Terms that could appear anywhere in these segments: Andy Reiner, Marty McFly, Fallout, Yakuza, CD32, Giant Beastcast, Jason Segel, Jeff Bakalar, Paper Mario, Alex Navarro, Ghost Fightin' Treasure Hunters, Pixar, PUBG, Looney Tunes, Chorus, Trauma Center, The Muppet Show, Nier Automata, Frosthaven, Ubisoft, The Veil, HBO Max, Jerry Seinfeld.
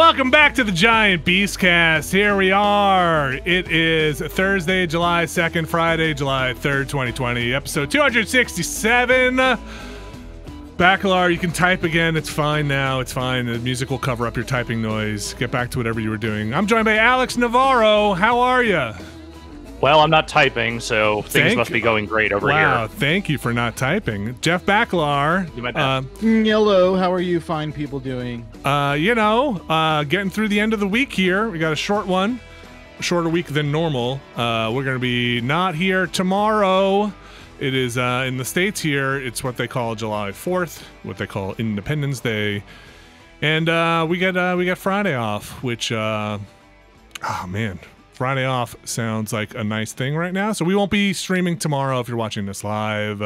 welcome back to the Giant Beastcast. Here we are. It is Thursday, July 2nd, Friday, July 3rd, 2020, episode 267. Bakalar, you can type again. It's fine now. It's fine. The music will cover up your typing noise. Get back to whatever you were doing. I'm joined by Alex Navarro. How are you? Well, I'm not typing, so things must be going great over here. Wow, thank you for not typing. Jeff Bakalar. Hello, how are you fine people doing? Getting through the end of the week here. We got a short one. Shorter week than normal. We're going to be not here tomorrow. It is in the States here. It's what they call July 4th, what they call Independence Day. And we got Friday off, which, oh man. Friday off sounds like a nice thing right now, so we won't be streaming tomorrow. If you're watching this live,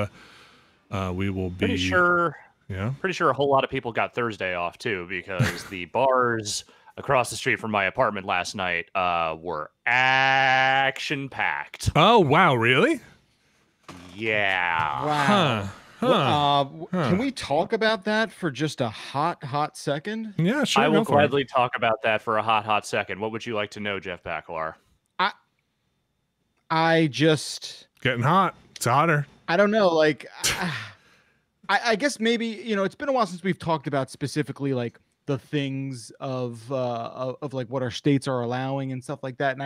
we will be. Pretty sure a whole lot of people got Thursday off too, because the bars across the street from my apartment last night were action-packed. Oh wow, really? Yeah. Wow. Huh. Well, can we talk about that for just a hot second? Yeah, sure. I will gladly talk about that for a hot second. What would you like to know, Jeff Bakalar? I just getting hot. It's hotter. I don't know. Like, I guess maybe, you know, it's been a while since we've talked about specifically like the things of like what our states are allowing and stuff like that. And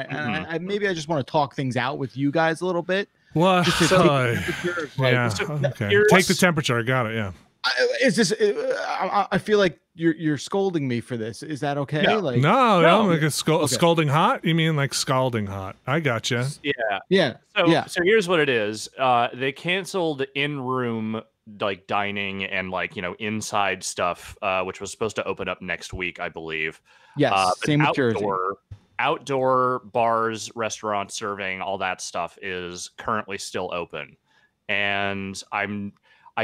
I maybe I just want to talk things out with you guys a little bit. Well, take the temperature. I got it. Yeah. Is this? I feel like you're scolding me for this. Is that okay? No, like, no, like a scalding hot. You mean like scalding hot? I gotcha. Yeah, yeah. So here's what it is. They canceled in-room like dining and like, you know, inside stuff, which was supposed to open up next week, I believe. Yes, same with Jersey. Outdoor bars, restaurants serving, all that stuff is currently still open. And I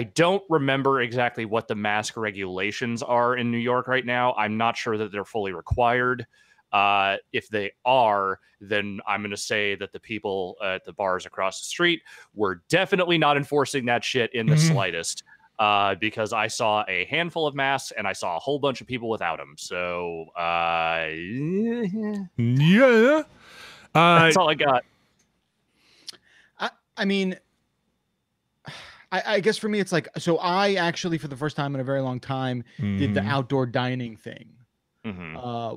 don't remember exactly what the mask regulations are in New York right now. I'm not sure that they're fully required. If they are, then I'm going to say that the people at the bars across the street were definitely not enforcing that shit in the slightest, because I saw a handful of masks and I saw a whole bunch of people without them. So, yeah. That's all I got. I mean, I guess for me, it's like, so I actually, for the first time in a very long time, did the outdoor dining thing,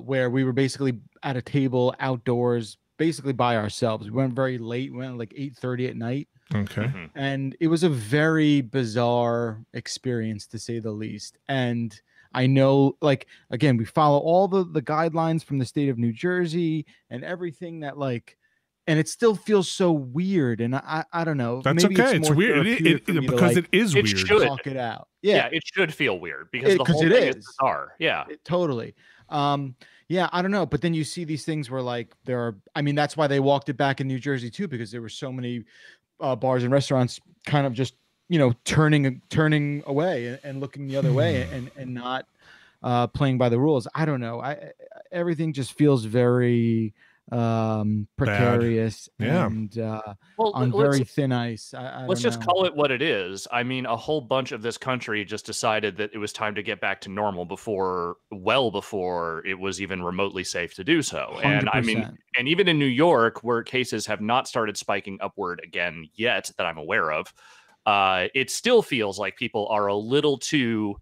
where we were basically at a table outdoors, basically by ourselves. We went very late. We went like 8:30 at night. Okay. And it was a very bizarre experience, to say the least. And I know, like, again, we follow all the guidelines from the state of New Jersey and everything that, like, and it still feels so weird. And I don't know. That's maybe okay. It's weird. Because like, it is weird. It should. Talk it out. Yeah. Yeah, it should feel weird because the whole thing is bizarre. Yeah. Totally. Yeah, I don't know. But then you see these things where, like, there are, I mean, that's why they walked it back in New Jersey, too, because there were so many bars and restaurants kind of just, you know, turning away and looking the other way and not playing by the rules. I don't know. Everything just feels very precarious. Yeah. And well, on very thin ice. Let's just call it what it is. I mean, a whole bunch of this country just decided that it was time to get back to normal before it was even remotely safe to do so. 100%. And I mean, and even in New York, where cases have not started spiking upward again yet that I'm aware of, it still feels like people are a little too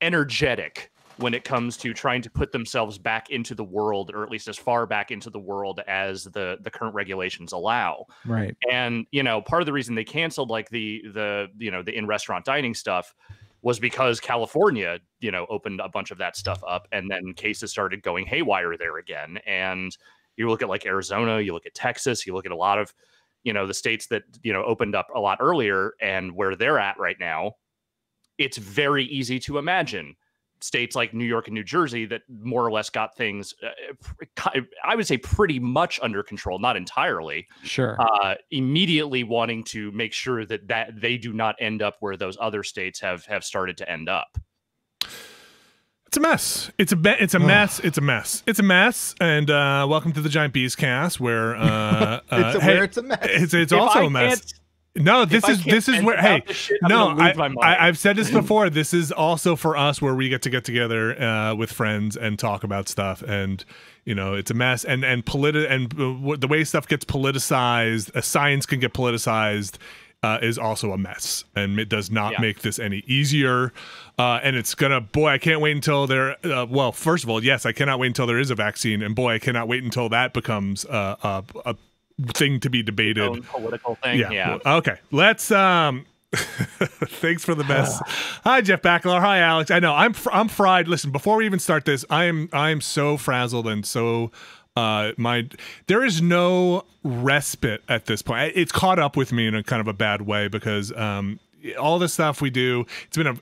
energetic when it comes to trying to put themselves back into the world, or at least as far back into the world as the current regulations allow. Right. And, you know, part of the reason they canceled like the in-restaurant dining stuff was because California, you know, opened a bunch of that stuff up, and then cases started going haywire there again. And you look at like Arizona, you look at Texas, you look at a lot of, you know, the states that, you know, opened up a lot earlier and where they're at right now. It's very easy to imagine states like New York and New Jersey that more or less got things, I would say, pretty much under control, not entirely. Sure. Immediately wanting to make sure that they do not end up where those other states have started to end up. It's a mess. It's a mess. And welcome to the Giant Beastcast, where it's also a mess. No, this is where, hey, no, I've said this before. This is also for us where we get together with friends and talk about stuff, and you know, it's a mess, and the way stuff gets politicized, science can get politicized, is also a mess, and it does not make this any easier. And it's gonna, boy, I can't wait until there. Well, first of all, yes, I cannot wait until there is a vaccine, and boy, I cannot wait until that becomes a thing to be debated. Own political thing. Yeah. Okay. Let's. Thanks for the mess. Hi, Jeff Bakalar. Hi, Alex. I know I'm fried. Listen, before we even start this, I'm so frazzled and so. There is no respite at this point. It's caught up with me in a kind of a bad way, because all the stuff we do,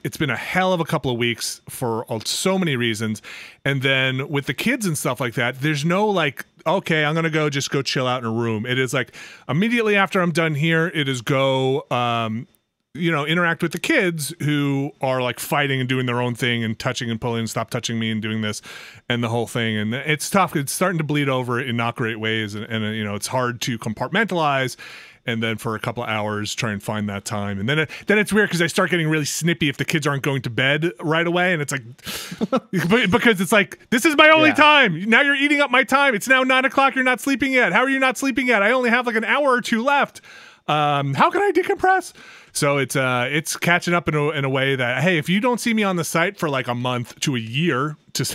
it's been a hell of a couple of weeks for so many reasons. And then with the kids and stuff like that, there's no like, okay, I'm gonna just go chill out in a room. It is like immediately after I'm done here, it is go. You know, interact with the kids who are like fighting and doing their own thing and touching and pulling and stop touching me and doing this and the whole thing. And it's tough. It's starting to bleed over in not great ways. And you know, it's hard to compartmentalize. And then for a couple of hours, try and find that time. And then it's weird because I start getting really snippy if the kids aren't going to bed right away. And it's like, because it's like, this is my only time. Now you're eating up my time. It's now 9 o'clock. You're not sleeping yet. How are you not sleeping yet? I only have like an hour or two left. How can I decompress? So it's catching up in a way that, hey, if you don't see me on the site for like a month to a year, just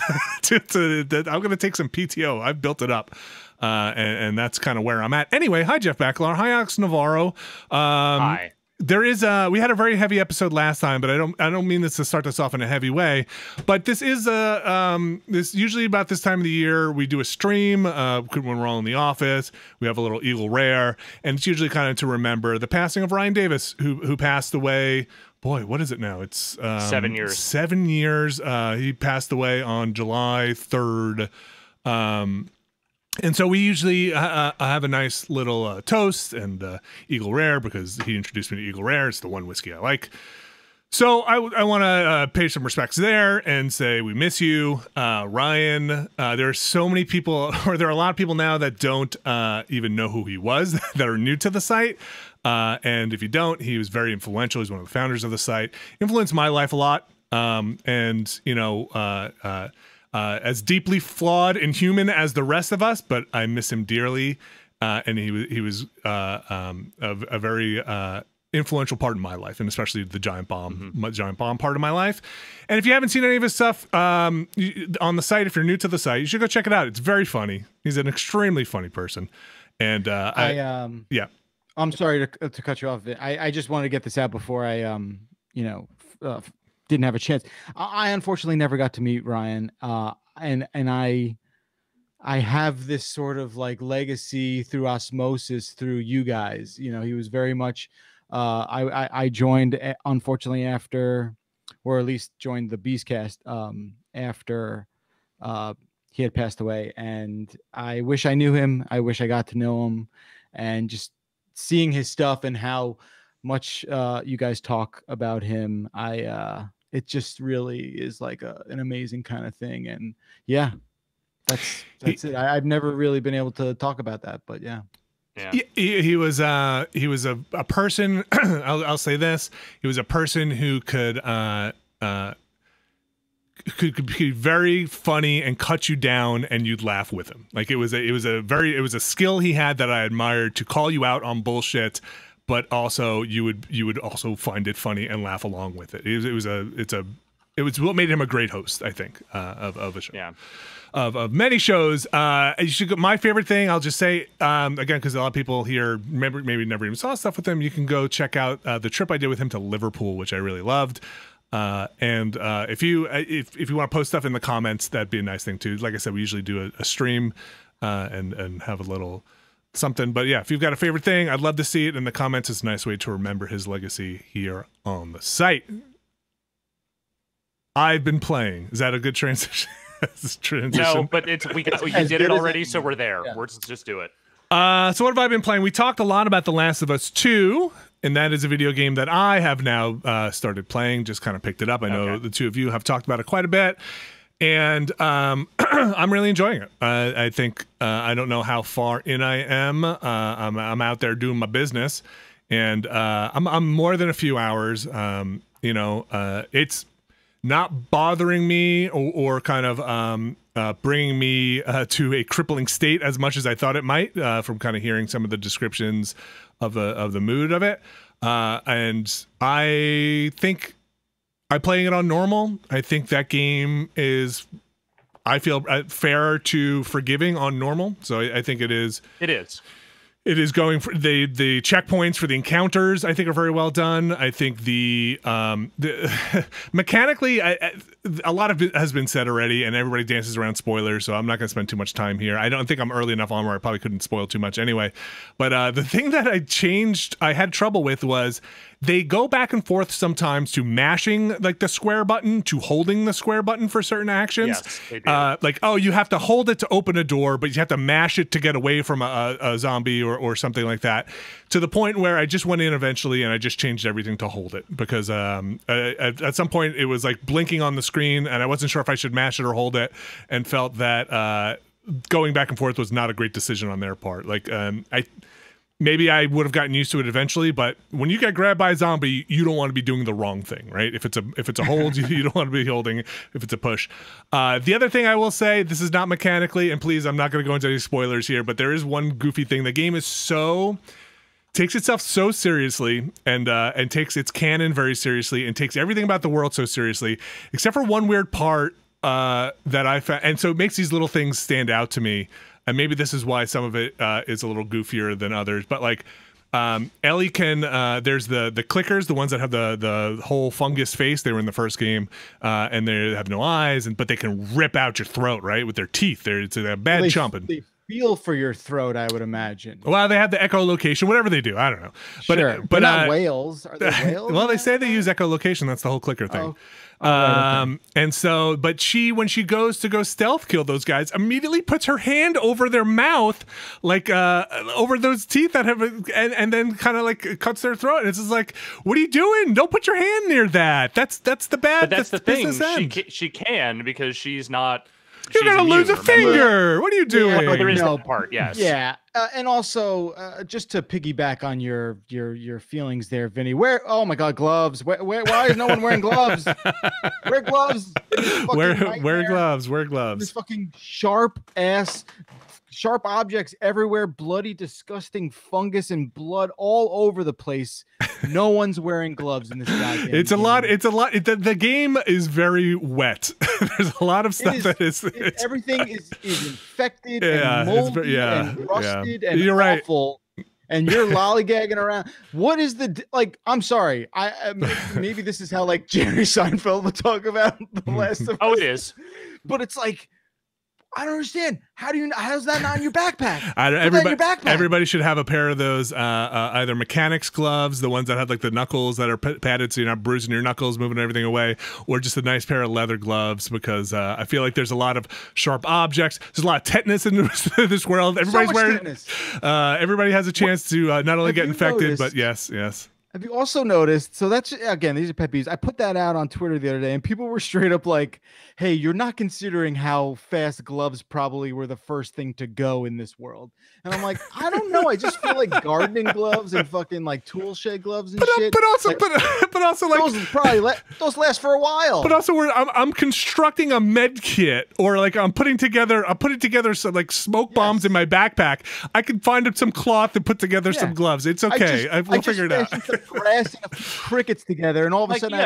I'm going to take some PTO. I've built it up. And that's kind of where I'm at. Anyway, hi, Jeff Bakalar. Hi, Alex Navarro. Hi. There is we had a very heavy episode last time, but I don't mean this to start this off in a heavy way, but this is this usually about this time of the year we do a stream when we're all in the office. We have a little Eagle Rare, and it's usually kind of to remember the passing of Ryan Davis, who passed away. Boy, what is it now? It's 7 years. 7 years. He passed away on July 3rd. And so we usually have a nice little toast and Eagle Rare, because he introduced me to Eagle Rare. It's the one whiskey I like. So I want to pay some respects there and say we miss you, Ryan. There are so many people, or there are a lot of people now that don't even know who he was that are new to the site. And if you don't, he was very influential. He's one of the founders of the site. Influenced my life a lot. And, you know, as deeply flawed and human as the rest of us, but I miss him dearly, and he was a very influential part of my life, and especially the Giant Bomb part of my life. And if you haven't seen any of his stuff on the site, if you're new to the site, you should go check it out. It's very funny. He's an extremely funny person, and I'm sorry to cut you off. I just wanted to get this out before I didn't have a chance. I unfortunately never got to meet Ryan, and I have this sort of like legacy through osmosis through you guys. You know, he was very much I joined, unfortunately, after, or at least joined the Beastcast after he had passed away, and I wish I knew him. I wish I got to know him, and just seeing his stuff and how much you guys talk about him, it just really is like an amazing kind of thing. And yeah, that's it. I've never really been able to talk about that, but yeah. Yeah. He was a person, I'll say this. He was a person who could be very funny and cut you down, and you'd laugh with him. Like it was a skill he had that I admired, to call you out on bullshit, but also you would also find it funny and laugh along with it. It was what made him a great host, I think, of a show, of many shows. You should go, my favorite thing, I'll just say again, because a lot of people here maybe never even saw stuff with him. You can go check out the trip I did with him to Liverpool, which I really loved. And if you want to post stuff in the comments, that'd be a nice thing too. Like I said, we usually do a stream and have a little something, but yeah, if you've got a favorite thing, I'd love to see it in the comments. It's a nice way to remember his legacy here on the site. I've been playing. Is that a good transition? No, but we did it already, so we're there. Yeah. Let's just do it. So what have I been playing? We talked a lot about The Last of Us 2, and that is a video game that I have now started playing. Just kind of picked it up. I know the two of you have talked about it quite a bit. And I'm really enjoying it. I think I don't know how far in I am. I'm out there doing my business, and I'm more than a few hours. You know, it's not bothering me or kind of bringing me to a crippling state as much as I thought it might, from kind of hearing some of the descriptions of the mood of it. And I think I'm playing it on normal. I think that game is, I feel, fair to forgiving on normal. So I think it is. It is. It is going for the checkpoints for the encounters, I think, are very well done. I think the mechanically, a lot of it has been said already, and everybody dances around spoilers, so I'm not going to spend too much time here. I don't think I'm early enough on where I probably couldn't spoil too much anyway. But the thing that I had trouble with was they go back and forth sometimes to mashing like the square button to holding the square button for certain actions. Yes, they do. Like, oh, you have to hold it to open a door, but you have to mash it to get away from a zombie or something like that, to the point where I just went in eventually and I just changed everything to hold it, because at some point it was like blinking on the screen and I wasn't sure if I should mash it or hold it, and felt that going back and forth was not a great decision on their part. Like, maybe I would have gotten used to it eventually, but when you get grabbed by a zombie, you don't want to be doing the wrong thing, right? If it's a hold, you don't want to be holding. If it's a push. The other thing I will say, this is not mechanically, and please, I'm not going to go into any spoilers here, but there is one goofy thing. The game is so... takes itself so seriously, and takes its canon very seriously, and takes everything about the world so seriously, except for one weird part that I found. And so it makes these little things stand out to me. And maybe this is why some of it is a little goofier than others. But like, Ellie can, there's the clickers, the ones that have the whole fungus face. They were in the first game, and they have no eyes, but they can rip out your throat, right, with their teeth. It's a bad chomping. They feel for your throat, I would imagine. Well, they have the echolocation, whatever they do, I don't know. But sure. But not whales. Are they whales? Well, they say they use echolocation. That's the whole clicker thing. Oh. And so, but when she goes to go stealth kill those guys, immediately puts her hand over their mouth, like, over those teeth that have, and then kind of like cuts their throat. And it's just like, what are you doing? Don't put your hand near that. That's the bad. But that's the thing. She can, because she's not. You're going to lose a finger. What are you doing? Yeah, there is no part. Yes. Yeah. And also, just to piggyback on your feelings there, Vinny, oh my God, gloves. Why is no one wearing gloves? Wear gloves. Wear gloves. Wear gloves. This fucking sharp objects everywhere, bloody, disgusting fungus and blood all over the place. No one's wearing gloves in this goddamn game. It's a lot. The game is very wet. There's a lot of stuff everything is infected, and moldy, and rusted, and you're awful. Right. And you're lollygagging around. What is the, like, I'm sorry. Maybe this is how, like, Jerry Seinfeld would talk about The Last of Us. Oh, it is. But it's like, I don't understand. How's that not in your backpack? Everybody should have a pair of those either mechanics gloves, the ones that have like the knuckles that are padded, so you're not bruising your knuckles, moving everything away, or just a nice pair of leather gloves, because I feel like there's a lot of sharp objects. There's a lot of tetanus in this world. Everybody's wearing tetanus. Everybody has a chance to not only get infected, but yes. Have you also noticed? So that's, again, these are pet peeves. I put that out on Twitter the other day, and people were straight up like, hey, you're not considering how fast gloves probably were the first thing to go in this world. And I'm like, I don't know. I just feel like gardening gloves and fucking like tool shed gloves and shit. But also like, those probably those last for a while. But also I'm constructing a med kit, or like I'm putting together some like smoke bombs in my backpack. I can find some cloth and put together some gloves. It's okay. We'll figure it out. Grass and crickets together, and all of a sudden,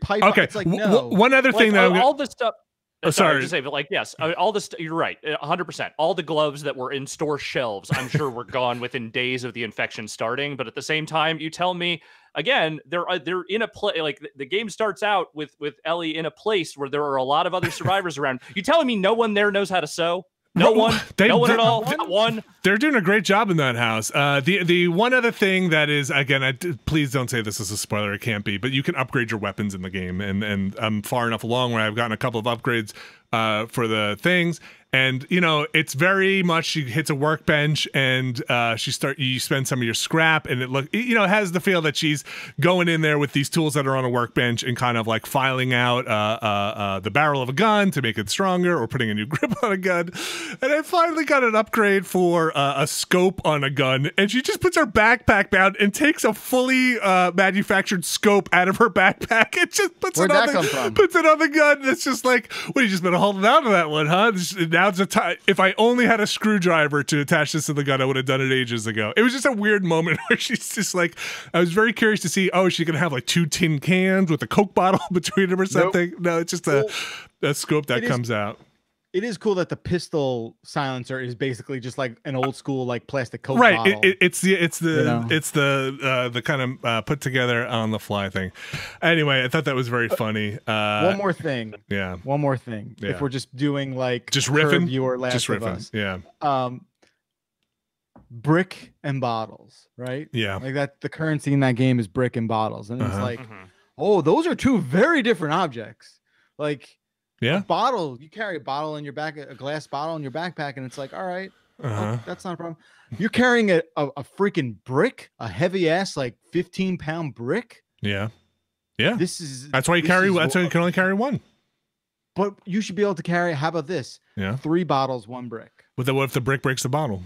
pipe. Okay, it's like, no. One other thing, like, all the stuff. Oh, sorry to say, but like, yes, all this. You're right, 100%. All the gloves that were in store shelves, I'm sure, were gone within days of the infection starting. But at the same time, you tell me again, they're in a place. Like, the game starts out with Ellie in a place where there are a lot of other survivors around. You telling me no one there knows how to sew? No one at all. Not one. They're doing a great job in that house. The one other thing that is, again, please don't say this is a spoiler. It can't be, but you can upgrade your weapons in the game, and I'm far enough along where I've gotten a couple of upgrades for the things. And, you know, it's very much, she hits a workbench and you spend some of your scrap, and it has the feel that she's going in there with these tools that are on a workbench and kind of like filing out the barrel of a gun to make it stronger, or putting a new grip on a gun. And I finally got an upgrade for a scope on a gun, and she just puts her backpack down and takes a fully manufactured scope out of her backpack and just puts it on the gun. It's just like, well, you just been holding on to that one, huh? Now it's a time. If I only had a screwdriver to attach this to the gun, I would have done it ages ago. It was just a weird moment where she's just like, I was very curious to see, oh, is she going to have like 2 tin cans with a Coke bottle between them or something? Nope. No, it's just a scope that comes out. It is cool that the pistol silencer is basically just like an old school like plastic Coke bottle. Right, it's the kind of put together on the fly thing. Anyway, I thought that was very funny. One more thing. Yeah. One more thing. Yeah. If we're just doing like just riffing, Last of Us. Yeah. Brick and bottles, right? Yeah. Like that, the currency in that game is brick and bottles, and it's like, oh, those are two very different objects. Like. Yeah, a bottle. You carry a bottle in your back, a glass bottle in your backpack, and it's like, all right, that's not a problem. You're carrying a freaking brick, a heavy ass like 15-pound brick. Yeah, yeah. That's why you can only carry one. But you should be able to carry. How about this? Yeah, 3 bottles, 1 brick. But then what if the brick breaks the bottle?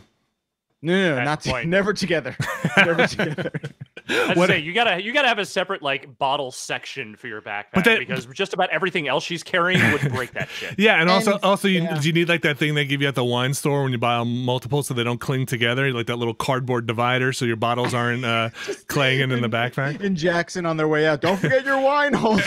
No, never together. Never together. You gotta have a separate like bottle section for your backpack, because just about everything else she's carrying would break that shit. Yeah, and also you need like that thing they give you at the wine store when you buy multiple, so they don't cling together, like that little cardboard divider, so your bottles aren't clanging in the backpack. And Jackson on their way out, don't forget your wine holder.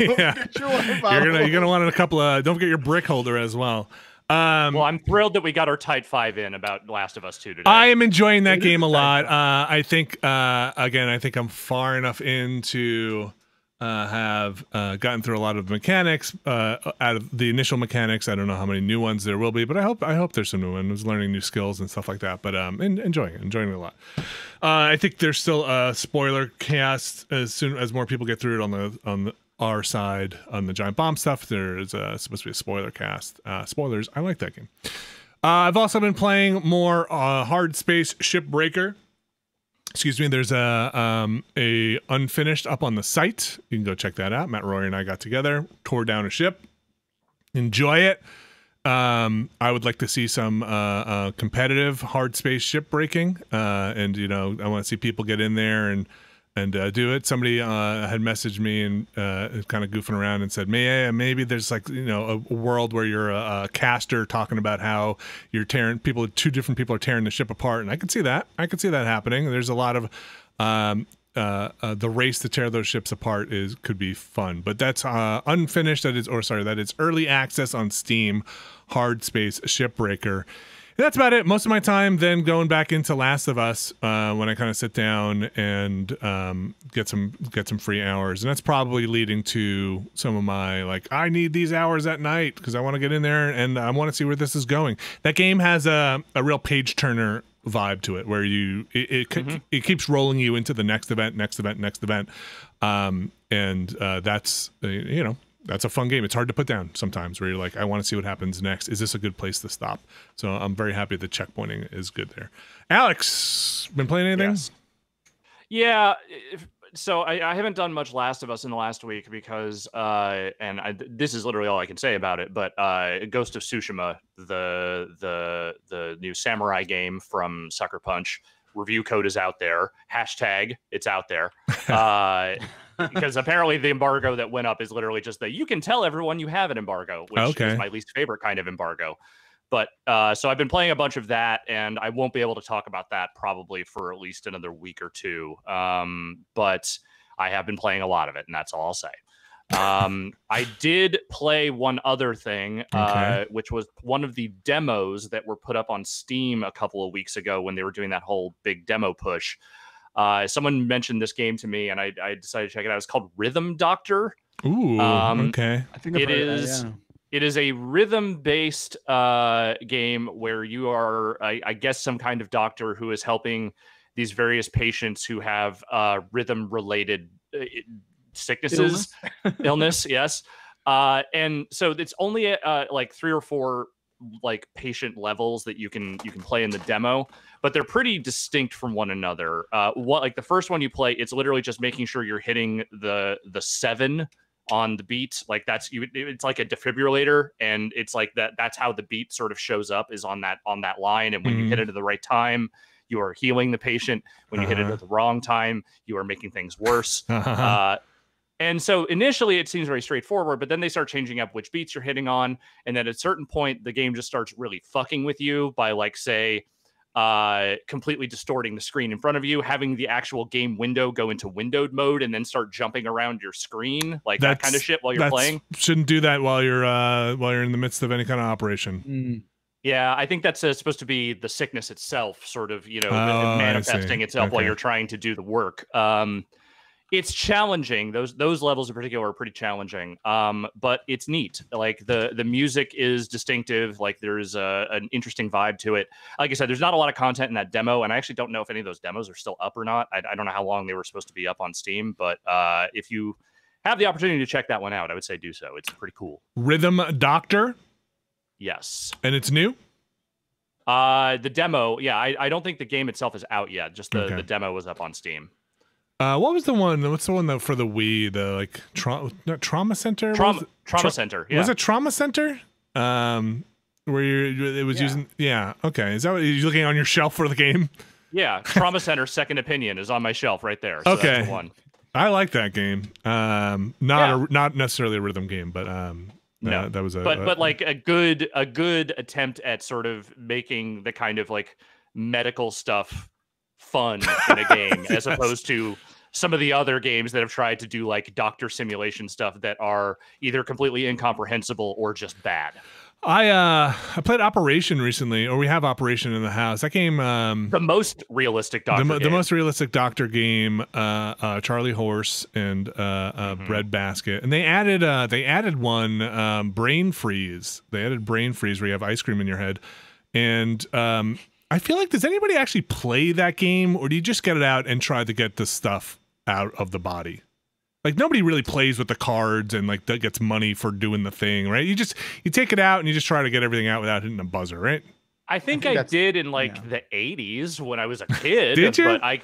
You're gonna want a couple of. Don't forget your brick holder as well. Well, I'm thrilled that we got our tight 5 in about Last of Us 2 today. I am enjoying that game a lot. I think, again, I think I'm far enough in to have gotten through a lot of the mechanics, out of the initial mechanics. I don't know how many new ones there will be, but I hope there's some new ones. I was learning new skills and stuff like that, but enjoying it a lot. I think there's still a spoiler cast as soon as more people get through it on our side, on the giant bomb stuff. There's supposed to be a spoiler cast. Spoilers. I like that game. I've also been playing more Hard Space Shipbreaker. Excuse me. There's a unfinished up on the site. You can go check that out. Matt Royer and I got together, tore down a ship. Enjoy it. I would like to see some competitive hard space ship breaking, and you know, I want to see people get in there and do it. Somebody had messaged me and kind of goofing around and said, maybe there's like, you know, a world where you're a caster talking about how you're tearing people, 2 different people are tearing the ship apart. And I could see that. I could see that happening. There's a lot of the race to tear those ships apart could be fun. But that's unfinished. That is early access on Steam, Hard Space Shipbreaker. That's about it. Most of my time then going back into Last of Us when I kind of sit down and get some free hours, and that's probably leading to some of my like, I need these hours at night because I want to get in there and I want to see where this is going. That game has a real page turner vibe to it, where it keeps rolling you into the next event, and that's, you know. That's a fun game. It's hard to put down sometimes, where you're like, I want to see what happens next. Is this a good place to stop? So I'm very happy the checkpointing is good there. Alex, been playing anything? Yes. Yeah. So I haven't done much Last of Us in the last week because, this is literally all I can say about it, but Ghost of Tsushima, the new samurai game from Sucker Punch, review code is out there. # it's out there. Because apparently the embargo that went up is literally just that you can tell everyone you have an embargo, which is my least favorite kind of embargo. But so I've been playing a bunch of that, and I won't be able to talk about that probably for at least another week or two. But I have been playing a lot of it, and that's all I'll say. I did play one other thing, which was one of the demos that were put up on Steam a couple of weeks ago when they were doing that whole big demo push. Someone mentioned this game to me, and I decided to check it out. It's called Rhythm Doctor. Ooh, okay. I think it is. That, yeah. It is a rhythm-based game where you are, I guess, some kind of doctor who is helping these various patients who have rhythm-related sicknesses, illness. Yes. And so it's only like 3 or 4 like patient levels that you can play in the demo, but they're pretty distinct from one another. What like the first one you play, it's literally just making sure you're hitting the 7 on the beat. Like that's you. It's like a defibrillator, and it's like that. That's how the beat sort of shows up, is on that line. And when you hit it at the right time, you are healing the patient. When you hit it at the wrong time, you are making things worse. And so initially it seems very straightforward, but then they start changing up which beats you're hitting on. And then at a certain point, the game just starts really fucking with you by, like, say, completely distorting the screen in front of you, having the actual game window go into windowed mode, and then start jumping around your screen, like that kind of shit while you're playing. Shouldn't do that while you're in the midst of any kind of operation. Mm. Yeah, I think that's supposed to be the sickness itself, sort of, you know, manifesting itself while you're trying to do the work. It's challenging. Those levels in particular are pretty challenging. But it's neat. Like the music is distinctive. Like there's an interesting vibe to it. Like I said, there's not a lot of content in that demo, and I actually don't know if any of those demos are still up or not. I don't know how long they were supposed to be up on Steam, but if you have the opportunity to check that one out, I would say do so. It's pretty cool. Rhythm Doctor. Yes. And it's new? The demo. Yeah, I don't think the game itself is out yet. Just the demo was up on Steam. What was the one? What's the one though for the Wii? The like Trauma Center. Trauma Center. Yeah. Was it Trauma Center? Where it was using? Yeah. Okay. Is that what you're looking on your shelf for the game? Yeah. Trauma Center Second Opinion is on my shelf right there. So okay. That's the one. I like that game. Not necessarily a rhythm game, but no, that was a. But like a good attempt at sort of making the kind of like medical stuff fun in a game, as opposed to some of the other games that have tried to do like doctor simulation stuff that are either completely incomprehensible or just bad. I played Operation recently, or we have Operation in the house. That game, the most realistic doctor game. The most realistic doctor game, Charlie Horse and Bread Basket. And they added one, Brain Freeze. They added Brain Freeze where you have ice cream in your head. And I feel like, does anybody actually play that game, or do you just get it out and try to get the stuff out of the body? Like nobody really plays with the cards and like that gets money for doing the thing, right? You take it out and you just try to get everything out without hitting a buzzer, right? I think I did in like the 80s when I was a kid. Did you? But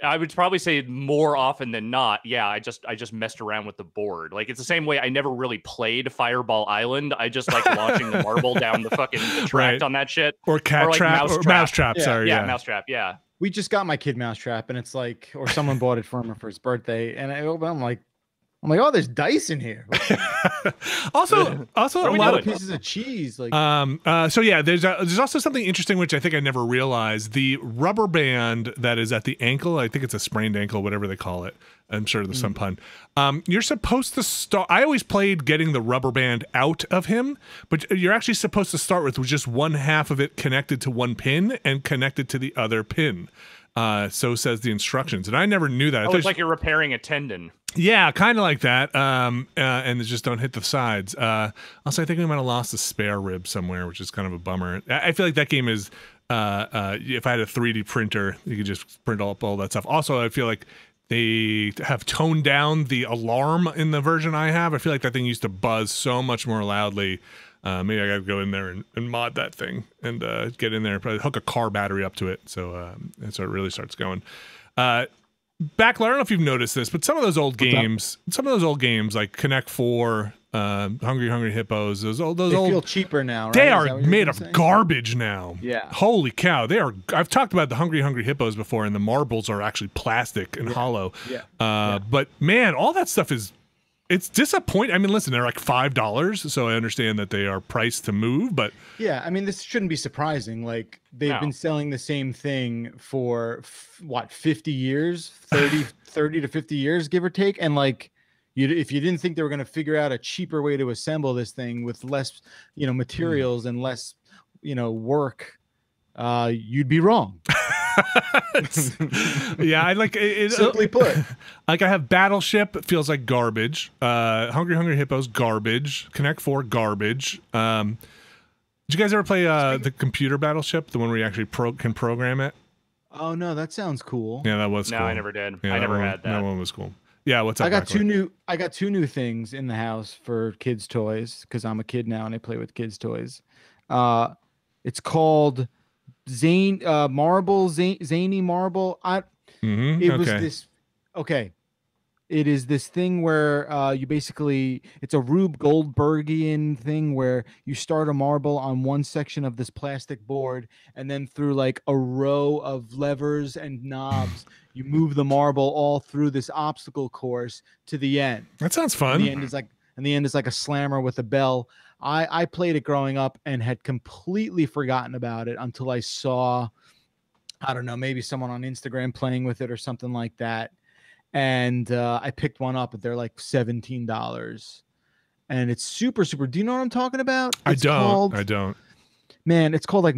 I would probably say more often than not, yeah, I just messed around with the board. Like it's the same way I never really played Fireball Island. I just like launching the marble down the fucking tract on that shit. Or Mousetrap. Yeah. Sorry, yeah, Mousetrap. Yeah, we just got my kid Mousetrap, and it's like, or someone bought it for him for his birthday, and I'm like, oh, there's dice in here. also a lot of pieces of cheese. Like, so yeah, there's also something interesting which I think I never realized. The rubber band that is at the ankle, I think it's a sprained ankle, whatever they call it. I'm sure there's some pun. You're supposed to start. I always played getting the rubber band out of him, but you're actually supposed to start with just one half of it connected to one pin and connected to the other pin. So says the instructions, and I never knew that. Oh, it's like you're repairing a tendon. Yeah, kind of like that. And just don't hit the sides. Also, I think we might have lost a spare rib somewhere, which is kind of a bummer. I feel like that game is, if I had a 3D printer, you could just print up all that stuff. Also, I feel like they have toned down the alarm in the version I have. I feel like that thing used to buzz so much more loudly. Maybe I gotta go in there and mod that thing and get in there and probably hook a car battery up to it, so it really starts going. Bakalar, I don't know if you've noticed this, but some of those old games like Connect 4, Hungry Hippos, those old feel cheaper now, right? They are made of garbage now. Yeah, holy cow, they are. I've talked about the Hungry Hippos before, and the marbles are actually plastic and hollow. Yeah. But man, all that stuff is. It's disappointing. I mean, listen, they're like $5, so I understand that they are priced to move, but... Yeah, I mean, this shouldn't be surprising. Like, they've been selling the same thing for, what, 50 years? 30 to 50 years, give or take? And, like, if you didn't think they were going to figure out a cheaper way to assemble this thing with less, you know, materials and less, you know, work, you'd be wrong. Yeah, I like it, simply put. Like I have Battleship, it feels like garbage. Hungry Hippos, garbage. Connect 4, garbage. Did you guys ever play the computer Battleship, the one where you actually can program it? Oh no, that sounds cool. Yeah, that was cool. No, I never did. Yeah, I never had that. That one was cool. Yeah, what's up? I got two new things in the house for kids' toys because I'm a kid now and I play with kids' toys. It's called Zany Marble. It is this thing where you basically, it's a Rube Goldbergian thing where you start a marble on one section of this plastic board, and then through like a row of levers and knobs, you move the marble all through this obstacle course to the end. That sounds fun. And the end is like a slammer with a bell. I played it growing up and had completely forgotten about it until I saw, I don't know, maybe someone on Instagram playing with it or something like that. And I picked one up, and they're like $17, and it's super, super. Do you know what I'm talking about? I don't. Man, it's called like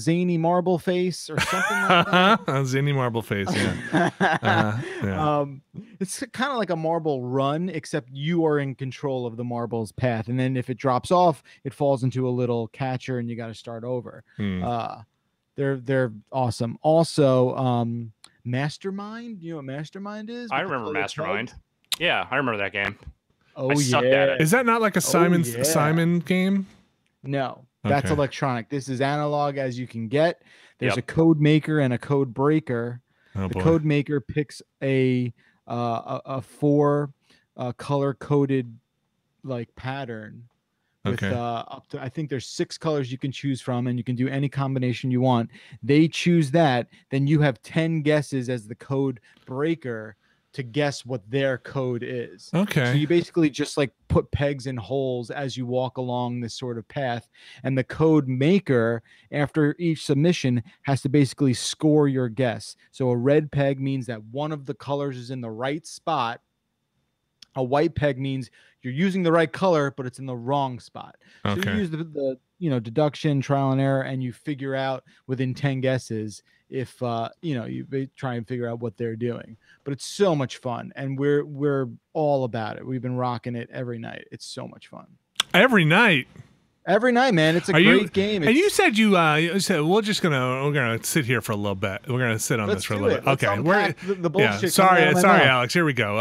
Zany Marble Face or something like that. Zany Marble Face, yeah. Yeah. It's kind of like a marble run, except you are in control of the marble's path, and then if it drops off, it falls into a little catcher, and you got to start over. They're awesome. Also, Mastermind, you know what Mastermind is? I remember Mastermind. Yeah, I remember that game. Oh, I sucked at it. Is that not like a Simon game? No, that's electronic. This is analog as you can get. There's a code maker and a code breaker. The code maker picks a four color coded like pattern. With up to, I think there's 6 colors you can choose from, and you can do any combination you want. They choose that, then you have 10 guesses as the code breaker to guess what their code is. Okay. So you basically just like put pegs in holes as you walk along this sort of path, and the code maker after each submission has to basically score your guess. So a red peg means that one of the colors is in the right spot. A white peg means you're using the right color, but it's in the wrong spot. So you use the deduction, trial and error, and you figure out within 10 guesses if you try and figure out what they're doing. But it's so much fun, and we're all about it. We've been rocking it every night. It's so much fun. Every night. Every night, man. It's a great game. And you said we're gonna sit here for a little bit. We're gonna sit on this for a little bit. Okay. The bullshit. Yeah, sorry, Alex. Here we go.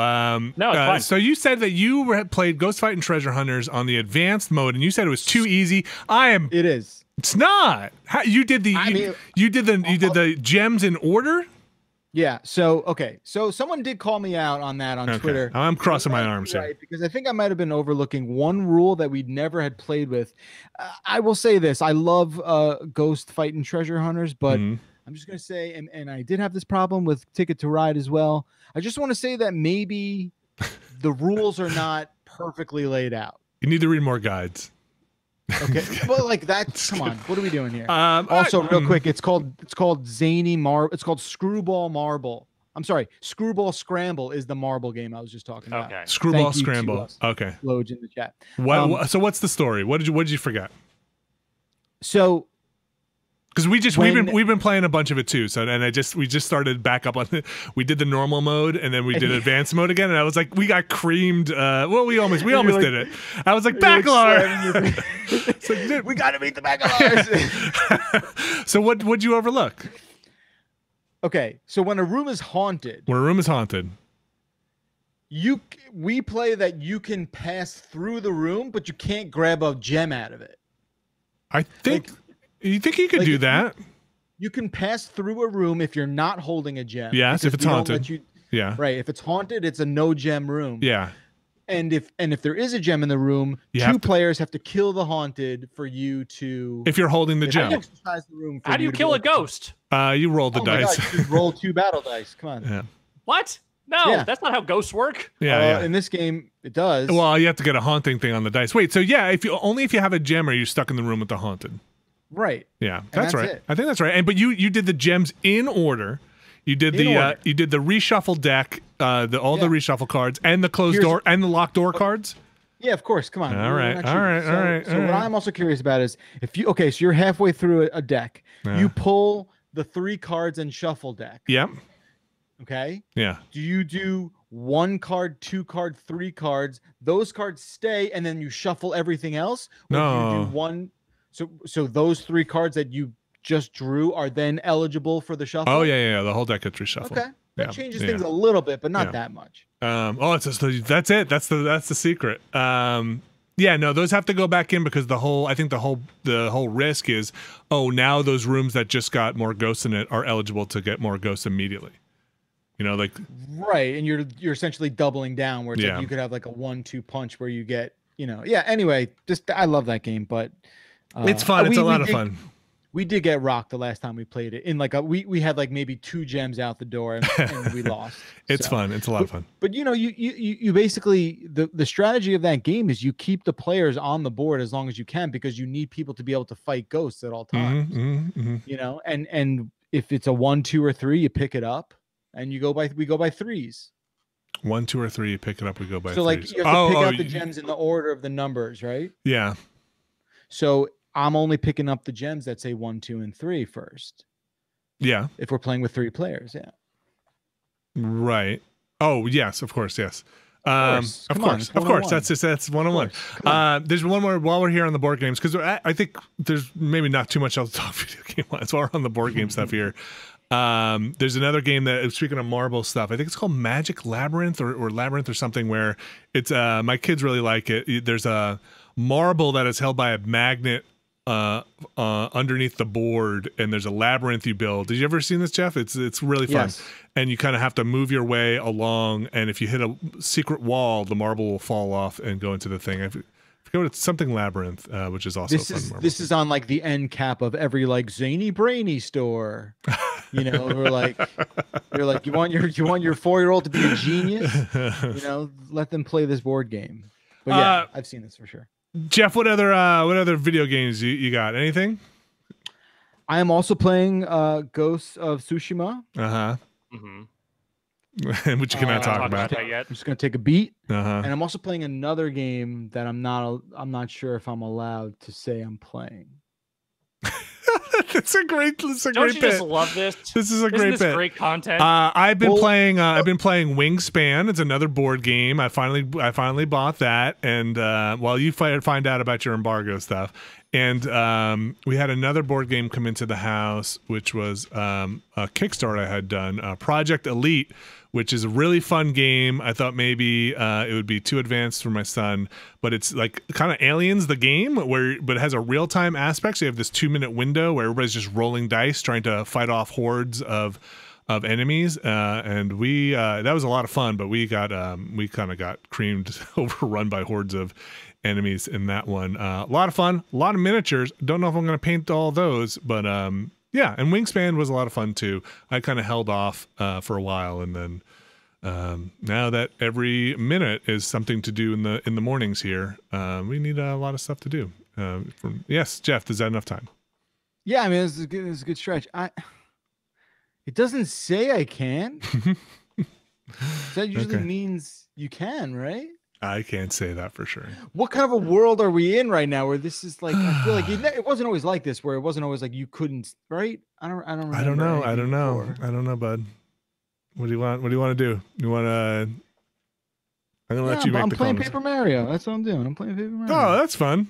No, it's fine. So you said that you played Ghost Fightin' Treasure Hunters on the advanced mode, and you said it was too easy. It is. It's not. You did the gems in order. Yeah. So okay. So someone did call me out on that on Twitter. I'm crossing my arms here because I think I might have been overlooking one rule that we never had played with. I will say this: I love Ghost Fightin' Treasure Hunters, but I'm just gonna say, and I did have this problem with Ticket to Ride as well. I just want to say that maybe the rules are not perfectly laid out. You need to read more guides. Okay, well, like that. Come on, what are we doing here? Also, real quick, it's called Zany Marble. It's called Screwball Marble. I'm sorry, Screwball Scramble is the marble game I was just talking about. Okay, Screwball Scramble. Okay, loads in the chat. So what's the story? What did you forget? So, because we've been playing a bunch of it too. So we just started back up on it. We did the normal mode and then we did advanced mode again. And I was like, we got creamed. Well, we almost did it. I was like, Bakalar. It's like, dude, we got to beat the Bakalars. So what would you overlook? Okay, so when a room is haunted, we play that you can pass through the room, but you can't grab a gem out of it. I think. Like, you think you could do that? You can pass through a room if you're not holding a gem. Yes, if it's haunted. Right. If it's haunted, it's a no gem room. Yeah. And if there is a gem in the room, two players have to kill the haunted for you to. If you're holding the gem. How do you kill a ghost? You roll the dice. God, you roll 2 battle dice. Come on. Yeah. What? No, that's not how ghosts work. Yeah. In this game, it does. Well, you have to get a haunting thing on the dice. Wait, so if you have a gem, are you stuck in the room with the haunted? Right. Yeah, that's right. I think that's right. And but you did the gems in order. You did the reshuffle deck, the reshuffle cards, and the closed door and the locked door cards. Yeah, of course. Come on. All right. So what I'm also curious about is so you're halfway through a deck. Yeah. You pull the 3 cards and shuffle deck. Yep. Okay. Yeah. Do you do 1 card, 2 card, 3 cards? Those cards stay, and then you shuffle everything else. No. Do you do one? So those 3 cards that you just drew are then eligible for the shuffle? Oh, yeah, the whole deck gets reshuffled. Okay, Yeah. It changes things a little bit, but not that much. Oh, it's just, that's it. That's the secret. Yeah, no, those have to go back in because the whole risk is, oh, now those rooms that just got more ghosts in it are eligible to get more ghosts immediately. You know, like right, and you're essentially doubling down where it's like you could have like a 1-2 punch where you get, you know, anyway, just I love that game, but it's fun. It's a lot of fun. We did get rocked the last time we played it. In like we had like maybe 2 gems out the door and we lost. It's fun. It's a lot of fun. But you know, you basically the strategy of that game is you keep the players on the board as long as you can because you need people to be able to fight ghosts at all times. You know, and if it's a 1, 2, or 3, you pick it up and we go by threes. 1, 2, or 3, you pick it up. We go by threes. So like you have to pick out the gems in the order of the numbers, right? Yeah. So I'm only picking up the gems that say 1, 2, and 3 first. Yeah. If we're playing with 3 players, yeah. Right. Oh, yes, of course, yes. Of course. That's 101. There's one more while we're here on the board games, because I think there's maybe not too much else to talk video game wise while we're on the board game stuff here. There's another game that, speaking of marble stuff, I think it's called Magic Labyrinth or Labyrinth or something, where it's my kids really like it. There's a marble that is held by a magnet underneath the board, and there's a labyrinth you build. Did you ever seen this, Jeff? It's really fun. Yes. And you kind of have to move your way along, and if you hit a secret wall, the marble will fall off and go into the thing. I forget what it's, something Labyrinth, which is also this is on like the end cap of every like Zany Brainy store. You know, we're like, you're like, you want your 4-year-old to be a genius. You know, let them play this board game. But yeah, I've seen this for sure. Jeff, what other video games you got? Anything? I am also playing Ghost of Tsushima. Which you cannot talk about yet. I'm just gonna take a beat. And I'm also playing another game that I'm not sure if I'm allowed to say I'm playing. Don't you just love this? This is great content. I've been playing Wingspan. It's another board game. I finally bought that. And while you find out about your embargo stuff, and we had another board game come into the house, which was a Kickstarter I had done, Project Elite, which is a really fun game. I thought maybe it would be too advanced for my son, but it's like kind of Aliens, the game, but it has a real-time aspect. So you have this 2-minute window where everybody's just rolling dice trying to fight off hordes of enemies. And we that was a lot of fun, but we kind of got creamed, overrun by hordes of enemies in that one. A lot of fun, a lot of miniatures. Don't know if I'm going to paint all those, but... yeah, and Wingspan was a lot of fun too. I kind of held off for a while, and then now that every minute is something to do in the mornings here, we need a lot of stuff to do. Yes, Jeff, is that enough time? Yeah, I mean, it's a good stretch. It doesn't say I can. That usually means you can, right? I can't say that for sure. What kind of a world are we in right now where this is like, I feel like it wasn't always like this, where it wasn't always like you couldn't, right? I don't know. I don't know, bud. What do you want? What do you want to do? You want to, I'm going to let you make the comments. I'm playing Paper Mario. That's what I'm doing. I'm playing Paper Mario. Oh, that's fun.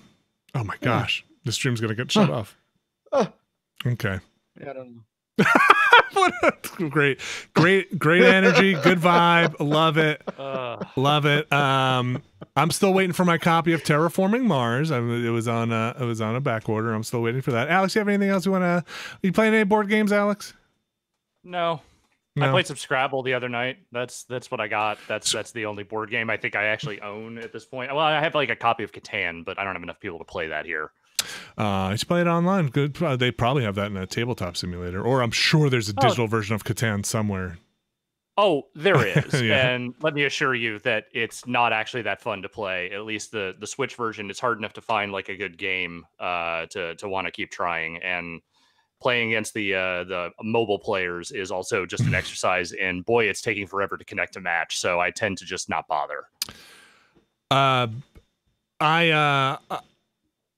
Oh my gosh. The stream's going to get shut off. Okay. Yeah, I don't know. What a great energy, good vibe, love it. I'm still waiting for my copy of Terraforming Mars. It was on a back order. I'm still waiting for that. Alex, you have anything else you want to? You playing any board games, Alex? No, I played some Scrabble the other night. That's what I got. That's the only board game I think I actually own at this point. Well, I have like a copy of Catan, but I don't have enough people to play that here. I should play it online. Good. They probably have that in a tabletop simulator, or I'm sure there's a digital version of Catan somewhere. Oh, there is. Yeah. And let me assure you that it's not actually that fun to play. At least the Switch version, it's hard enough to find like a good game to want to keep trying, and playing against the mobile players is also just an exercise, and boy, it's taking forever to connect a match, so I tend to just not bother.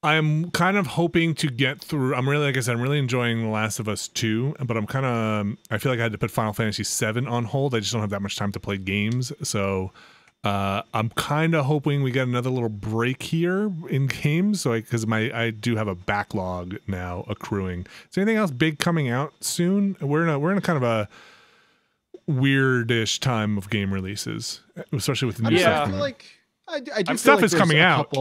I'm kind of hoping to get through. Like I said, I'm really enjoying The Last of Us 2, but I'm kind of, I feel like I had to put Final Fantasy 7 on hold. I just don't have that much time to play games. So I'm kind of hoping we get another little break here in games. So because I do have a backlog now accruing. Is there anything else big coming out soon? We're in a kind of a, weirdish time of game releases, especially with the new stuff. I feel like I do feel like is coming out.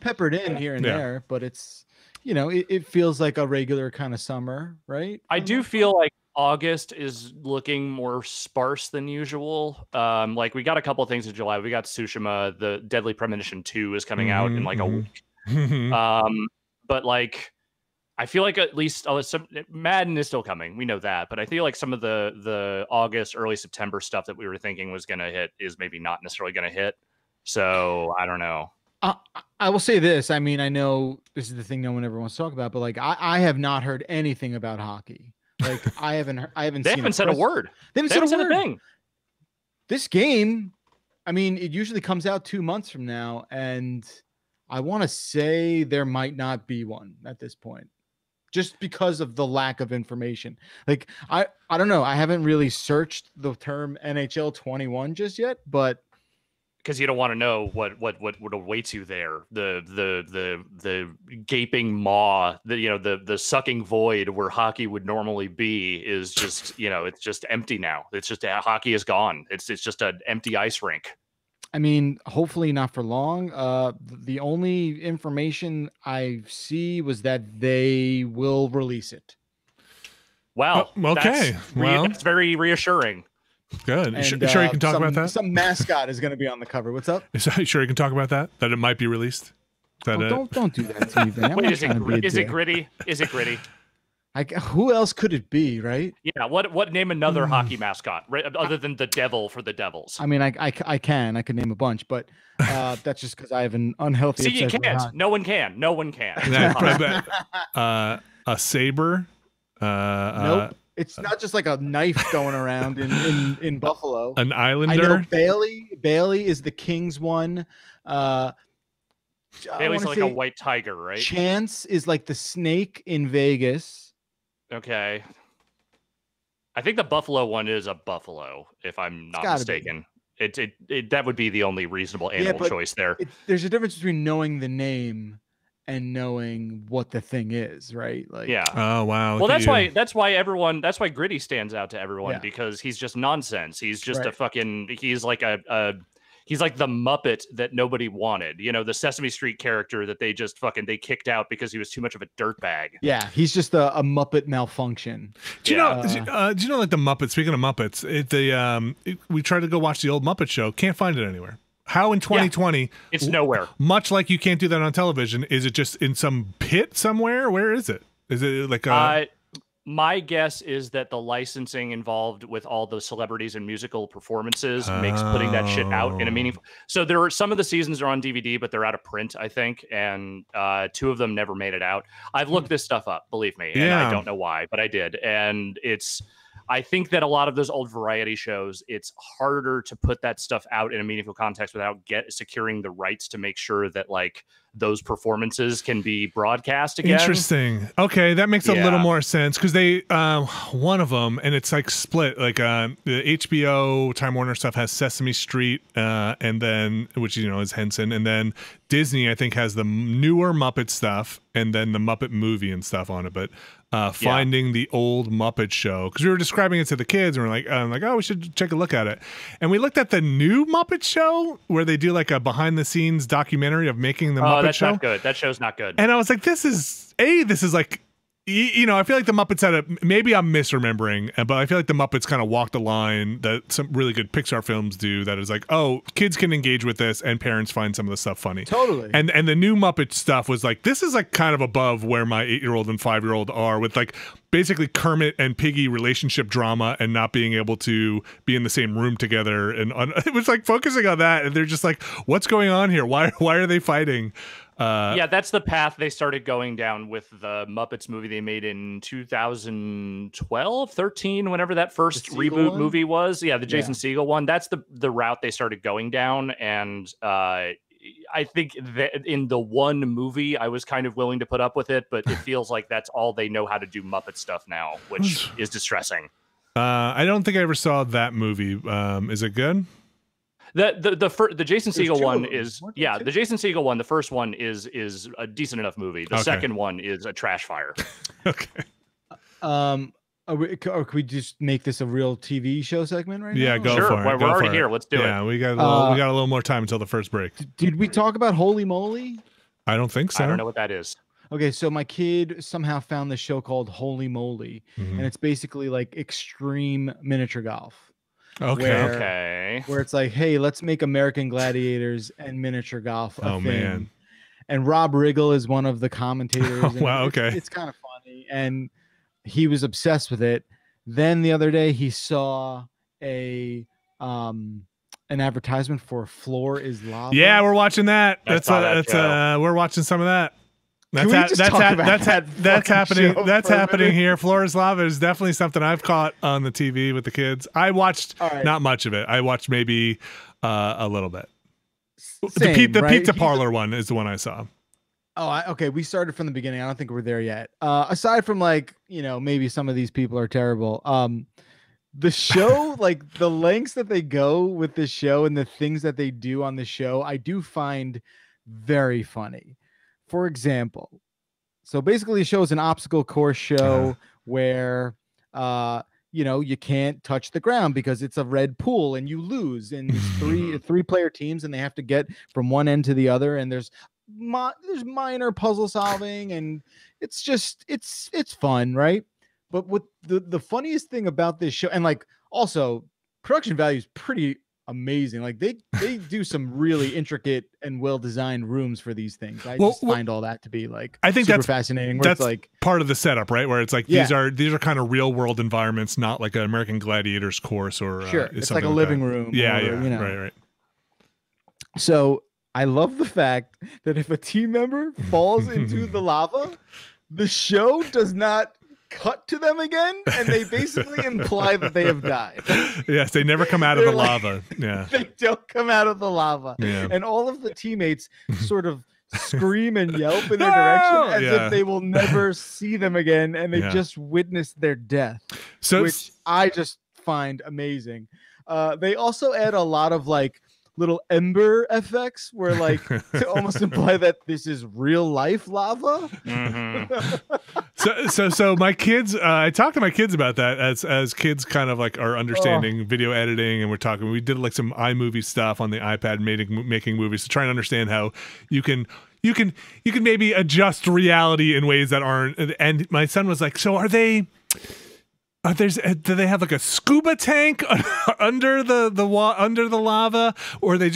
Peppered in here and there, but it's, you know, it feels like a regular kind of summer, right? I do feel like August is looking more sparse than usual. Like we got a couple of things in July. We got Tsushima, the Deadly Premonition 2 is coming out in like a week. But like, I feel like at least Madden is still coming. We know that, but I feel like some of the August, early September stuff that we were thinking was going to hit is maybe not necessarily going to hit. So I don't know. I will say this. I mean, I know this is the thing no one ever wants to talk about, but like, I have not heard anything about hockey. Like I haven't. They haven't said a word. They haven't said a thing. This game, I mean, it usually comes out 2 months from now, and I want to say there might not be one at this point, just because of the lack of information. Like I don't know. I haven't really searched the term NHL 21 just yet, but because you don't want to know what awaits you there, the gaping maw, the sucking void where hockey would normally be is just, you know, it's just empty now. It's just hockey is gone. It's just an empty ice rink. I mean, hopefully not for long. The only information I see was that they will release it. Wow. Well, okay. That's very reassuring. Good. And, sure you can talk about that? Some mascot is going to be on the cover. What's up? Sure you can talk about that? That it might be released? Don't do that to me, man. Wait, is it Gritty? Is it Gritty? Who else could it be, right? Yeah, what name another hockey mascot, right, other than the devil for the Devils? I mean, I could name a bunch, but that's just because I have an unhealthy... See, you can't. No one can. A saber? Nope. It's not just like a knife going around in Buffalo. An Islander. I know Bailey is the Kings one. Bailey's like a white tiger, right? Chance is like the snake in Vegas. Okay. I think the Buffalo one is a buffalo, if I'm not mistaken. That would be the only reasonable animal choice there. There's a difference between knowing the name and knowing what the thing is, right? Like, yeah. Oh wow. Well, that's why Gritty stands out to everyone, because he's just nonsense. He's just a fucking... he's like the Muppet that nobody wanted. You know, the Sesame Street character that they just fucking kicked out because he was too much of a dirtbag. Yeah, he's just a Muppet malfunction. Do you know like the Muppets? Speaking of Muppets, we tried to go watch the old Muppet Show. Can't find it anywhere. How in 2020 it's nowhere. Much like you can't do that on television. Is it just in some pit somewhere? Where is it? Is it like a... my guess is that the licensing involved with all the celebrities and musical performances makes putting that shit out in a meaningful... So there are some of the seasons are on DVD, but they're out of print, I think, and 2 of them never made it out. I've looked this stuff up, believe me, and I don't know why, but I did, and it's... I think that a lot of those old variety shows, it's harder to put that stuff out in a meaningful context without securing the rights to make sure that like those performances can be broadcast again. Interesting. Okay, that makes a little more sense, because they one of them, and it's like split. Like the HBO Time Warner stuff has Sesame Street, and then which is Henson, and then Disney I think has the newer Muppet stuff, and then the Muppet movie and stuff on it, but. Finding the old Muppet Show, because we were describing it to the kids, and we're like, oh, we should take a look at it. And we looked at the new Muppet Show, where they do like a behind-the-scenes documentary of making the Muppet Show. Oh, that's not good. That show's not good. And I was like, this is like, I feel like the Muppets had maybe I'm misremembering, but I feel like the Muppets kind of walked the line that some really good Pixar films do, that is like, oh, kids can engage with this and parents find some of the stuff funny. Totally. And the new Muppet stuff was like, this is like kind of above where my 8-year-old and 5-year-old are, with like basically Kermit and Piggy relationship drama and not being able to be in the same room together. And it was like focusing on that. And they're just like, what's going on here? Why are they fighting? Yeah, that's the path they started going down with the Muppets movie they made in 2012, 13, whenever that first reboot movie was. Yeah, the Jason Segel one. That's the route they started going down. And I think that in the one movie, I was kind of willing to put up with it, but it feels like that's all they know how to do Muppet stuff now, which is distressing. I don't think I ever saw that movie. Is it good? The Jason Segel one is the Jason Segel one, the first one is a decent enough movie. The second one is a trash fire. Okay. Or could we just make this a real TV show segment right now? Yeah, go for it. We're already here. Let's do it. Yeah, we got a little more time until the first break. Did we talk about Holy Moly? I don't think so. I don't know what that is. Okay, so my kid somehow found this show called Holy Moly, and it's basically like extreme miniature golf. Okay. Where it's like, hey, let's make American Gladiators and miniature golf a thing. Man. And Rob Riggle is one of the commentators. Wow. Okay. It's kind of funny, and he was obsessed with it. Then the other day, he saw a an advertisement for Floor is Lava. Yeah, we're watching that. That's we're watching some of that. That's happening. That's happening here. Floor is Lava is definitely something I've caught on the TV with the kids. I watched not much of it. I watched maybe a little bit. The pizza parlor one is the one I saw. Okay. We started from the beginning. I don't think we're there yet. Aside from maybe some of these people are terrible. The show, like the lengths that they go with this show and the things that they do on the show, I do find very funny. For example, so basically the show is an obstacle course show where, you can't touch the ground because it's a red pool and you lose. And there's three player teams and they have to get from one end to the other. And there's minor puzzle solving and it's just, it's fun. Right. But what the funniest thing about this show, and also production value is pretty amazing. They do some really intricate and well-designed rooms for these things. I find all that to be I think super fascinating. Where that's part of the setup, right? Where it's these are kind of real world environments, not like an American Gladiators course or it's like a living room. Yeah. Right. So I love the fact that if a team member falls into the lava, the show does not cut to them again, and they basically imply that they have died. Yes, they never come out of the lava. Yeah, they don't come out of the lava. Yeah. And all of the teammates sort of scream and yelp in their direction as if they will never see them again, and they just witnessed their death, which I just find amazing. They also add a lot of little ember effects where to almost imply that this is real life lava. So my kids, I talked to my kids about that as kids kind of are understanding video editing, and we did some iMovie stuff on the iPad, making movies to try and understand how you can maybe adjust reality in ways that aren't. And my son was like, so do they have a scuba tank under the lava, or they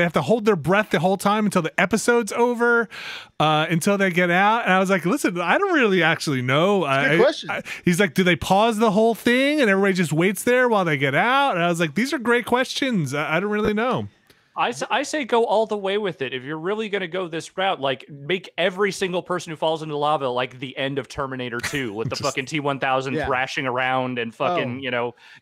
have to hold their breath the whole time until the episode's over, until they get out? And I was like, listen, I don't really actually know. He's like, do they pause the whole thing and everybody just waits there while they get out? And I was like, these are great questions. I don't really know. I say go all the way with it. If you're really going to go this route, make every single person who falls into lava the end of Terminator 2 with the fucking T-1000 thrashing around and fucking,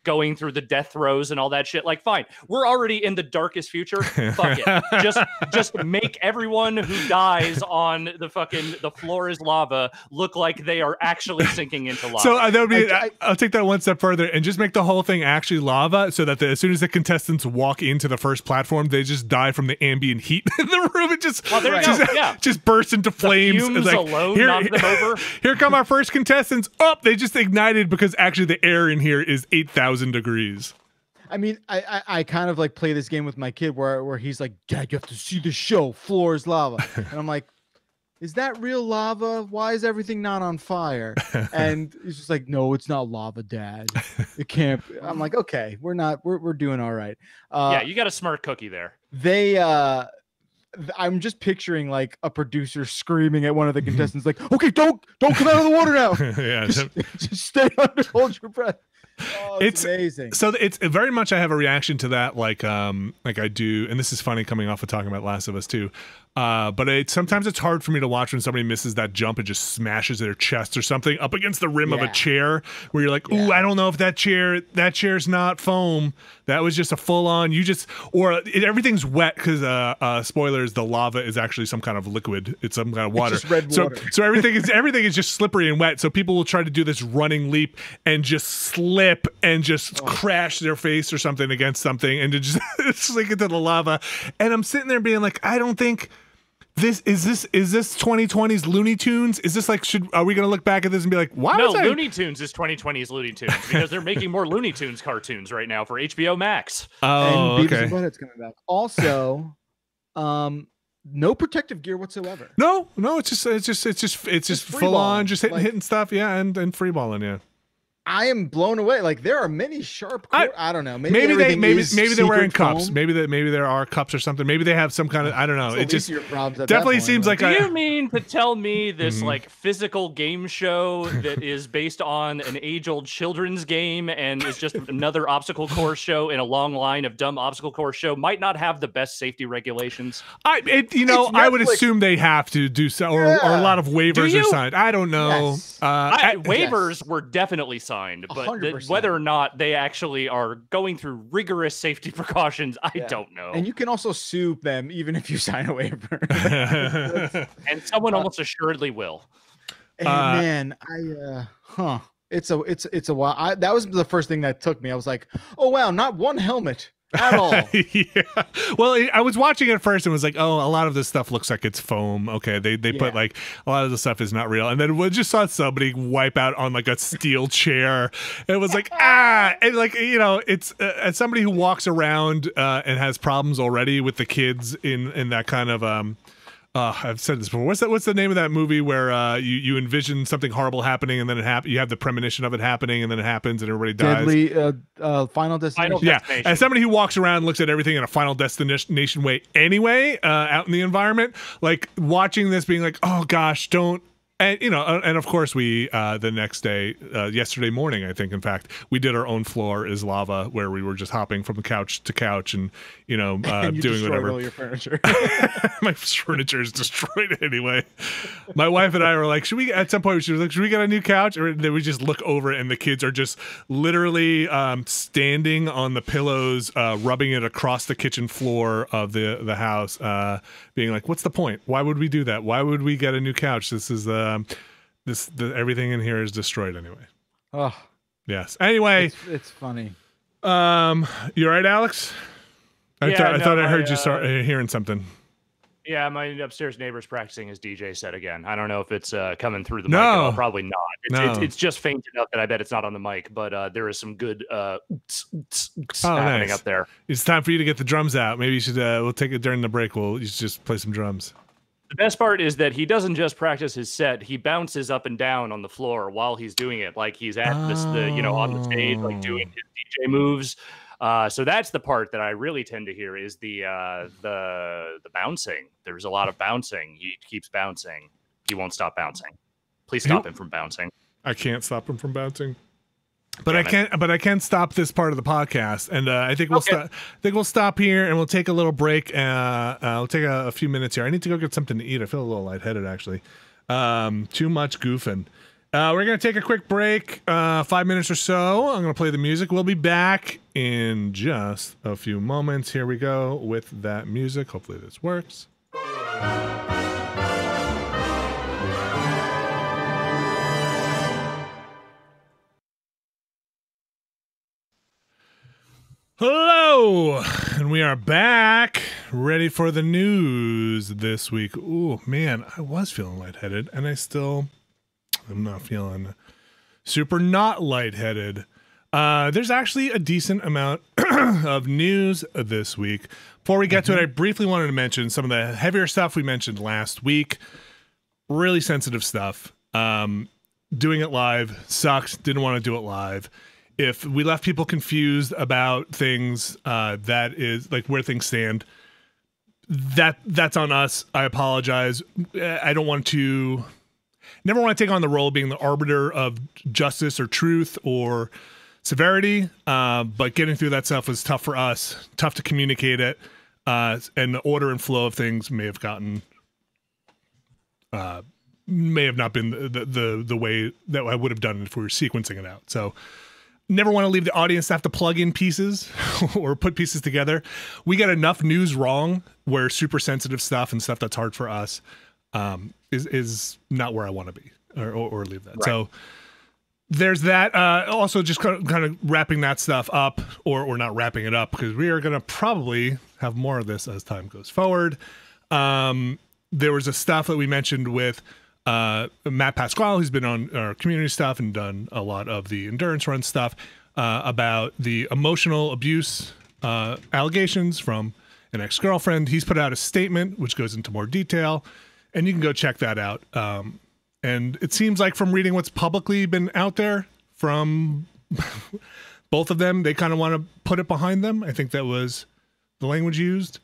going through the death throes and all that shit. Fine. We're already in the darkest future. Fuck it. Just make everyone who dies on the fucking the floor is lava look like they are actually sinking into lava. So that would be, I'll take that one step further and just make the whole thing actually lava so that as soon as the contestants walk into the first platform, they just die from the ambient heat in the room. It just bursts into flames. The fumes alone knock them over. Here come our first contestants. They just ignited because actually the air in here is 8,000 degrees. I mean, I kind of play this game with my kid where he's like, Dad, you have to see the show, Floor is Lava. And I'm like, is that real lava? Why is everything not on fire? And he's just like, no, it's not lava, Dad. It can't be. I'm like, okay, we're doing all right. Yeah, you got a smart cookie there. I'm just picturing a producer screaming at one of the contestants, okay, don't come out of the water now. Just stay under, hold your breath. Oh, it's amazing. So it's very much, I have a reaction to that, like I do, and this is funny coming off of talking about Last of Us 2, but sometimes it's hard for me to watch when somebody misses that jump and just smashes their chest or something up against the rim of a chair, where you're like, ooh, I don't know if that chair's not foam, that was just a full on, everything's wet, because spoilers, the lava is actually some kind of liquid, it's some kind of water, it's just red water. So everything is just slippery and wet, so people will try to do this running leap and just slip and just crash their face or something against something and to just slink into the lava. And I'm sitting there being like, I don't think Is this 2020's Looney Tunes? Is this like, are we going to look back at this and be like, why? No, Looney Tunes is 2020's Looney Tunes because they're making more Looney Tunes cartoons right now for HBO Max. Oh, and okay. And Beavis and Butthead's coming back. Also, no protective gear whatsoever. No, it's just full on, just hitting stuff, yeah, and free balling, yeah. I am blown away. Like, there are many sharp. I don't know. Maybe they're wearing cups. Maybe there are cups or something. Maybe they have some kind of. I don't know. It just definitely seems like. Do you mean to tell me this like physical game show that is based on an age-old children's game and is just another obstacle course show in a long line of dumb obstacle course show might not have the best safety regulations? I would assume they have to do so, or a lot of waivers are signed. I don't know. Yes. Waivers were definitely signed. But whether or not they actually are going through rigorous safety precautions, I don't know. And you can also sue them even if you sign a waiver. And someone almost assuredly will. And man, it's a while. That was the first thing that took me. I was like, oh wow, not one helmet at all. Yeah. Well, I was watching it first and was like, oh, a lot of this stuff looks like it's foam. Okay, they put like a lot of the stuff is not real. And then we just saw somebody wipe out on like a steel chair. And it was like, ah, and like, you know, it's as somebody who walks around and has problems already with the kids in that kind of I've said this before. What's the name of that movie where you envision something horrible happening and then it happens? You have the premonition of it happening and then it happens and everybody dies. Deadly Final Destination. Yeah. As somebody who walks around and looks at everything in a Final Destination way anyway, out in the environment, like watching this, being like, oh gosh, don't. And, you know, and of course we, the next day, yesterday morning, I think, in fact, we did our own Floor is Lava where we were just hopping from couch to couch and, you know, and you doing whatever. All your furniture. My furniture is destroyed anyway. My wife and I were like, should we get a new couch? Or then we just look over and the kids are just literally standing on the pillows, rubbing it across the kitchen floor of the house, being like, what's the point? Why would we do that? Why would we get a new couch? This is the... everything in here is destroyed anyway. Oh yes. Anyway, it's funny. You all right, Alex? I thought I heard you start hearing something. Yeah, my upstairs neighbor's practicing his DJ set again. I don't know if it's coming through the mic. All, probably not. It's just faint enough that I bet it's not on the mic, but there is some good happening up there. It's time for you to get the drums out. Maybe you should. We'll take it during the break. You should just play some drums. The best part is that he doesn't just practice his set; he bounces up and down on the floor while he's doing it, like he's at on the stage, like doing his DJ moves. So that's the part that I really tend to hear is the bouncing. There's a lot of bouncing. He keeps bouncing. He won't stop bouncing. Please stop him from bouncing. I can't stop him from bouncing. But I can stop this part of the podcast, and I think we'll stop here, and we'll take a little break. We'll take a few minutes here. I need to go get something to eat. I feel a little lightheaded, actually. Too much goofing. We're gonna take a quick break, 5 minutes or so. I'm gonna play the music. We'll be back in just a few moments. Here we go with that music. Hopefully this works. Hello, and we are back, ready for the news this week. Ooh, man, I was feeling lightheaded, and I still am not feeling super not lightheaded. There's actually a decent amount of news this week. Before we get to it, I briefly wanted to mention some of the heavier stuff we mentioned last week. Really sensitive stuff. Doing it live sucks. Didn't want to do it live. If we left people confused about things, that is like where things stand, that's on us. I apologize. I don't want to, never want to take on the role of being the arbiter of justice or truth or severity. But getting through that stuff was tough for us, tough to communicate it. And the order and flow of things may have gotten, may have not been the way that I would have done it if we were sequencing it out. So, never want to leave the audience to have to plug in pieces or put pieces together. We got enough news wrong where super sensitive stuff and stuff that's hard for us is not where I want to be or leave that. Right. So there's that. Also just kind of wrapping that stuff up or not wrapping it up because we are going to probably have more of this as time goes forward. there was a stuff that we mentioned with Matt Pasquale, who's been on our community stuff and done a lot of the endurance run stuff, about the emotional abuse allegations from an ex-girlfriend. He's put out a statement which goes into more detail, and you can go check that out. And it seems like from reading what's publicly been out there from both of them, they kind of want to put it behind them. I think that was the language used.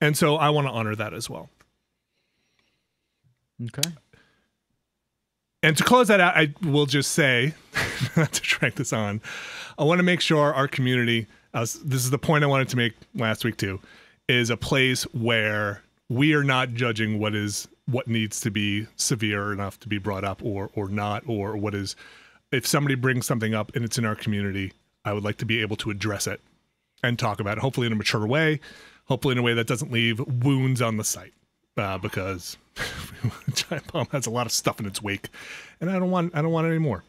And so I want to honor that as well. Okay. And to close that out, I will just say, not to drag this on, I want to make sure our community, this is the point I wanted to make last week too, is a place where we are not judging what needs to be severe enough to be brought up or not, or what is, if somebody brings something up and it's in our community, I would like to be able to address it and talk about it, hopefully in a mature way, hopefully in a way that doesn't leave wounds on the site, because Giant Bomb has a lot of stuff in its wake, and I don't want any more.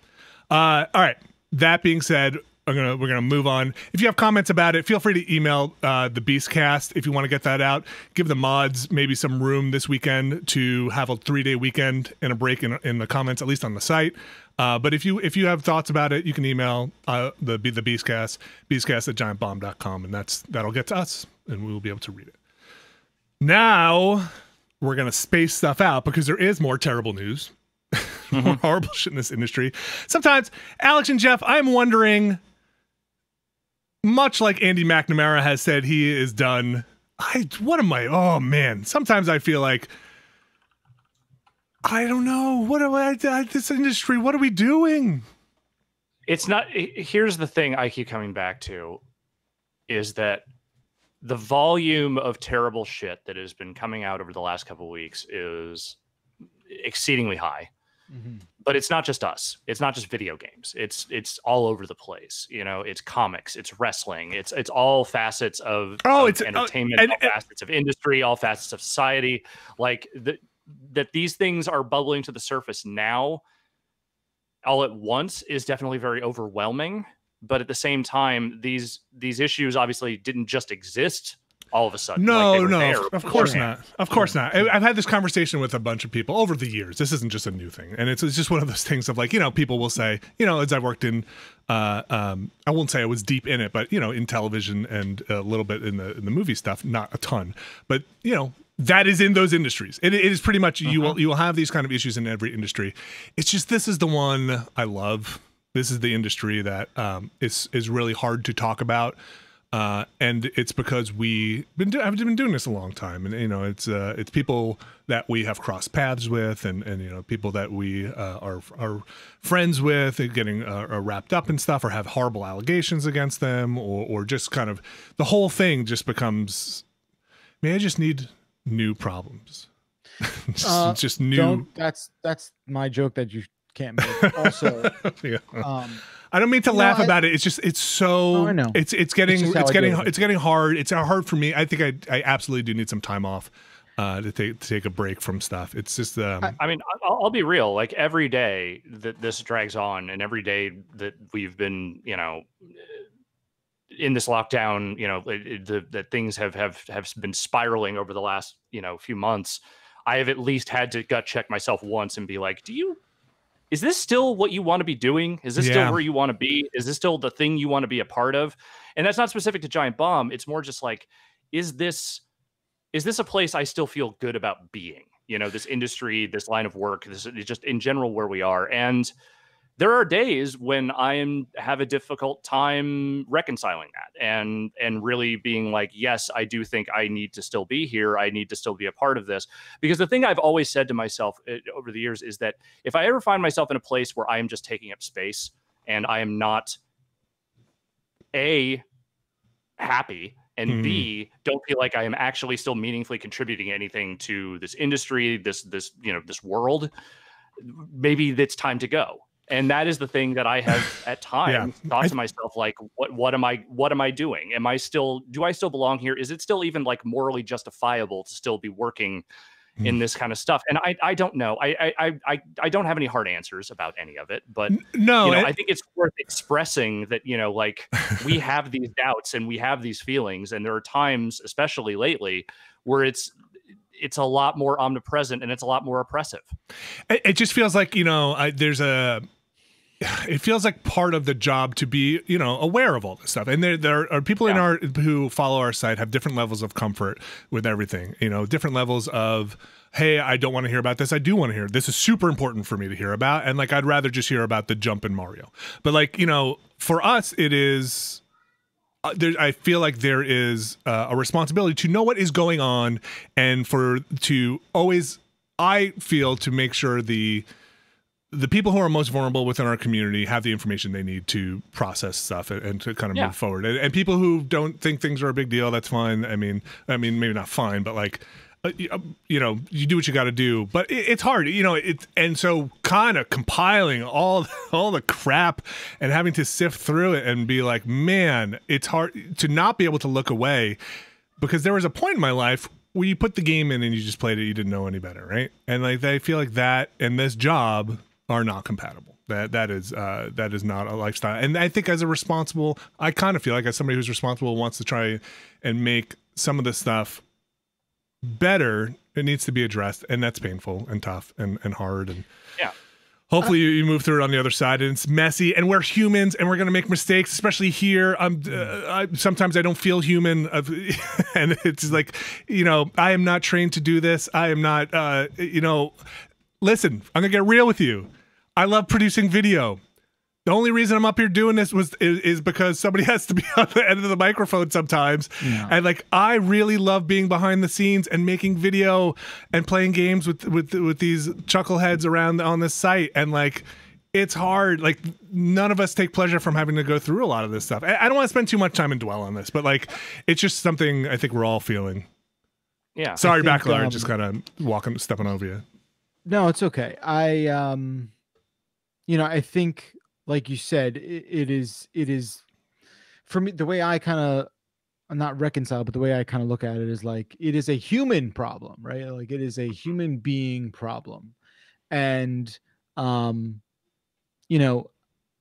All right. That being said, we're gonna move on. If you have comments about it, feel free to email the Beastcast if you want to get that out. Give the mods maybe some room this weekend to have a 3-day weekend and a break in the comments, at least on the site. But if you have thoughts about it, you can email the Beastcast@giantbomb.com, and that'll get to us, and we will be able to read it. Now we're gonna space stuff out because there is more terrible news, more horrible shit in this industry. Sometimes, Alex and Jeff, I'm wondering, much like Andy McNamara has said he is done, oh man, sometimes I feel like, I don't know. This industry, what are we doing? It's not, here's the thing I keep coming back to is that the volume of terrible shit that has been coming out over the last couple of weeks is exceedingly high, but it's not just us. It's not just video games. It's all over the place. You know, it's comics, it's wrestling, it's all facets of, it's entertainment, all facets of industry, all facets of society. Like that these things are bubbling to the surface now all at once is definitely very overwhelming, but at the same time these issues obviously didn't just exist all of a sudden. Of course not. I've had this conversation with a bunch of people over the years. This isn't just a new thing, and it's just one of those things of, like, you know, people will say, you know, as I worked in I won't say I was deep in it, but, you know, in television and a little bit in the movie stuff, not a ton, but, you know, that is in those industries. It is pretty much, you will have these kind of issues in every industry. It's just, this is the one I love. This is the industry that is really hard to talk about. And it's because I've been doing this a long time, and, you know, it's people that we have crossed paths with, and you know, people that we are friends with, and getting are wrapped up in stuff, or have horrible allegations against them, or just kind of the whole thing just becomes, I just need new problems. just new. That's my joke that you can't make. Also, yeah. I don't mean to laugh about it. It's just it's getting hard. It's hard for me. I think I absolutely do need some time off to take a break from stuff. It's just I mean, I'll be real. Like, every day that this drags on, and every day that we've been, you know, in this lockdown, you know, that things have been spiraling over the last, you know, few months, I have at least had to gut check myself once and be like, is this still what you want to be doing? Is this still where you want to be? Is this still the thing you want to be a part of? And that's not specific to Giant Bomb. It's more just like, is this a place I still feel good about being? You know, this industry, this line of work, this is just in general where we are. And there are days when I have a difficult time reconciling that and really being like, yes, I do think I need to still be here. I need to still be a part of this, because the thing I've always said to myself over the years is that if I ever find myself in a place where I am just taking up space and I am not A, happy, and B, don't feel like I am actually still meaningfully contributing anything to this industry, this you know, this world, maybe it's time to go. And that is the thing that I have at times thought to myself, like, what am I doing? Do I still belong here? Is it still even, like, morally justifiable to still be working in this kind of stuff? And I don't know. I don't have any hard answers about any of it, but no, you know, I think it's worth expressing that, you know, like, we have these doubts and we have these feelings, and there are times, especially lately, where it's it's a lot more omnipresent and it's a lot more oppressive. It just feels like, you know, it feels like part of the job to be, you know, aware of all this stuff. And there are people in our who follow our site have different levels of comfort with everything, you know, different levels of, hey, I don't want to hear about this. I do want to hear. This is super important for me to hear about. And like, I'd rather just hear about the jump in Mario. But like, you know, for us, it is... I feel like there is a responsibility to know what is going on and to make sure the people who are most vulnerable within our community have the information they need to process stuff and to kind of move forward. And people who don't think things are a big deal, that's fine. I mean, maybe not fine, but like, you know, you do what you got to do, but it's hard, you know, and so kind of compiling all the crap and having to sift through it and be like, man, it's hard to not be able to look away, because there was a point in my life where you put the game in and you just played it. You didn't know any better. Right. And like, I feel like that and this job are not compatible. That is not a lifestyle. And I think as a responsible, I kind of feel like as somebody who's responsible wants to try and make some of this stuff better, it needs to be addressed, and that's painful and tough and hard, and hopefully you move through it on the other side. And it's messy, and we're humans, and we're gonna make mistakes, especially here. Sometimes I don't feel human, and it's like, you know, I am not trained to do this. I am not you know, listen, I'm gonna get real with you. I love producing video. The only reason I'm up here doing this is because somebody has to be on the end of the microphone sometimes. Yeah. And like, I really love being behind the scenes and making video and playing games with these chuckleheads around on this site. And like, it's hard. Like, none of us take pleasure from having to go through a lot of this stuff. I don't want to spend too much time and dwell on this, but like, it's just something I think we're all feeling. Yeah. Sorry, Bakalar, just kind of stepping over you. No, it's okay. You know, I think, like you said, it is for me, the way I kind of, I'm not reconciled, but the way I kind of look at it is like, it is a human problem, right? Like, it is a human being problem. And, you know,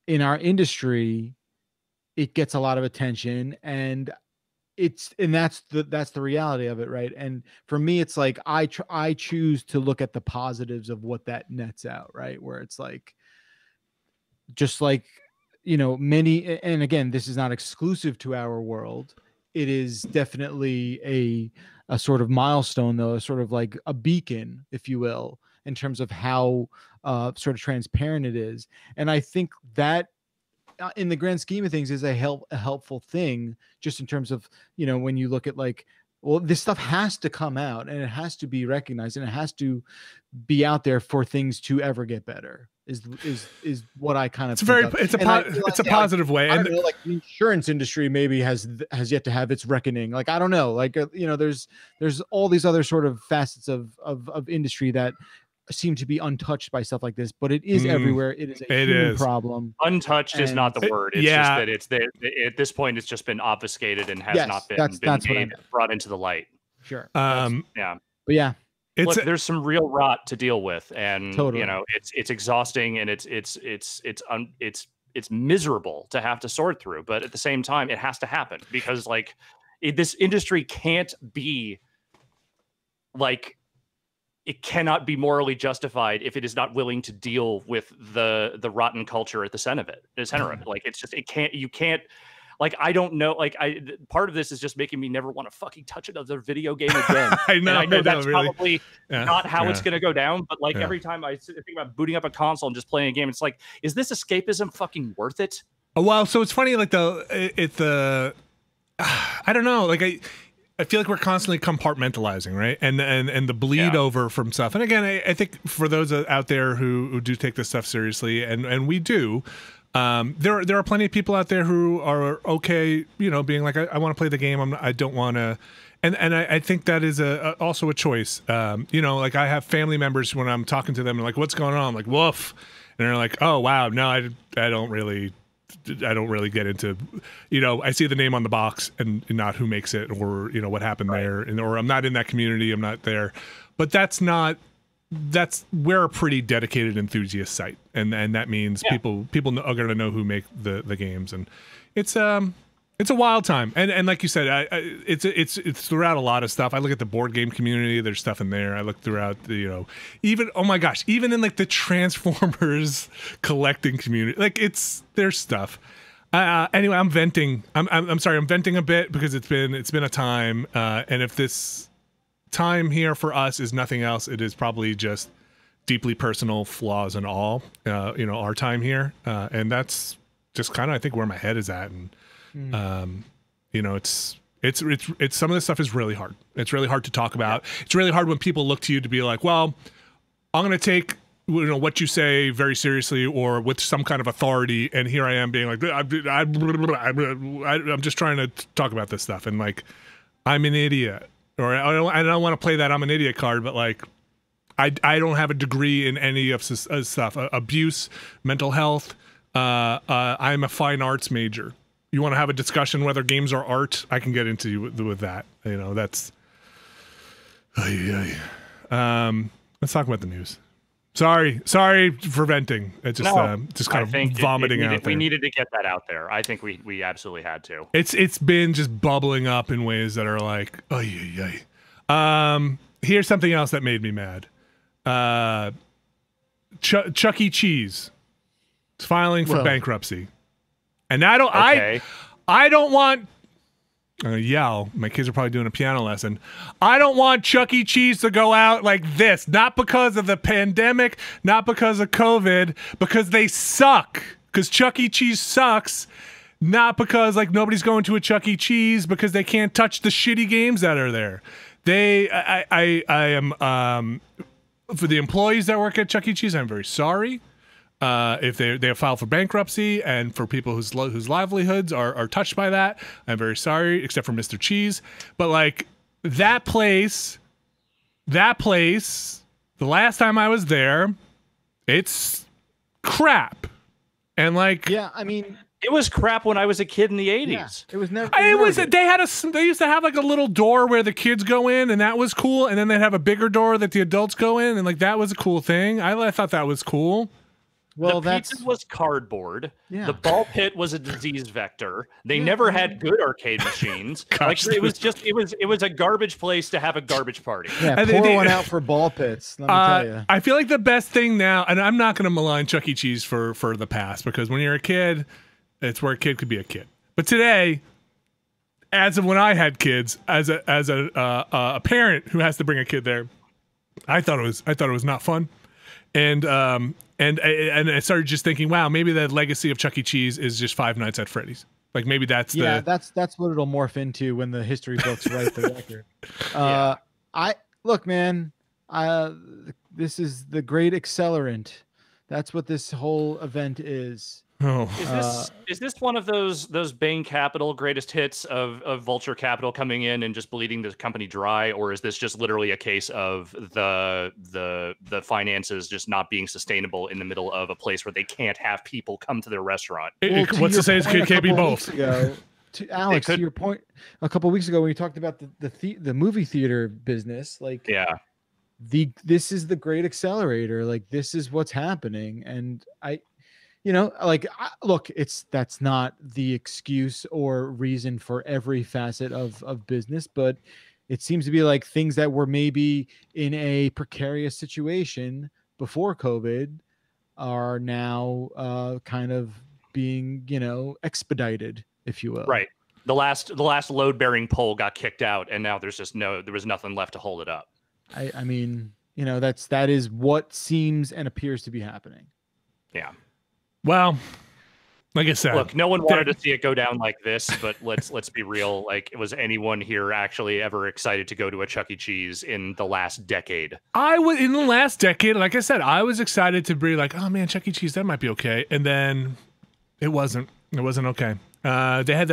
in our industry, it gets a lot of attention, and that's the reality of it. Right. And for me, it's like, I choose to look at the positives of what that nets out. Right. Where it's like, just like, you know, many, and again, this is not exclusive to our world. It is definitely a sort of milestone, though, a sort of like a beacon, if you will, in terms of how sort of transparent it is. And I think that in the grand scheme of things is a helpful thing, just in terms of, you know, when you look at like, well, this stuff has to come out and it has to be recognized and it has to be out there for things to ever get better. Is what I kind of it's a positive way. And I don't know, like, the insurance industry maybe has yet to have its reckoning. Like, I don't know, like, you know, there's all these other sort of facets of industry that seem to be untouched by stuff like this, but it is everywhere. It is a human problem. Untouched is not the word. It's just that it's there at this point. It's just been obfuscated and has not been brought into the light. Sure. But yeah. Look, there's some real rot to deal with, and you know, it's exhausting, and it's miserable to have to sort through. But at the same time, it has to happen, because like this industry can't be like, it cannot be morally justified if it is not willing to deal with the rotten culture at the center of it. Like, it's just, it can't, you can't. Like, I don't know, like, part of this is just making me never want to fucking touch another video game again. I know that's really, probably not how it's going to go down, but like every time I think about booting up a console and just playing a game, it's like, is this escapism fucking worth it? Oh, wow. So it's funny, like, I don't know, like, I feel like we're constantly compartmentalizing, right? And the bleed over from stuff. And again, I think for those out there who do take this stuff seriously, and we do, there are plenty of people out there who are okay, you know, being like, I want to play the game. I don't want to, and I think that is also a choice. You know, like, I have family members when I'm talking to them and like, what's going on? I'm like, woof, and they're like, oh wow, no, I don't really get into, you know, I see the name on the box and not who makes it, or you know what happened there, and or I'm not in that community, I'm not there, but that's not. We're a pretty dedicated enthusiast site, and that means people are going to know who make the games, and it's It's a wild time, and like you said, it's throughout a lot of stuff. I look at the board game community; there's stuff in there. I look throughout, even oh my gosh, even in like the Transformers collecting community, like there's stuff. Anyway, I'm venting. I'm sorry, I'm venting a bit because it's been a time, and if this time here for us is nothing else, it is probably just deeply personal, flaws and all. Our time here, and that's just kind of I think where my head is at and. It's some of this stuff is really hard. It's really hard to talk about. It's really hard when people look to you to be like, well, I'm going to take, what you say very seriously or with some kind of authority. And here I am being like, I'm just trying to talk about this stuff. And like, I'm an idiot or I don't want to play that I'm an idiot card, but like, I don't have a degree in any of this stuff, abuse, mental health. I'm a fine arts major. You want to have a discussion whether games are art? I can get into you with that. That's. Let's talk about the news. Sorry for venting. It's just just kind of vomiting out there. We needed to get that out there. I think we absolutely had to. It's been just bubbling up in ways that are like, here's something else that made me mad. Chuck E. Cheese is filing for bankruptcy. And I don't want. I'm gonna yell. My kids are probably doing a piano lesson. I don't want Chuck E. Cheese to go out like this. Not because of the pandemic. Not because of COVID. Because they suck. Because Chuck E. Cheese sucks. Not because like nobody's going to a Chuck E. Cheese because they can't touch the shitty games that are there. I am for the employees that work at Chuck E. Cheese. I'm very sorry. If they have filed for bankruptcy and for people whose livelihoods are touched by that, I'm very sorry, except for Mr. Cheese. But like that place, the last time I was there, it's crap. And like, yeah, I mean, it was crap when I was a kid in the 80s. Yeah, it was never. They used to have like a little door where the kids go in, and that was cool. And then they'd have a bigger door that the adults go in, and like that was a cool thing. I thought that was cool. Well, the pizza was cardboard. Yeah. The ball pit was a disease vector. They never had good arcade machines. Gosh, like, it was a garbage place to have a garbage party. Yeah, and pour one out for ball pits. Let me tell you. I feel like the best thing now, and I'm not going to malign Chuck E. Cheese for the past because when you're a kid, it's where a kid could be a kid. But today, as of when I had kids, as a parent who has to bring a kid there, I thought it was not fun, And I started just thinking, wow, maybe the legacy of Chuck E. Cheese is just Five Nights at Freddy's. Like maybe that's that's what it'll morph into when the history books write the record. Yeah. This is the great accelerant. That's what this whole event is. Oh. Is this one of those Bain Capital greatest hits of Vulture Capital coming in and just bleeding the company dry, or is this just literally a case of the finances just not being sustainable in the middle of a place where they can't have people come to their restaurant? What's to say is it can't be both. Alex, to your point a couple weeks ago when we talked about the movie theater business, like yeah. This is the great accelerator. Like this is what's happening, and look, that's not the excuse or reason for every facet of business, but it seems to be like things that were maybe in a precarious situation before COVID are now kind of being, expedited, if you will. Right. The last load bearing pole got kicked out, and now there was nothing left to hold it up. I mean, that is what seems and appears to be happening. Yeah. Well, like I said, look, no one wanted to see it go down like this, but let's be real. Like, was anyone here actually ever excited to go to a Chuck E. Cheese in the last decade? I was in the last decade. Like I said, I was excited to be like, oh man, Chuck E. Cheese, that might be okay. And then it wasn't. It wasn't okay. They had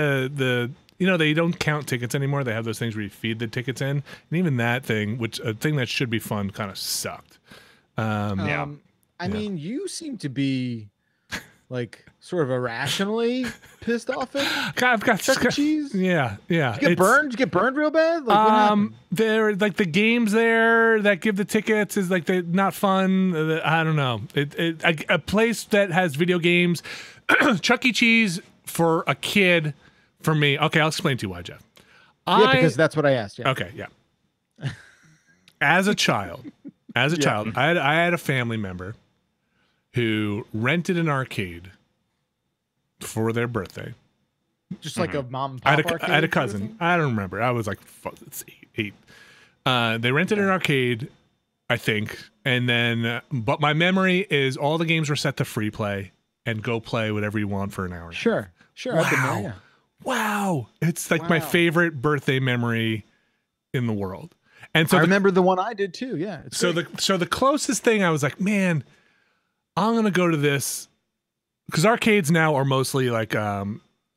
they don't count tickets anymore. They have those things where you feed the tickets in, and even that thing, which a thing that should be fun, kind of sucked. I mean, you seem to be. Like sort of irrationally pissed off at Chuck E. Cheese. Yeah. Did you get burned? Did you get burned real bad? Like, there, like the games there that give the tickets is like they're not fun. I don't know. A place that has video games, Chuck E. Cheese for a kid for me. Okay, I'll explain to you why, Jeff. Yeah, because that's what I asked. Yeah. Okay, yeah. As a child, I had a family member who rented an arcade for their birthday. Just like a mom and pop arcade? I had a cousin. I don't remember. I was like, fuck, it's eight. They rented an arcade, I think. And then, but my memory is all the games were set to free play and go play whatever you want for an hour. Sure, sure. Wow. Wow. It's like my favorite birthday memory in the world. And so I remember the one I did too. Yeah. So the closest thing I was like, man, I'm going to go to this. Because arcades now are mostly like, you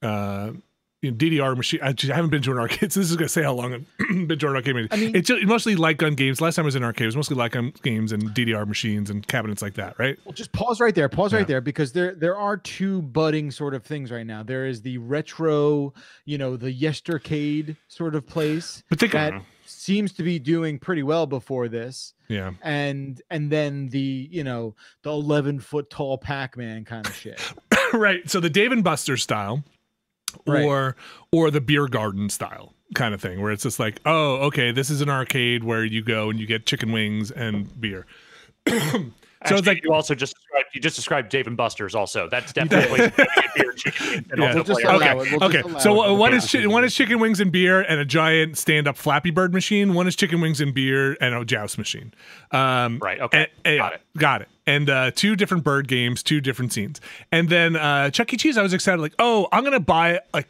know, DDR machine. I haven't been to an arcade, so this is gonna say how long I've been to an arcade. I mean, it's just mostly light gun games. Last time I was in an arcade, it was mostly light gun games and DDR machines and cabinets like that, right? Well, just pause right there. Pause right there, because there are two budding sort of things right now. There is the retro, you know, the yestercade sort of place, but that seems to be doing pretty well before this. Yeah. And then the, you know, the 11-foot tall Pac-Man kind of shit. Right. So the Dave and Buster style. Right. Or the beer garden style kind of thing, where it's just like, oh, okay, this is an arcade where you go and you get chicken wings and beer. So it's like you also just described Dave and Buster's. Also, that's definitely beer and chicken wings. And okay. So one is chicken wings and beer and a giant stand-up Flappy Bird machine. One is chicken wings and beer and a joust machine. Right. Okay. Got it. And two different bird games, two different scenes. And then Chuck E. Cheese, I was excited. Like, oh, I'm gonna buy like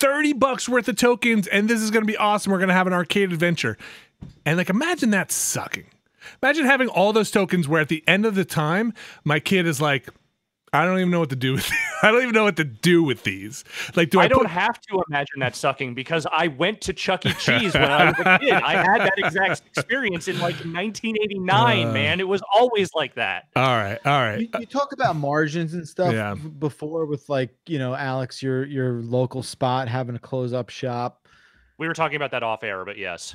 $30 worth of tokens, and this is gonna be awesome. We're gonna have an arcade adventure. And like, imagine that sucking. Imagine having all those tokens where at the end of the time, my kid is like, I don't even know what to do with these. I don't even know what to do with these. Like, do I don't have to imagine that sucking, because I went to Chuck E. Cheese when I was a kid. I had that exact experience in like 1989, man. It was always like that. All right. All right. You talk about margins and stuff before with, like, you know, Alex, your local spot having to close up shop. We were talking about that off air, but yes.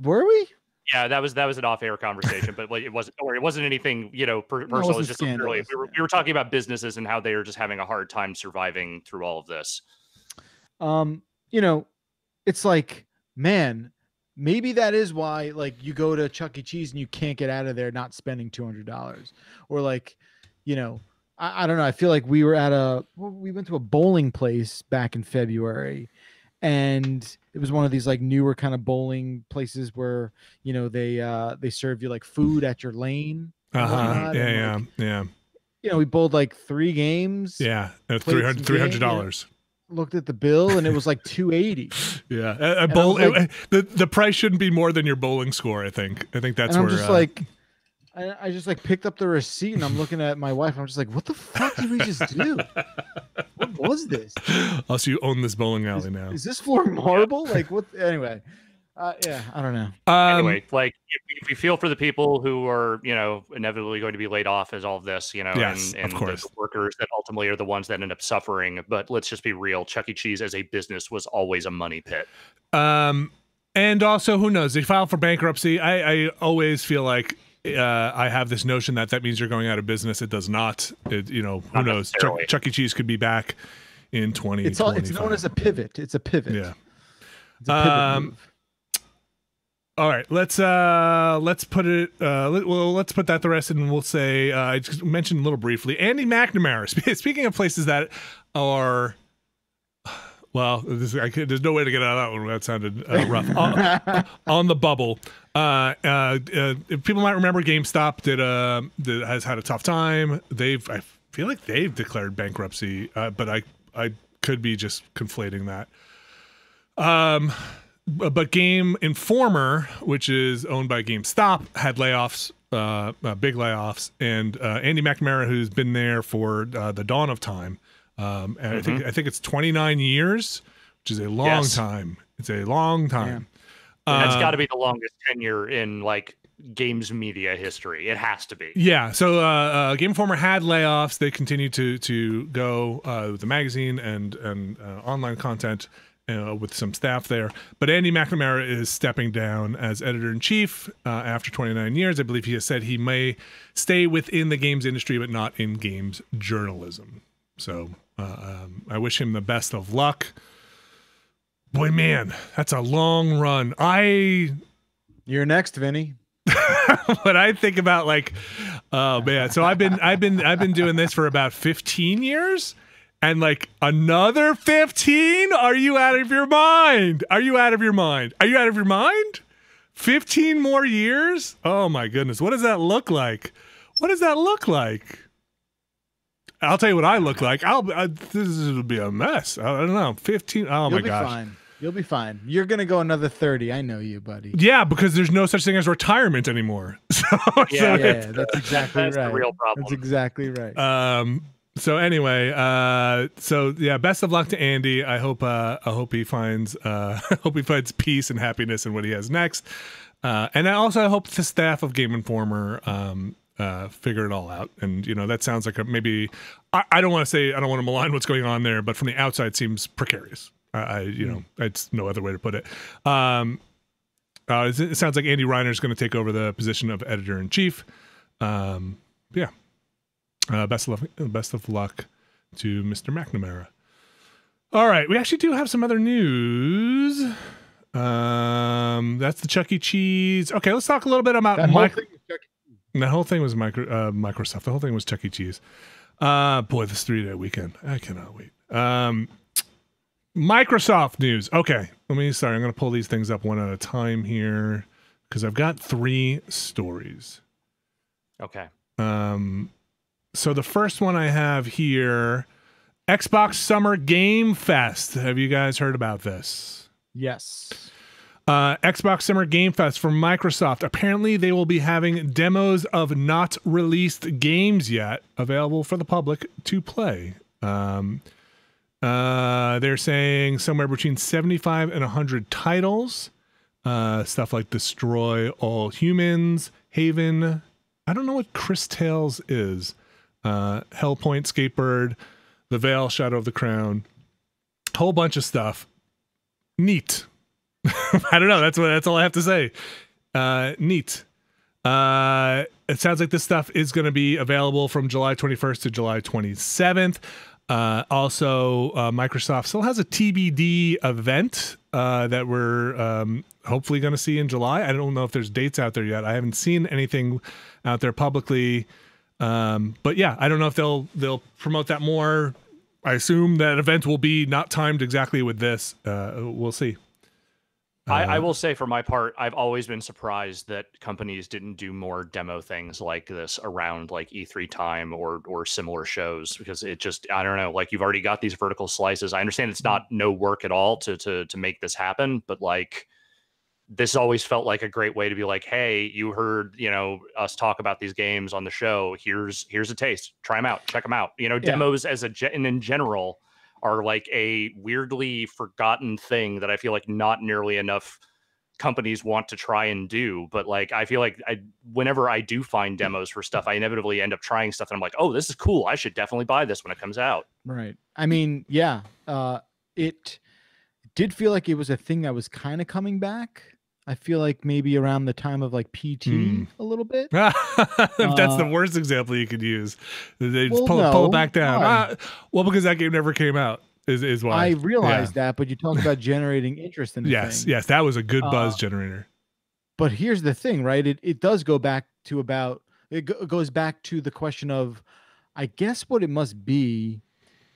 Were we? Yeah, that was an off-air conversation, but it wasn't. Or it wasn't anything, you know, personal. It's just really, we were talking about businesses and how they are just having a hard time surviving through all of this. You know, it's like, man, maybe that is why, like, you go to Chuck E. Cheese and you can't get out of there not spending $200, or like, you know, I don't know. I feel like we were at we went to a bowling place back in February. And it was one of these like newer kind of bowling places where, you know, they serve you like food at your lane. Yeah. You know, we bowled like 3 games. Yeah, $300. Looked at the bill and it was like $280. Yeah, the price shouldn't be more than your bowling score. I think that's where. I'm just like, I just like picked up the receipt and I'm looking at my wife. I'm just like, what the fuck did we just do? What was this? Also, you own this bowling alley now. Is this floor marble? Like, what? Anyway, yeah, I don't know. Anyway, like, if you feel for the people who are, you know, inevitably going to be laid off as all of this, you know, yes, and the workers that ultimately are the ones that end up suffering. But let's just be real. Chuck E. Cheese as a business was always a money pit. And also, who knows? They filed for bankruptcy. I always feel like, I have this notion that means you're going out of business. It does not. You know, who knows? Chuck E. Cheese could be back in 20. It's known as a pivot. It's a pivot. Yeah. It's a pivot move. All right. Let's put it. Let's put that to rest, and we'll say I just mentioned a little briefly. Andy McNamara. Speaking of places that are. Well, there's no way to get out of that one. That sounded rough. On the bubble, people might remember GameStop has had a tough time. I feel like they've declared bankruptcy, but I could be just conflating that. But Game Informer, which is owned by GameStop, had layoffs, big layoffs, and Andy McNamara, who's been there for the dawn of time. And I think it's 29 years, which is a long time. It's a long time. Yeah. That's got to be the longest tenure in like games media history. It has to be. Yeah. So Game Informer had layoffs. They continued to go with the magazine and online content with some staff there. But Andy McNamara is stepping down as editor-in-chief after 29 years. I believe he has said he may stay within the games industry, but not in games journalism. So I wish him the best of luck. Boy, man, that's a long run. You're next, Vinny. But I think about like, oh man. So I've been doing this for about 15 years, and like another 15. Are you out of your mind? Are you out of your mind? Are you out of your mind? 15 more years? Oh my goodness. What does that look like? What does that look like? I'll tell you what I look like. This will be a mess. I don't know. 15. Oh my gosh. Fine. You'll be fine. You're going to go another 30. I know you, buddy. Yeah, because there's no such thing as retirement anymore. So, yeah, that's exactly right. That's the real problem. That's exactly right. So anyway, so yeah, best of luck to Andy. I hope he finds peace and happiness in what he has next. And I hope the staff of Game Informer figure it all out. And you know, that sounds like I don't want to say, I don't want to malign what's going on there, but from the outside it seems precarious. You know, it's no other way to put it. It sounds like Andy Reiner is going to take over the position of editor in chief. Yeah. Best of luck to Mr. McNamara. All right, we actually do have some other news. That's the Chuck E. Cheese. Okay, let's talk a little bit about Microsoft. The whole thing was Chuck E. Cheese. Boy, this 3-day weekend. I cannot wait. Microsoft news. Okay, I'm going to pull these things up one at a time here because I've got 3 stories. Okay. So the first one I have here, Xbox Summer Game Fest. Have you guys heard about this? Yes. Xbox Summer Game Fest from Microsoft. Apparently they will be having demos of not released games yet available for the public to play. They're saying somewhere between 75 and 100 titles. Stuff like Destroy All Humans, Haven. I don't know what Chris Tales is. Hellpoint, Skatebird, The Veil, Shadow of the Crown, whole bunch of stuff. Neat. I don't know. That's all I have to say. Neat. It sounds like this stuff is going to be available from July 21st to July 27th. Also, Microsoft still has a TBD event that we're hopefully going to see in July. I don't know if there's dates out there yet. I haven't seen anything out there publicly. But yeah, I don't know if they'll promote that more. I assume that event will be not timed exactly with this. We'll see. I will say for my part, I've always been surprised that companies didn't do more demo things like this around like E3 time or similar shows, because it just, I don't know, like you've already got these vertical slices. I understand it's not no work at all to make this happen, but like, this always felt like a great way to be like, hey, you heard, you know, us talk about these games on the show. Here's a taste. Try them out. Check them out. You know, demos in general are like a weirdly forgotten thing that I feel like not nearly enough companies want to try and do. But like, I feel like whenever I do find demos for stuff, I inevitably end up trying stuff and I'm like, oh, this is cool. I should definitely buy this when it comes out. Right. I mean, yeah, it did feel like it was a thing that was kind of coming back. I feel like maybe around the time of like PT a little bit. If that's the worst example you could use. They just pull it back down. Well, because that game never came out is why. I realized that, but you talked about generating interest in the thing. Yes, that was a good buzz generator. But here's the thing, right? It does go back to it goes back to the question of, I guess what it must be.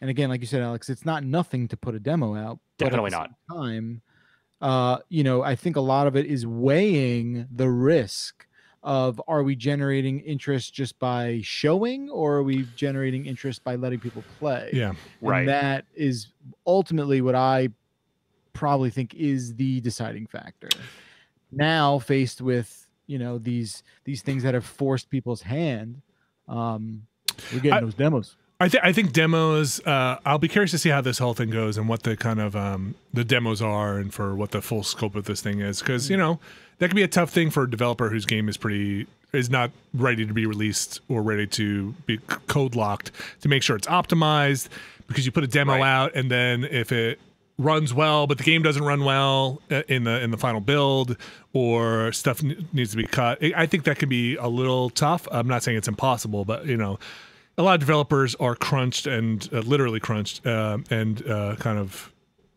And again, like you said, Alex, it's not nothing to put a demo out. Definitely not. You know, I think a lot of it is weighing the risk of, are we generating interest just by showing, or are we generating interest by letting people play? Yeah, right. And that is ultimately what I probably think is the deciding factor. Now faced with, you know, these things that have forced people's hand, we're getting those demos. I think demos, I'll be curious to see how this whole thing goes and what the kind of the demos are and for what the full scope of this thing is. Because, you know, that could be a tough thing for a developer whose game is not ready to be released or ready to be code locked, to make sure it's optimized, because you put a demo out and then if it runs well but the game doesn't run well in the final build, or stuff needs to be cut. I think that could be a little tough. I'm not saying it's impossible, but, you know, a lot of developers are crunched and literally crunched and kind of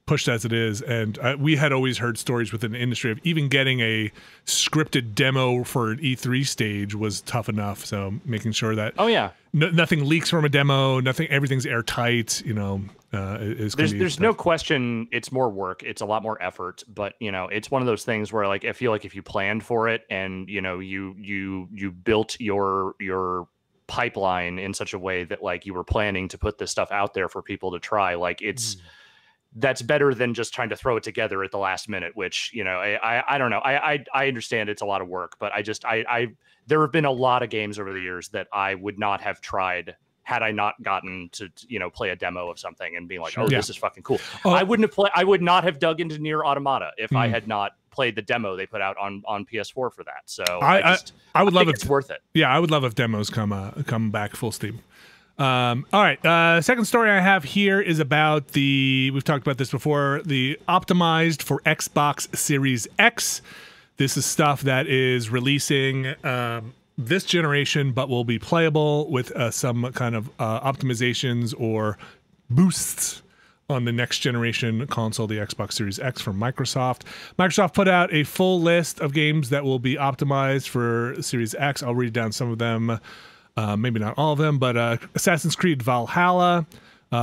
pushed as it is. And we had always heard stories within the industry of even getting a scripted demo for an E3 stage was tough enough. So making sure that nothing leaks from a demo, everything's airtight, you know. There's no question it's more work, it's a lot more effort, but you know, it's one of those things where like I feel like if you planned for it and you know you built your pipeline in such a way that like you were planning to put this stuff out there for people to try, like it's that's better than just trying to throw it together at the last minute, which, you know, I don't know. I understand it's a lot of work, but I just there have been a lot of games over the years that I would not have tried had I not gotten to, you know, play a demo of something and being like, oh, this is fucking cool. I would not have dug into Nier Automata if I had not played the demo they put out on PS4 for that. So I would love if it's worth it. Yeah, I would love if demos come back full steam. All right. Second story I have here is about the, we've talked about this before, the optimized for Xbox Series X. This is stuff that is releasing, this generation, but will be playable with some kind of optimizations or boosts on the next generation console, the Xbox Series X from Microsoft. Microsoft put out a full list of games that will be optimized for Series X. I'll read down some of them, maybe not all of them, but Assassin's Creed Valhalla,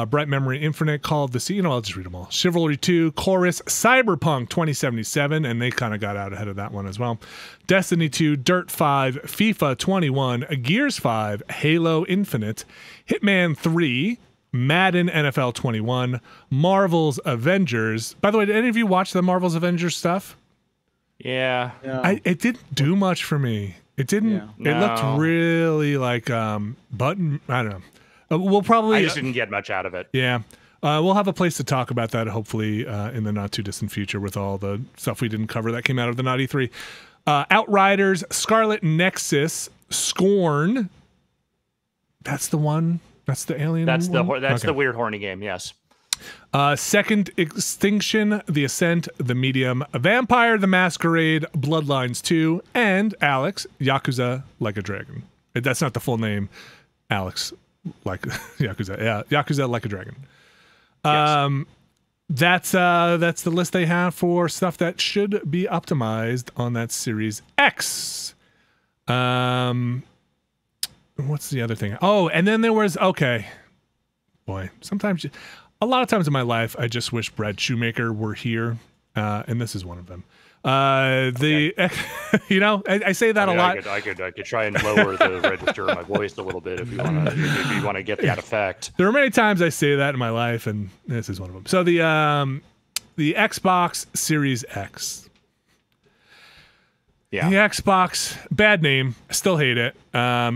Bright Memory Infinite, Call of the Sea, you know, I'll just read them all. Chivalry 2, Chorus, Cyberpunk 2077, and they kind of got out ahead of that one as well. Destiny 2, Dirt 5, FIFA 21, Gears 5, Halo Infinite, Hitman 3, Madden NFL 21, Marvel's Avengers. By the way, did any of you watch the Marvel's Avengers stuff? Yeah. It didn't do much for me. It didn't. Yeah. It looked really like I don't know. We'll probably. I just didn't get much out of it. Yeah, we'll have a place to talk about that hopefully in the not too distant future with all the stuff we didn't cover that came out of the Not E3. Outriders, Scarlet Nexus, Scorn. That's the one. That's the alien. That's the weird horny game. Yes. Second Extinction, The Ascent, The Medium, Vampire: The Masquerade, Bloodlines 2, and Alex Yakuza Like a Dragon. That's not the full name, Alex. Like Yakuza, yeah, Yakuza Like a Dragon. Yes. That's the list they have for stuff that should be optimized on that Series X. What's the other thing? Oh, and then there was boy, sometimes a lot of times in my life I just wish Brad Shoemaker were here, and this is one of them. You know, I say that a lot. I could try and lower the register in my voice a little bit if you want to get that effect. There are many times I say that in my life, and this is one of them. So the Xbox Series X. Yeah. The Xbox, bad name. I still hate it.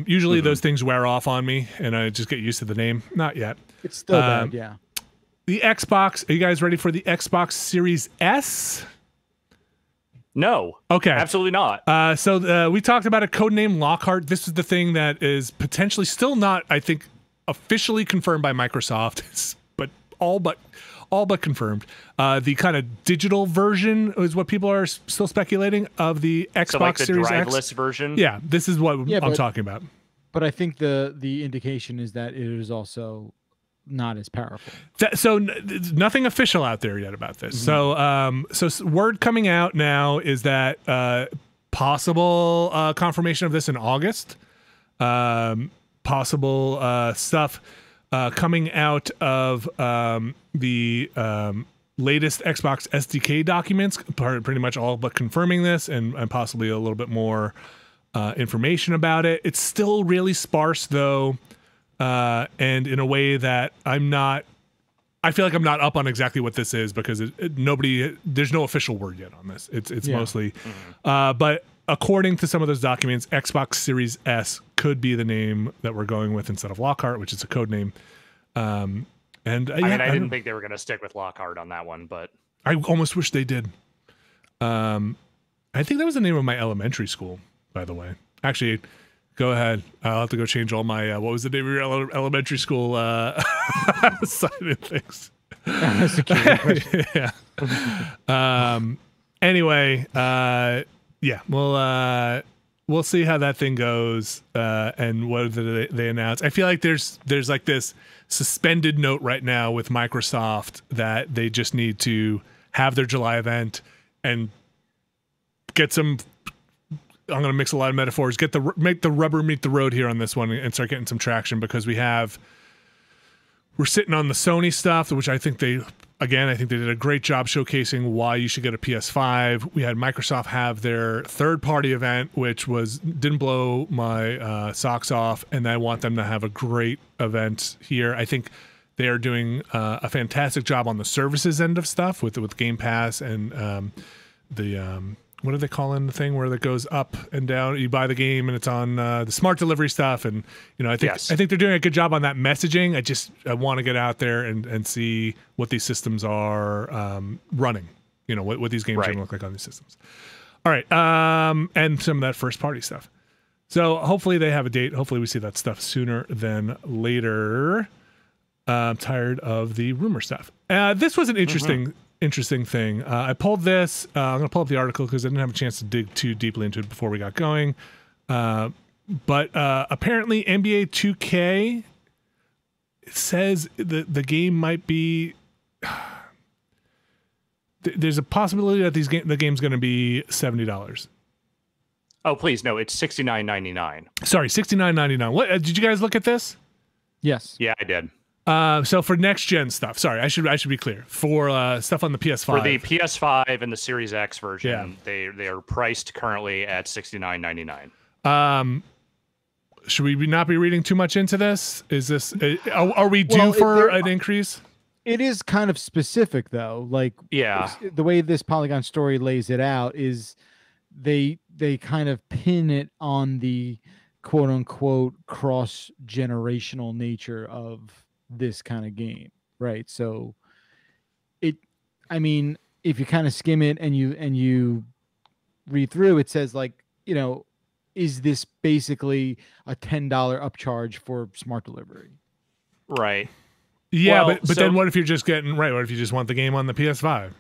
Usually those things wear off on me, and I just get used to the name. Not yet. It's still bad, yeah. The Xbox. Are you guys ready for the Xbox Series S? No. Okay. Absolutely not. So we talked about a codename Lockhart. This is the thing that is potentially still not, I think, officially confirmed by Microsoft, but all but confirmed. The kind of digital version is what people are still speculating of the Xbox Series X. Driveless version. Yeah, this is what I'm talking about. But I think the indication is that it is also not as powerful. So nothing official out there yet about this. So word coming out now is that possible confirmation of this in August, possible stuff coming out of the latest Xbox SDK documents, pretty much all but confirming this, and possibly a little bit more information about it. It's still really sparse though. And in a way that I feel like I'm not up on exactly what this is because there's no official word yet on this. It's mostly, but according to some of those documents, Xbox Series S could be the name that we're going with instead of Lockhart, which is a code name. I didn't think they were going to stick with Lockhart on that one, but I almost wish they did. I think that was the name of my elementary school, by the way, actually. Go ahead. I'll have to go change all my what was the name of your elementary school side of things? That's a cute question. Anyway, yeah. Well, we'll see how that thing goes and what they announce. I feel like there's like this suspended note right now with Microsoft that they just need to have their July event and get some. I'm going to mix a lot of metaphors. Make the rubber meet the road here on this one and start getting some traction, because we're sitting on the Sony stuff, which I think they did a great job showcasing why you should get a PS5. We had Microsoft have their third-party event, which didn't blow my socks off, and I want them to have a great event here. I think they are doing a fantastic job on the services end of stuff with Game Pass and what are they calling the thing where that goes up and down? You buy the game and it's on the smart delivery stuff, and I think they're doing a good job on that messaging. I want to get out there and see what these systems are running. You know what these games are going to look like on these systems. All right, and some of that first party stuff. So hopefully they have a date. Hopefully we see that stuff sooner than later. I'm tired of the rumor stuff. This was an interesting thing. I pulled this. I'm going to pull up the article because I didn't have a chance to dig too deeply into it before we got going. But apparently NBA 2K says the game might be... There's a possibility that the game's going to be $70. Oh, please. No, it's $69.99. Sorry, $69.99. What, did you guys look at this? Yes. Yeah, I did. So for next gen stuff, sorry, I should be clear. For stuff on the PS5, for the PS5 and the Series X version, they are priced currently at $69.99. Should we not be reading too much into this? Is this are we due for an increase? It is kind of specific though. Like the way this Polygon story lays it out is they kind of pin it on the quote unquote cross generational nature of this kind of game, right? So I mean, if you kind of skim it and you read through, it says like, is this basically a $10 upcharge for smart delivery? Right. Yeah, well, but so, then what if you're just getting what if you just want the game on the PS5?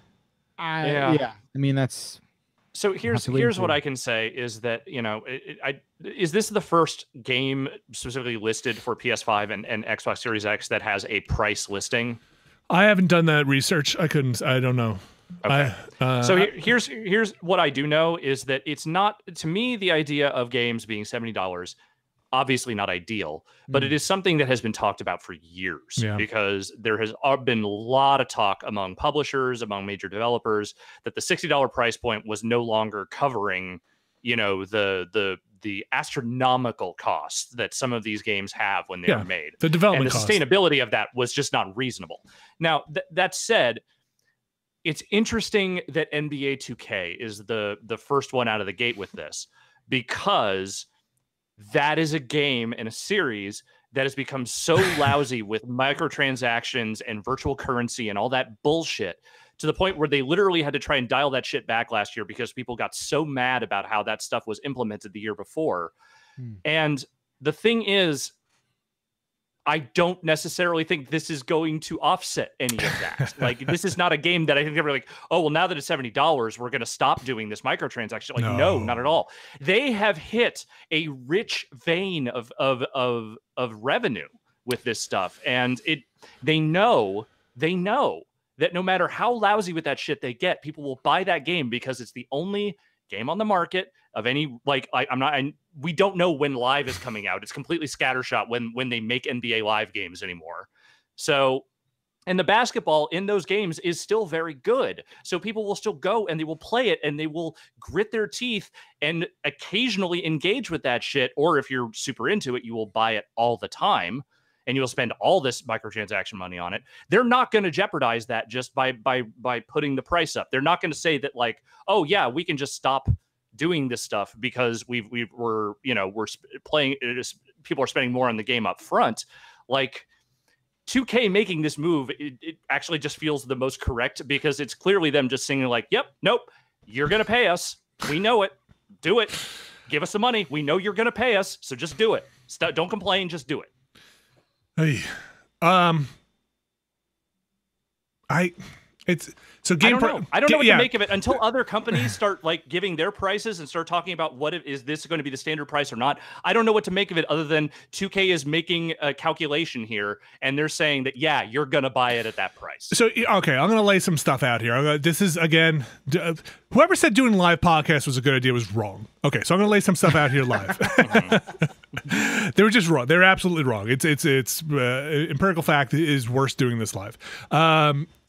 I mean, that's... So here's what I can say is that, is this the first game specifically listed for PS5 and Xbox Series X that has a price listing? I haven't done that research. I don't know. Okay. So here's what I do know is that it's not, to me, the idea of games being $70, obviously not ideal, but it is something that has been talked about for years, because there has been a lot of talk among publishers, among major developers, that the $60 price point was no longer covering, the astronomical costs that some of these games have when they are made. The development and the sustainability of that was just not reasonable. Now, that said, it's interesting that NBA 2K is the first one out of the gate with this, because that is a game in a series that has become so lousy with microtransactions and virtual currency and all that bullshit, to the point where they literally had to try and dial that shit back last year because people got so mad about how that stuff was implemented the year before. And the thing is, I don't necessarily think this is going to offset any of that. Like, this is not a game that I think they were like, oh, well, now that it's $70, we're going to stop doing this microtransaction. Like, no, not at all. They have hit a rich vein of revenue with this stuff. And they know that no matter how lousy with that shit they get, people will buy that game because it's the only game on the market of any, like, we don't know when Live is coming out. It's completely scattershot when they make NBA Live games anymore. So, and the basketball in those games is still very good. So people will still go and they will play it and they will grit their teeth and occasionally engage with that shit. Or if you're super into it, you will buy it all the time and you'll spend all this microtransaction money on it. They're not going to jeopardize that just by putting the price up. They're not going to say that like, oh yeah, we can just stop doing this stuff because people are spending more on the game up front. Like, 2K making this move, it actually just feels the most correct, because it's clearly them just singing like, yep, nope, you're gonna pay us, we know it, do it, give us the money, we know you're gonna pay us, so just do it, don't complain, just do it. Hey, It's so game. I don't know what to make of it until other companies start like giving their prices and start talking about what it, is this going to be the standard price or not. I don't know what to make of it other than 2K is making a calculation here and they're saying that yeah, you're gonna buy it at that price. So okay, I'm gonna lay some stuff out here. This is again, whoever said doing live podcasts was a good idea was wrong. Okay, so I'm gonna lay some stuff out here live. They were just wrong. They're absolutely wrong. It's empirical fact is worse doing this live.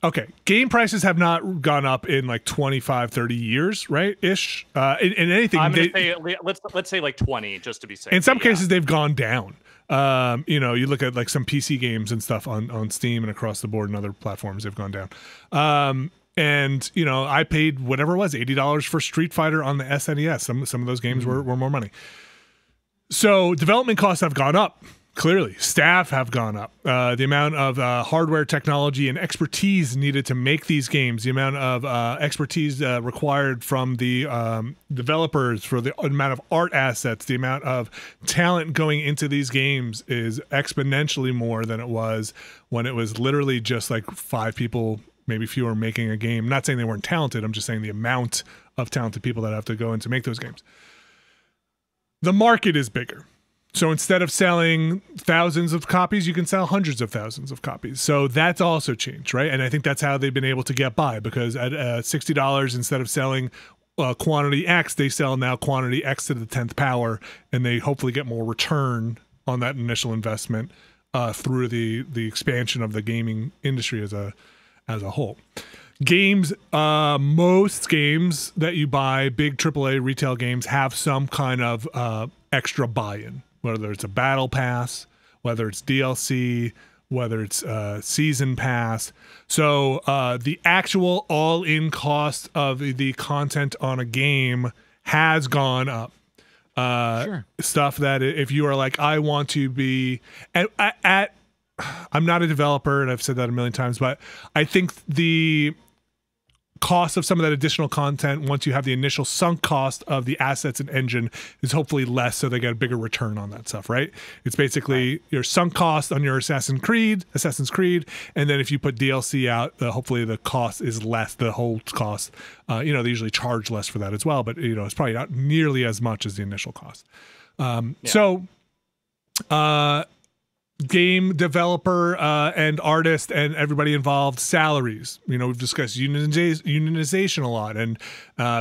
Okay, game prices have not gone up in like 25, 30 years, right? Ish. In anything, I'm gonna say, let's say like 20, just to be safe. In some cases, they've gone down. You know, you look at like some PC games and stuff on Steam and across the board and other platforms, they've gone down. And you know, I paid whatever it was, $80 for Street Fighter on the SNES. Some of those games were more money. So development costs have gone up, clearly. Staff have gone up. The amount of hardware, technology, and expertise needed to make these games, the amount of expertise required from the developers, for the amount of art assets, the amount of talent going into these games is exponentially more than it was when it was literally just like 5 people, maybe fewer, making a game. Not saying they weren't talented. I'm just saying the amount of talented people that have to go in to make those games. The market is bigger. So instead of selling thousands of copies, you can sell hundreds of thousands of copies. So that's also changed, right? And I think that's how they've been able to get by, because at $60, instead of selling quantity X, they sell now quantity X to the 10th power, and they hopefully get more return on that initial investment through the expansion of the gaming industry as a whole. Games, most games that you buy, big AAA retail games, have some kind of extra buy-in, whether it's a battle pass, whether it's DLC, whether it's season pass. So the actual all-in cost of the content on a game has gone up. Sure. Stuff that if you are like, I want to be at I'm not a developer, and I've said that a million times, but I think the cost of some of that additional content, once you have the initial sunk cost of the assets and engine, is hopefully less, so they get a bigger return on that stuff, right? It's basically your sunk cost on your Assassin's Creed, and then if you put DLC out, hopefully the cost is less, the whole cost. You know, they usually charge less for that as well, but you know, it's probably not nearly as much as the initial cost. So game developer and artist and everybody involved, salaries. You know, we've discussed unionization a lot, and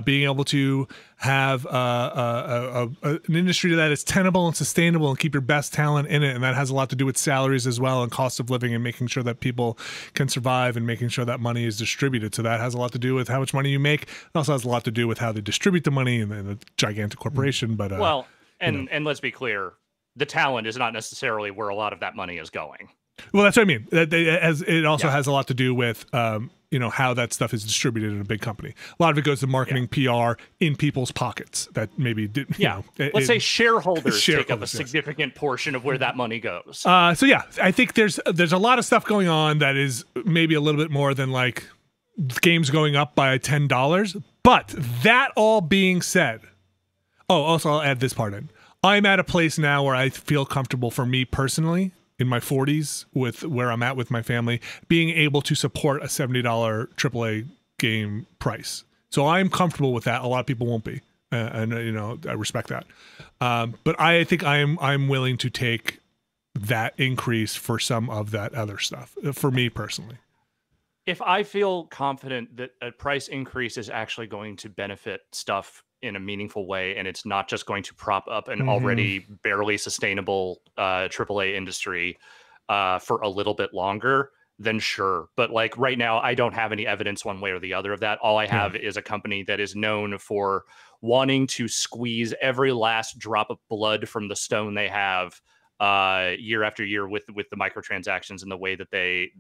being able to have an industry that is tenable and sustainable and keep your best talent in it, and that has a lot to do with salaries as well, and cost of living, and making sure that people can survive, and making sure that money is distributed. So that has a lot to do with how much money you make. It also has a lot to do with how they distribute the money in a gigantic corporation. But well, and you know, and let's be clear, the talent is not necessarily where a lot of that money is going. Well, that's what I mean. It also has a lot to do with, you know, how that stuff is distributed in a big company. A lot of it goes to marketing, PR, in people's pockets that maybe didn't. Yeah. You know, let's say shareholders take up a significant portion of where that money goes. So yeah, I think there's a lot of stuff going on that is maybe a little bit more than like games going up by $10. But that all being said, oh, also I'll add this part in. I'm at a place now where I feel comfortable, for me personally, in my 40s, with where I'm at with my family, being able to support a $70 AAA game price. So I'm comfortable with that. A lot of people won't be, and you know, I respect that. But I think I'm willing to take that increase for some of that other stuff, for me personally. If I feel confident that a price increase is actually going to benefit stuff in a meaningful way, and it's not just going to prop up an already barely sustainable AAA industry for a little bit longer, then sure. But like right now, I don't have any evidence one way or the other of that. All I have is a company that is known for wanting to squeeze every last drop of blood from the stone they have year after year with the microtransactions and the way that they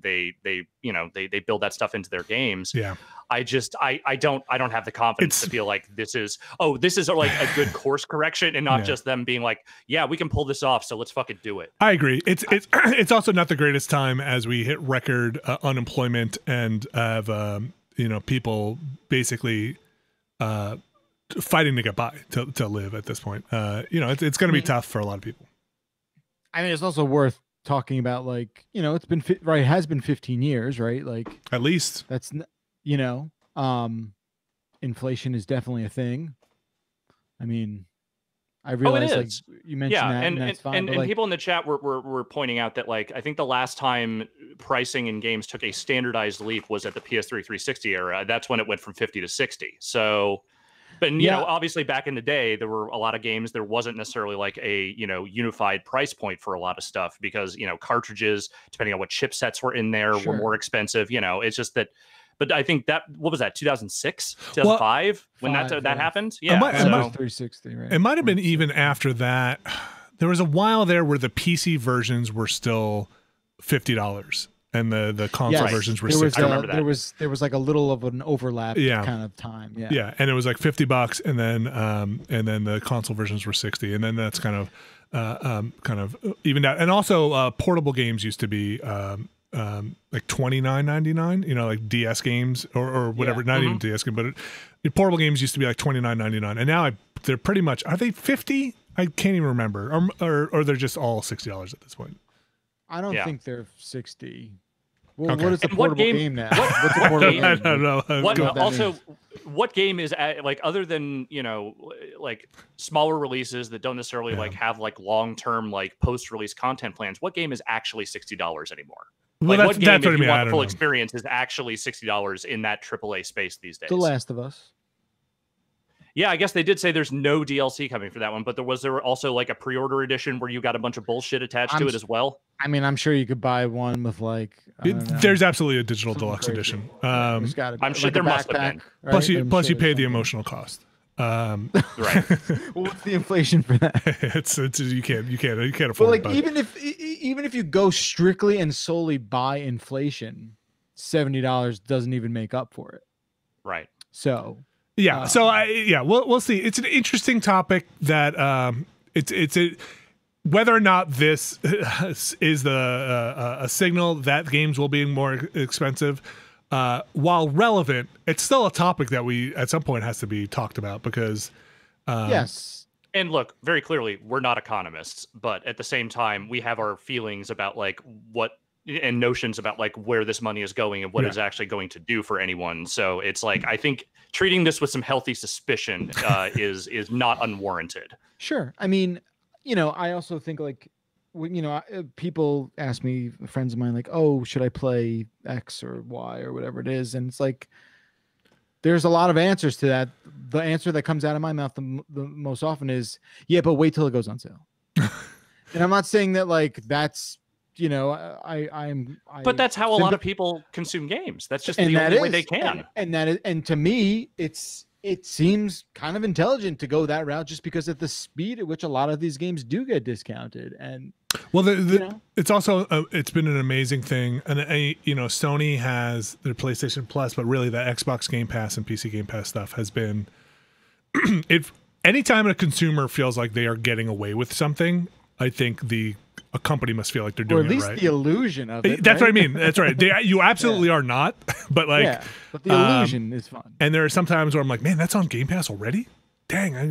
build that stuff into their games. Yeah. I don't have the confidence to feel like this is like a good course correction, and not just them being like, yeah, we can pull this off, so let's fucking do it. I agree. It's also not the greatest time, as we hit record unemployment and have you know, people basically fighting to get by to live at this point. You know, it's going to be tough for a lot of people. I mean, it's also worth talking about, like, you know, it has been 15 years, right? Like, at least that's you know, inflation is definitely a thing. I mean, I realize like you mentioned that, and that's fine, and like, people in the chat were pointing out that, like, I think the last time pricing in games took a standardized leap was at the PS3 360 era. That's when it went from 50 to 60. So, but you know, obviously back in the day, there were a lot of games. There wasn't necessarily like a, you know, unified price point for a lot of stuff because, you know, cartridges, depending on what chipsets were in there, were more expensive. You know, it's just that. But I think that, what was that, 2006, 2005, when that happened? Yeah. It might 360, right? It might have been even after that. There was a while there where the PC versions were still $50 and the console versions were $60. I remember that. There was like a little of an overlap kind of time. Yeah. Yeah, and it was like $50 and then the console versions were $60, and then that's kind of evened out. And also portable games used to be like $29.99, you know, like DS games or whatever, not even DS game, but portable games used to be like $29.99, and now they're pretty much, are they 50? I can't even remember, or they're just all $60 at this point. I don't think they're 60. Well, okay. What is the portable game now? What's the portable game? I don't know. What game is at, like, other than, you know, like smaller releases that don't necessarily like have like long-term like post-release content plans? What game is actually $60 anymore? Like, well, what game, if you want the full experience, is actually $60 in that AAA space these days? The Last of Us. Yeah, I guess they did say there's no DLC coming for that one, but there were also like a pre-order edition where you got a bunch of bullshit attached to it as well. I mean, I'm sure you could buy one with like. There's absolutely a digital deluxe edition. I'm sure there must have been. Plus you pay the emotional cost. Right. Well, what's the inflation for that? It's you can't afford. Well, like, even if you go strictly and solely by inflation, $70 doesn't even make up for it. Right. So. Yeah. We'll see. It's an interesting topic that whether or not this is a signal that games will be more expensive, while relevant, it's still a topic that we at some point has to be talked about because yes. And look, very clearly, we're not economists, but at the same time, we have our feelings about like what and notions about like where this money is going and what it's actually going to do for anyone. So it's like, I think treating this with some healthy suspicion is not unwarranted. Sure. I mean, you know, I also think like, you know, people ask me, friends of mine, like, oh, should I play X or Y or whatever it is? And it's like, there's a lot of answers to that. The answer that comes out of my mouth the most often is, yeah, but wait till it goes on sale. And I'm not saying that like that's, you know, but that's how a lot of people consume games. That's just the only way they can. And to me, it seems kind of intelligent to go that route just because of the speed at which a lot of these games do get discounted. And well, you know? It's also it's been an amazing thing. And you know, Sony has their PlayStation Plus, but really the Xbox Game Pass and PC Game Pass stuff has been if anytime a consumer feels like they are getting away with something, I think a company must feel like they're doing it right. Or at least the illusion of it. That's right? What I mean. That's right. You absolutely are not. But like, but the illusion is fun. And there are some times where I'm like, man, that's on Game Pass already. Dang, I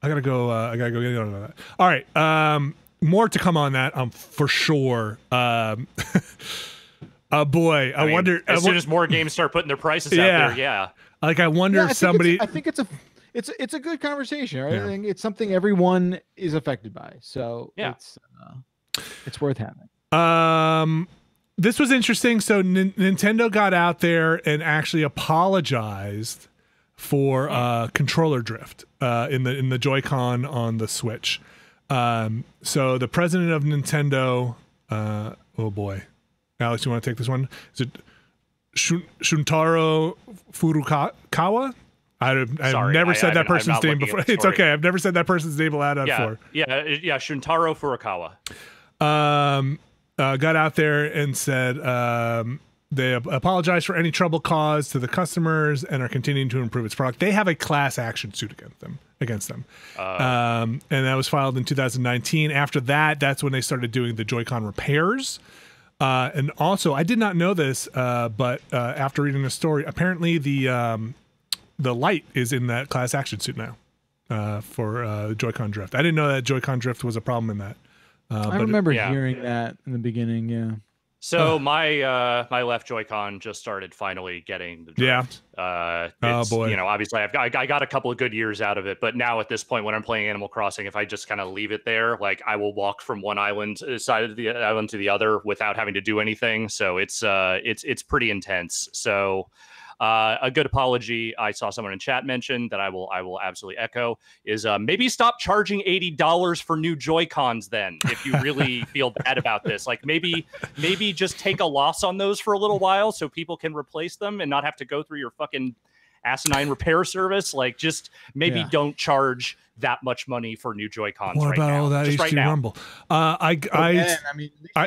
gotta go. I gotta go get on that. All right, more to come on that. For sure. Oh boy, I mean, wonder. As soon as more games start putting their prices out there, like I wonder if somebody. I think it's a good conversation. Right? Yeah. I think it's something everyone is affected by. So it's worth having. This was interesting. So Nintendo got out there and actually apologized for controller drift in the Joy-Con on the Switch. So the president of Nintendo, oh boy, Alex, you want to take this one? Is it Shuntaro Furukawa? I've never said that person's name before. It's okay. I've never said that person's name aloud. Shuntaro Furukawa. Got out there and said they apologize for any trouble caused to the customers and are continuing to improve its product. They have a class action suit against them. And that was filed in 2019. After that, that's when they started doing the Joy-Con repairs. And also, I did not know this, but after reading the story, apparently the light is in that class action suit now for Joy-Con drift. I didn't know that Joy-Con drift was a problem in that. I remember hearing that in the beginning, So my left Joy-Con just started finally getting the drift. Yeah. You know, obviously I got a couple of good years out of it, but now at this point when I'm playing Animal Crossing, if I just kind of leave it there, like I will walk from one side of the island to the other without having to do anything. So it's pretty intense. So a good apology I saw someone in chat mention that I will absolutely echo is maybe stop charging $80 for new Joy-Cons then if you really feel bad about this. Like maybe just take a loss on those for a little while so people can replace them and not have to go through your fucking asinine repair service. Like just maybe don't charge that much money for new Joy-Cons right now. What about all that HD right Rumble? I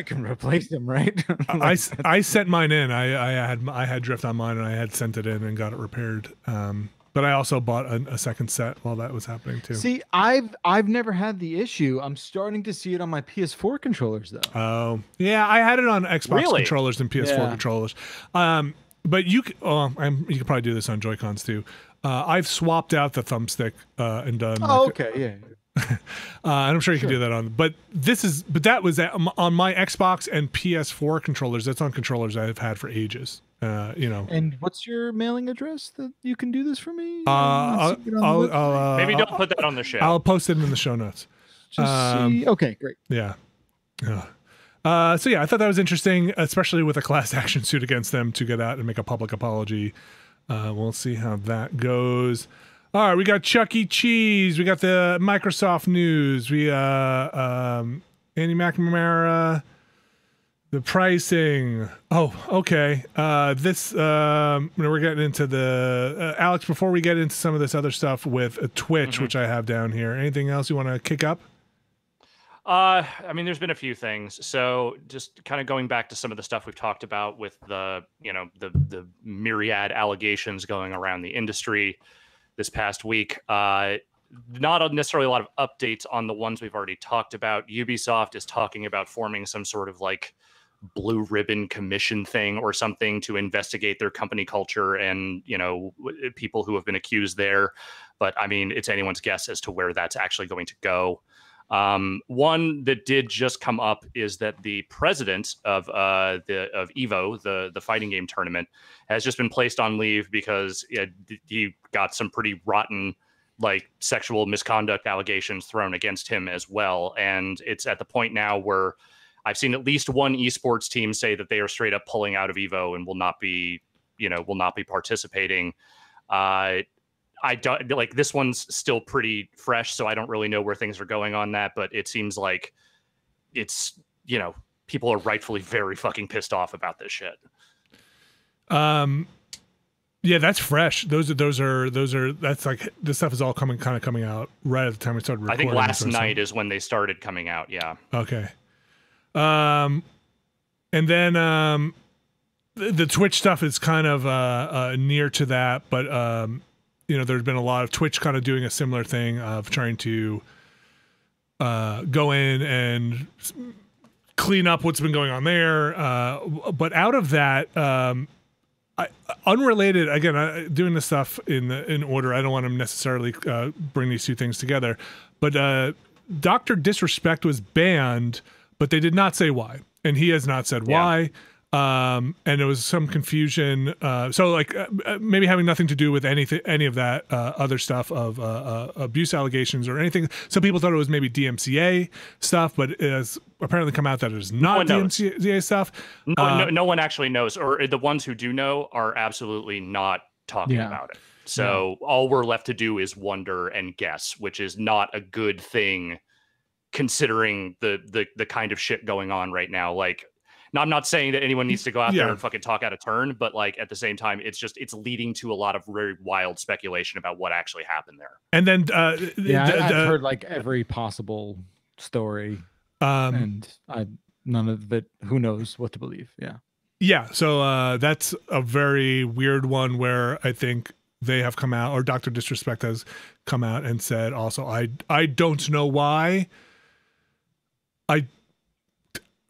can replace them, right? I sent mine in. I had drift on mine, and I had sent it in and got it repaired. But I also bought a second set while that was happening too. See, I've never had the issue. I'm starting to see it on my PS4 controllers though. Oh yeah, I had it on Xbox controllers and PS4 controllers. But you could probably do this on Joy-Cons too. I've swapped out the thumbstick and done. Oh, like, okay, yeah. And I'm sure you can do that on. But that was on my Xbox and PS4 controllers. That's on controllers I've had for ages. You know. And what's your mailing address that you can do this for me? Maybe don't put that on the show. I'll post it in the show notes. Just see. Okay, great. Yeah. So yeah, I thought that was interesting, especially with a class action suit against them to get out and make a public apology. We'll see how that goes. All right, we got Chuck E. Cheese. We got the Microsoft news. We Andy McNamara, the pricing. Oh, okay. We're getting into the Alex. Before we get into some of this other stuff with Twitch, which I have down here. Anything else you want to kick up? I mean, there's been a few things. So just kind of going back to some of the stuff we've talked about with the myriad allegations going around the industry this past week. Not necessarily a lot of updates on the ones we've already talked about. Ubisoft is talking about forming some sort of like blue ribbon commission thing or something to investigate their company culture and, you know, people who have been accused there. But I mean, it's anyone's guess as to where that's actually going to go. One that did just come up is that the president of Evo, the fighting game tournament, has just been placed on leave because he got some pretty rotten, like, sexual misconduct allegations thrown against him as well. And it's at the point now where I've seen at least one esports team say that they are straight up pulling out of Evo and will not be participating. I don't like this one's still pretty fresh, so I don't really know where things are going on that, but it seems like it's, you know, people are rightfully very fucking pissed off about this shit. Yeah, that's fresh. That's like this stuff is all coming out right at the time we started recording. I think last night is when they started coming out. Yeah. Okay. And then, the Twitch stuff is kind of, near to that, but, you know, there's been a lot of Twitch kind of doing a similar thing of trying to go in and clean up what's been going on there. But out of that, unrelated, again, doing this stuff in order, I don't want to necessarily bring these two things together. But Dr. Disrespect was banned, but they did not say why. And he has not said why. And it was some confusion. So like maybe having nothing to do with anything, any of that other stuff of abuse allegations or anything. Some people thought it was maybe DMCA stuff, but it has apparently come out that it is not DMCA stuff. No one actually knows, or the ones who do know are absolutely not talking about it. So all we're left to do is wonder and guess, which is not a good thing considering the kind of shit going on right now. Like, now, I'm not saying that anyone needs to go out there and fucking talk out of turn, but like at the same time, it's leading to a lot of very wild speculation about what actually happened there. And then I've heard like every possible story, and none of it. Who knows what to believe? Yeah. So that's a very weird one where I think they have come out, or Dr. Disrespect has come out and said also, I don't know why.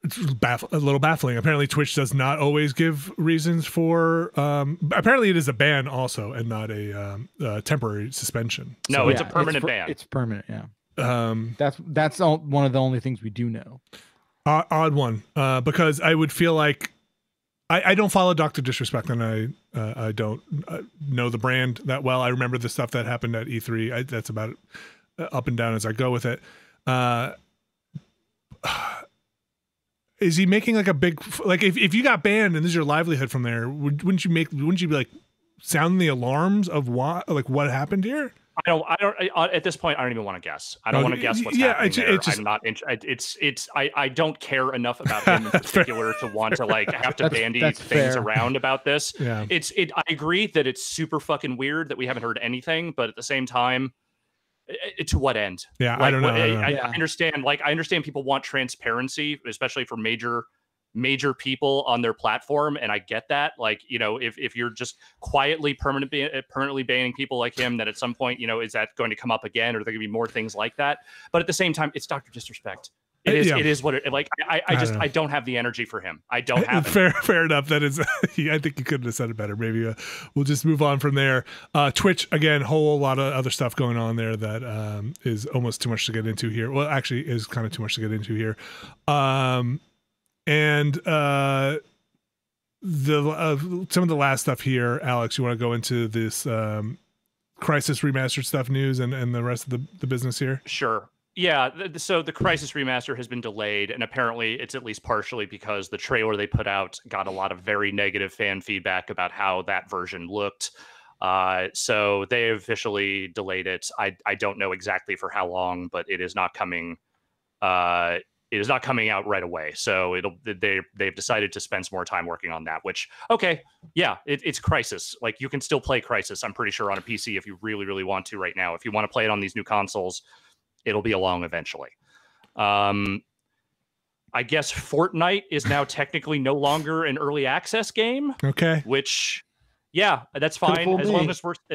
It's a little baffling. Apparently Twitch does not always give reasons for apparently it is a ban also and not a temporary suspension. So no, it's a permanent ban. It's permanent. That's one of the only things we do know. Odd one, because I would feel like I don't follow Dr. Disrespect, and I don't know the brand that well. I remember the stuff that happened at E3. That's about it, up and down as I go with it. Is he making like a big, like if you got banned and this is your livelihood from there, wouldn't you be like sound the alarms of what happened here? I don't, at this point, I don't even want to guess. I don't want to guess what's happening there. I don't care enough about him in particular to want to like have to bandy things around about this. Yeah. I agree that it's super fucking weird that we haven't heard anything, but at the same time, to what end? Yeah. Like, I don't know. I understand. Like, I understand people want transparency, especially for major people on their platform, and I get that. Like, you know, if you're just quietly permanently banning people like him, that at some point, you know, is that going to come up again, or there could be more things like that? But at the same time, it's Dr. Disrespect. It is what it, like I don't have the energy for him. I don't have it. Fair enough. That is I think you couldn't have said it better. Maybe we'll just move on from there. Twitch again, whole lot of other stuff going on there that is almost too much to get into here. Well, actually is kind of too much to get into here. And some of the last stuff here, Alex, you want to go into this Crysis Remastered stuff news and the rest of the business here? Sure. Yeah, so the Crysis Remaster has been delayed, and apparently it's at least partially because the trailer they put out got a lot of very negative fan feedback about how that version looked. So they officially delayed it. I don't know exactly for how long, but it is not coming... It is not coming out right away, so they've decided to spend some more time working on that. Which, okay, yeah, it's Crysis. Like, you can still play Crysis, I'm pretty sure, on a PC if you really, really want to right now. If you want to play it on these new consoles, it'll be along eventually. I guess Fortnite is now technically no longer an early access game. Okay, which, yeah, that's fine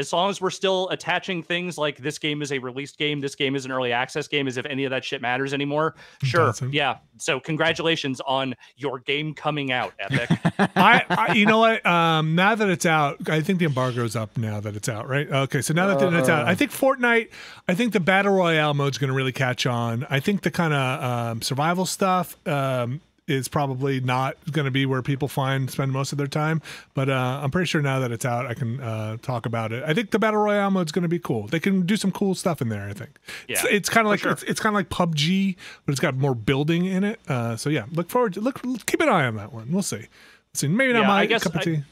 as long as we're still attaching things like this game is a released game, this game is an early access game, as if any of that shit matters anymore. Sure, yeah. So congratulations on your game coming out, Epic. I you know what? Now that it's out, I think the embargo's up. Now that it's out, right? Okay, so now that it's out, I think Fortnite, I think the battle royale mode's going to really catch on. I think the kind of survival stuff. Is probably not going to be where people spend most of their time, but I'm pretty sure now that it's out, I can talk about it. I think the battle royale mode is going to be cool. They can do some cool stuff in there. I think it's kind of like it's kind of like PUBG, but it's got more building in it. So yeah, look forward to keep an eye on that one. We'll see. Maybe not my cup of tea.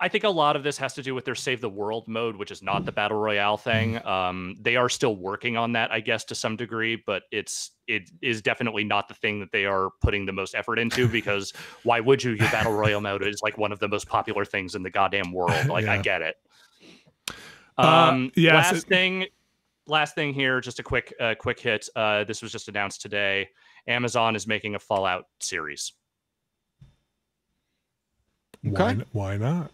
I think a lot of this has to do with their Save the World mode, which is not the battle royale thing. They are still working on that, I guess, to some degree, but it is definitely not the thing that they are putting the most effort into, because why would you? Your battle royale mode is like one of the most popular things in the goddamn world. Like, yeah. I get it. Last thing here, just a quick hit. This was just announced today. Amazon is making a Fallout series. Okay. Why not?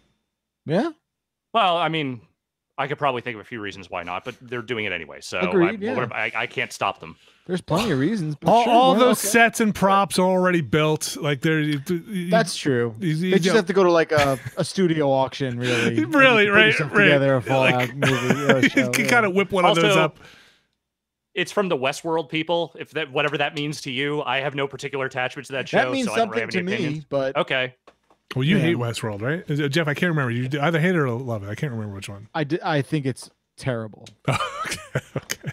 Yeah. Well, I mean, I could probably think of a few reasons why not, but they're doing it anyway. So I can't stop them. There's plenty of reasons. But all those sets and props are already built. Like that's true. They just have to go to like a studio auction, really. Really, right? Together a Fallout movie or a show, you can kind of whip one of those up. It's from the Westworld people. If that, whatever that means to you, I have no particular attachment to that show. That means so something I don't really have any opinions. But okay. Well, you hate Westworld, right? Jeff, I can't remember. You either hate it or love it. I can't remember which one. I think it's terrible. Okay.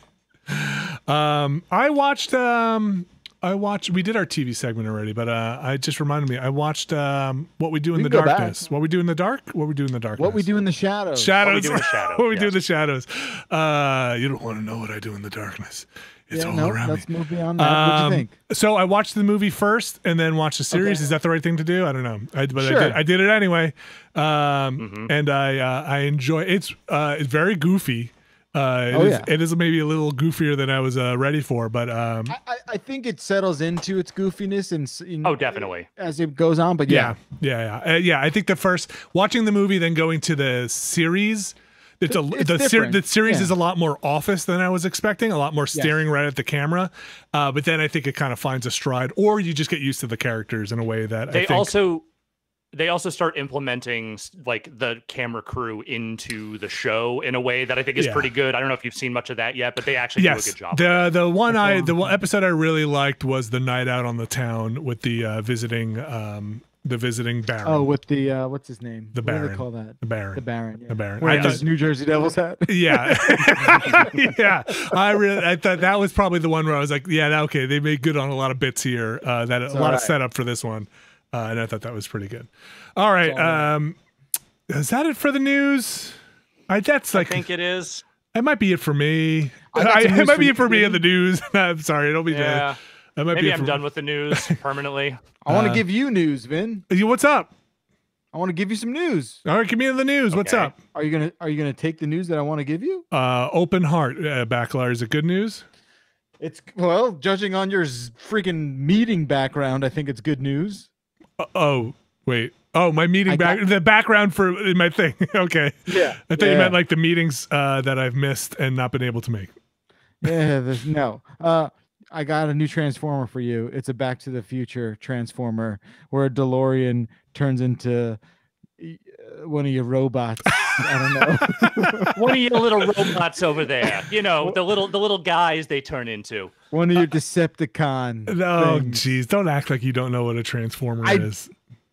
I watched. We did our TV segment already, but it just reminded me. I watched What We Do in the Darkness. What We Do in the Dark. What We Do in the Darkness. What We Do in the Shadows. What We Do in the Shadows. You don't want to know what I do in the darkness. It's all around me. Let's move beyond that. What do you think? So I watched the movie first and then watched the series. Okay. Is that the right thing to do? I don't know. I did it anyway. And I enjoy it. It's very goofy. It is maybe a little goofier than I was ready for, but I think it settles into its goofiness and definitely as it goes on. But yeah. I think the first watching the movie, then going to the series. The series is a lot more office than I was expecting, a lot more staring right at the camera. But then I think it kind of finds a stride, or you just get used to the characters in a way that I think... they also start implementing like the camera crew into the show in a way that I think is pretty good. I don't know if you've seen much of that yet, but they actually do a good job. The one episode I really liked was the night out on the town with the visiting Baron. Oh, with the what's his name? The Baron. What do they call that? The Baron. The Baron. Yeah. The Baron. Wearing his New Jersey Devils hat. Yeah, yeah. I thought that was probably the one where I was like, yeah, okay, they made good on a lot of bits here. A lot of setup for this one, and I thought that was pretty good. All right, is that it for the news? I think it is. That might be it for me. It might be it for me in the news. I'm sorry, it'll be bad. Maybe I'm done with the news permanently. I want to give you news, Vin. What's up? I want to give you some news. All right, give me the news. Okay. What's up? Are you gonna take the news that I want to give you? Open heart, Bakalar. Is it good news? It's well, judging on your freaking meeting background, I think it's good news. Oh wait. Oh, my meeting background. The background for my thing. Okay. Yeah. I thought you meant like the meetings that I've missed and not been able to make. Yeah. No. I got a new Transformer for you. It's a Back to the Future Transformer where a DeLorean turns into one of your robots. I don't know. One of your little robots over there. You know, the little guys they turn into. One of your Decepticon. Oh, geez. Don't act like you don't know what a Transformer is.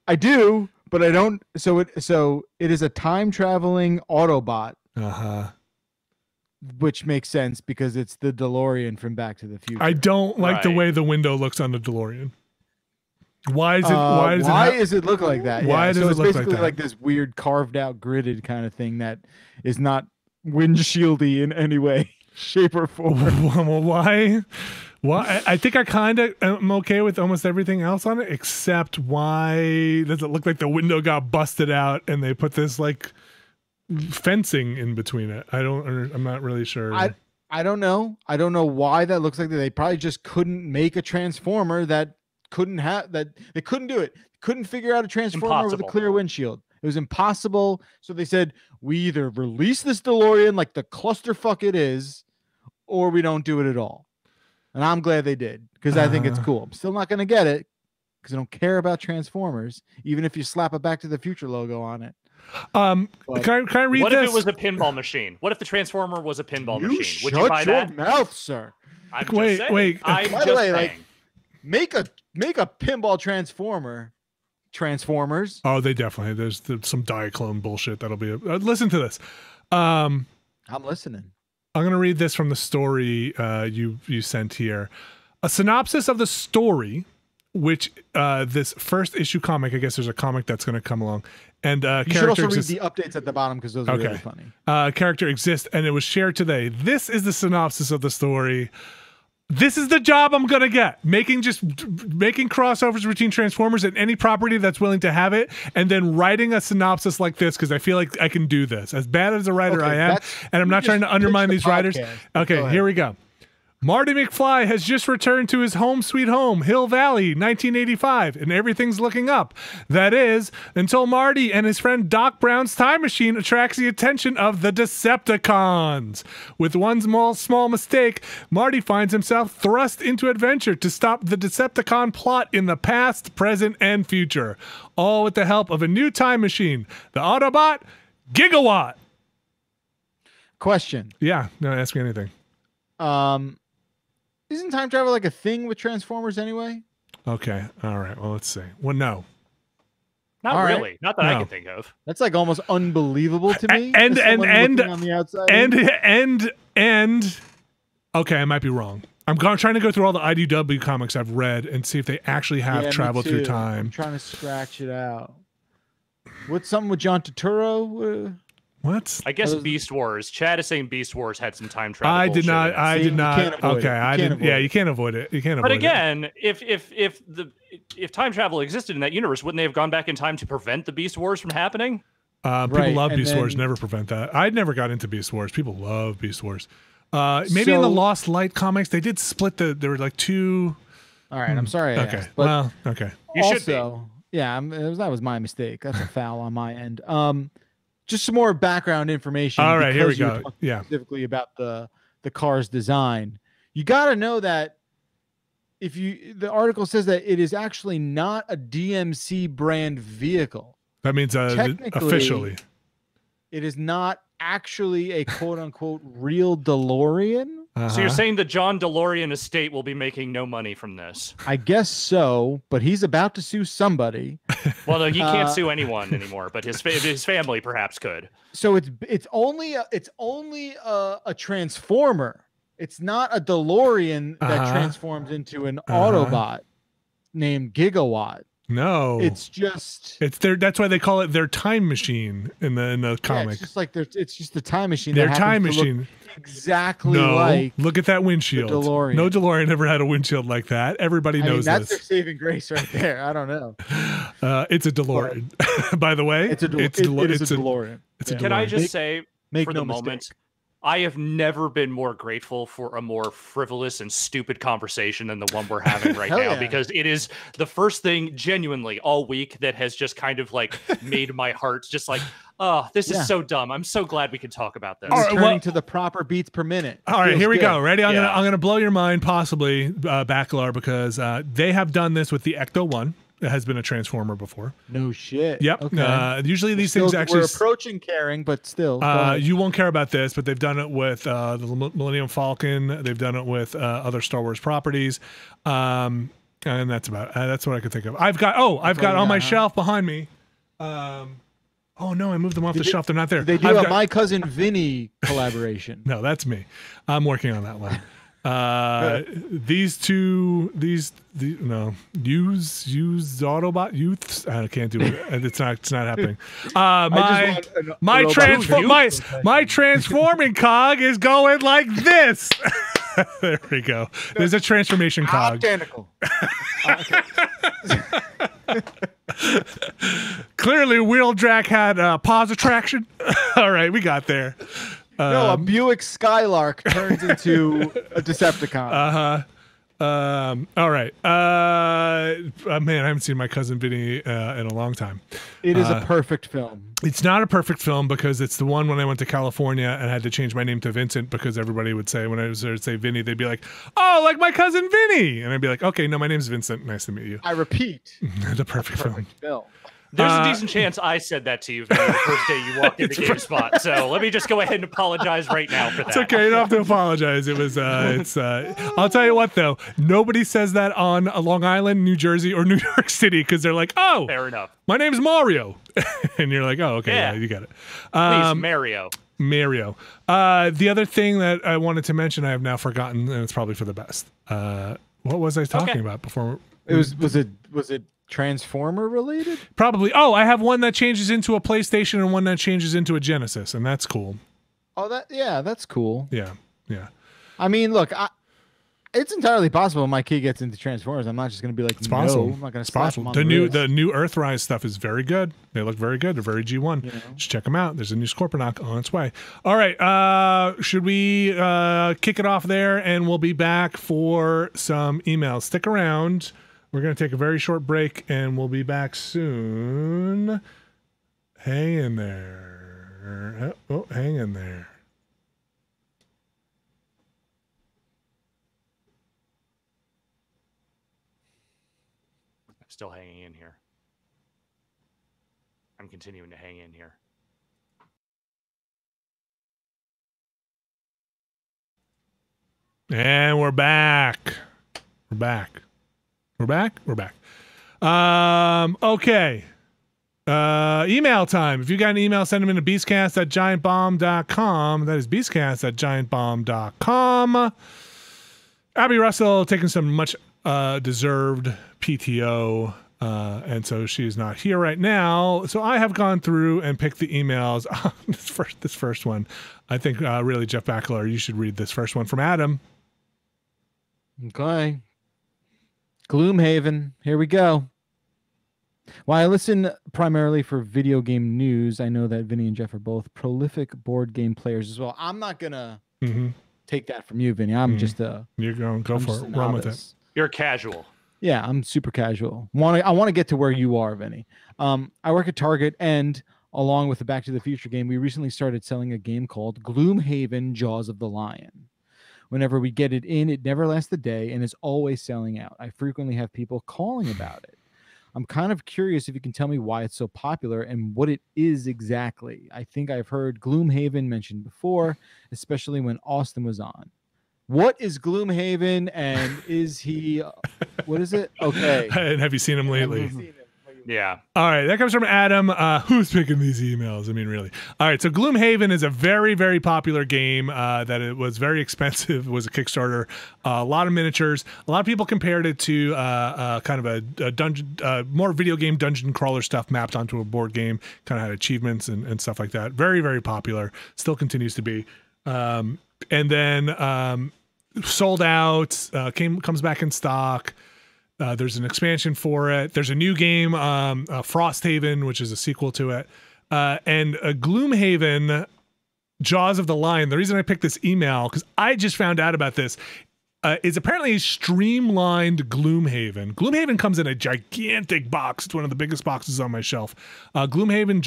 I do, but I don't. So it is a time-traveling Autobot. Uh-huh. Which makes sense because it's the DeLorean from Back to the Future. I don't like the way the window looks on the DeLorean. Why does it look like that? Why does it look like that? It's basically like this weird carved out gridded kind of thing that is not windshieldy in any way, shape or form. Why? I think I kind of am okay with almost everything else on it, except why does it look like the window got busted out and they put this like fencing in between it? I'm not really sure. I don't know. I don't know why that looks like that. They probably just couldn't make a Transformer that couldn't have that. They couldn't do it. Couldn't figure out a Transformer with a clear windshield. It was impossible. So they said, we either release this DeLorean like the clusterfuck it is, or we don't do it at all. And I'm glad they did because I think it's cool. I'm still not going to get it because I don't care about Transformers, even if you slap a Back to the Future logo on it. Can I read this? What if it was a pinball machine? What if the Transformer was a pinball machine? Would you buy that? Shut your mouth, sir. Wait. By the way, like, make a pinball Transformer. Transformers. Oh, they definitely. There's some Diaclone bullshit that'll be. Listen to this. I'm listening. I'm gonna read this from the story you sent here. A synopsis of the story, which this first issue comic. I guess there's a comic that's gonna come along. And you should also read the updates at the bottom because those are really funny. Character exists and it was shared today. This is the synopsis of the story. This is the job I'm gonna get. Making crossovers between Transformers and any property that's willing to have it, and then writing a synopsis like this because I feel like I can do this. As bad as a writer I am, and I'm not trying to undermine these writers. Okay, here we go. Marty McFly has just returned to his home sweet home, Hill Valley, 1985, and everything's looking up. That is, until Marty and his friend Doc Brown's time machine attracts the attention of the Decepticons. With one small mistake, Marty finds himself thrust into adventure to stop the Decepticon plot in the past, present, and future. All with the help of a new time machine, the Autobot Gigawatt. Question. Yeah, no, ask me anything. Isn't time travel like a thing with Transformers anyway? Okay. All right. Well, let's see. Well, no. Not really. Not that I can think of. That's like almost unbelievable to me. And okay, I might be wrong. I'm trying to go through all the IDW comics I've read and see if they actually have traveled through time. I'm trying to scratch it out. What's something with John Turturro? What? I guess Beast Wars. Chad is saying Beast Wars had some time travel. I did not. Okay, I didn't. Yeah, you can't avoid it. You can't avoid it. But again, if time travel existed in that universe, wouldn't they have gone back in time to prevent the Beast Wars from happening? People love Beast Wars. Never prevent that. I never got into Beast Wars. People love Beast Wars. Maybe in the Lost Light comics, they did split there were like two. All right, I'm sorry. Okay. Well, okay. You should be. Yeah, that was my mistake. That's a foul on my end. Just some more background information. All right, here we go. Yeah, specifically about the car's design. You got to know that if you, the article says that it is actually not a DMC brand vehicle. That means officially, it is not actually a quote unquote real DeLorean. Uh-huh. So you're saying the John DeLorean estate will be making no money from this? I guess so, but he's about to sue somebody. Well, no, he can't sue anyone anymore, but his family perhaps could. So it's only a transformer. It's not a DeLorean that transforms into an Autobot named Gigawatt. No, it's just that's why they call it their time machine in the comic. Yeah, it's just like it's just the time machine. Their time machine, exactly. No, like, look at that windshield. DeLorean. No DeLorean ever had a windshield like that. Everybody knows this. That's their saving grace right there. I don't know. It's a DeLorean. By the way, it's a DeLorean. Can I just say, for the moment, I have never been more grateful for a more frivolous and stupid conversation than the one we're having right now, because it is the first thing genuinely all week that has just kind of like made my heart just like, oh, this is so dumb. I'm so glad we can talk about this. Right, turning to the proper beats per minute. All right, here we go. Ready? I'm gonna blow your mind, possibly, Bakalar, because they have done this with the Ecto-1. That has been a transformer before. No shit. Yep. Okay. Usually these things actually... We're approaching caring, but still. You won't care about this, but they've done it with the Millennium Falcon. They've done it with other Star Wars properties. And that's about... that's what I could think of. I've got on my shelf behind me... oh, no, I moved them off the shelf. They're not there. They do a My Cousin Vinny collaboration. No, that's me. I'm working on that one. Use Autobot youths. I can't do it. It's not happening. My transforming cog is going like this. There we go. There's a transformation cog. Identical. Clearly, Wheeljack had positive traction. All right, we got there. No, a Buick Skylark turns into a Decepticon. All right. Man, I haven't seen My Cousin Vinny in a long time. It is a perfect film. It's not a perfect film because it's the one when I went to California and I had to change my name to Vincent because everybody would say, when I was there to say Vinny, they'd be like, oh, like My Cousin Vinny. And I'd be like, okay, no, my name's Vincent. Nice to meet you. I repeat. The perfect film. There's a decent chance I said that to you the first day you walked into GameSpot, so let me just go ahead and apologize right now for that. It's okay, you don't have to apologize. It was, I'll tell you what though, nobody says that on Long Island, New Jersey, or New York City because they're like, oh, fair enough. My name's Mario, and you're like, oh, okay, yeah you got it. Please, Mario. The other thing that I wanted to mention, I have now forgotten, and it's probably for the best. What was I talking about before? It was it Transformer related? Probably. Oh, I have one that changes into a PlayStation and one that changes into a Genesis, and that's cool. Oh, that's cool. Yeah. I mean, look, it's entirely possible my kid gets into Transformers. I'm not just going to be like, no, I'm not going to slap him on the new Earthrise stuff is very good. They look very good. They're very G1. You know? Just check them out. There's a new Scorponok on its way. All right. Should we kick it off there, and we'll be back for some emails. Stick around. We're going to take a very short break, and we'll be back soon. Hang in there. Oh, hang in there. I'm still hanging in here. I'm continuing to hang in here. And we're back. We're back. Okay. Email time. If you got an email, send them in to beastcast@giantbomb.com. That is beastcast@giantbomb.com. Abby Russell taking some much deserved PTO, and so she's not here right now. So I have gone through and picked the emails. This first one, I think really, Jeff Bakalar, you should read this first one from Adam. Okay. Gloomhaven, here we go. While I listen primarily for video game news, I know that Vinny and Jeff are both prolific board game players as well. I'm not going to take that from you, Vinny. I'm just a... You're going to go for it. Run with it. You're casual. Yeah, I'm super casual. I want to get to where you are, Vinny. I work at Target, and along with the Back to the Future game, we recently started selling a game called Gloomhaven Jaws of the Lion, Whenever we get it in, it never lasts a day and is always selling out. I frequently have people calling about it. I'm kind of curious if you can tell me why it's so popular and what it is exactly. I think I've heard Gloomhaven mentioned before, especially when Austin was on. What is Gloomhaven and is he... What is it? Okay. And have you seen him lately? Yeah. All right. That comes from Adam. Who's picking these emails? I mean, really. All right. So Gloomhaven is a very, very popular game that it was very expensive. It was a Kickstarter. A lot of miniatures. A lot of people compared it to kind of a dungeon, more video game dungeon crawler stuff mapped onto a board game. Kind of had achievements and stuff like that. Very, very popular. Still continues to be. And then sold out. Comes back in stock. There's an expansion for it. There's a new game, Frosthaven, which is a sequel to it. And Gloomhaven, Jaws of the Lion. The reason I picked this email, because I just found out about this, is apparently a streamlined Gloomhaven. Gloomhaven comes in a gigantic box. It's one of the biggest boxes on my shelf. Gloomhaven,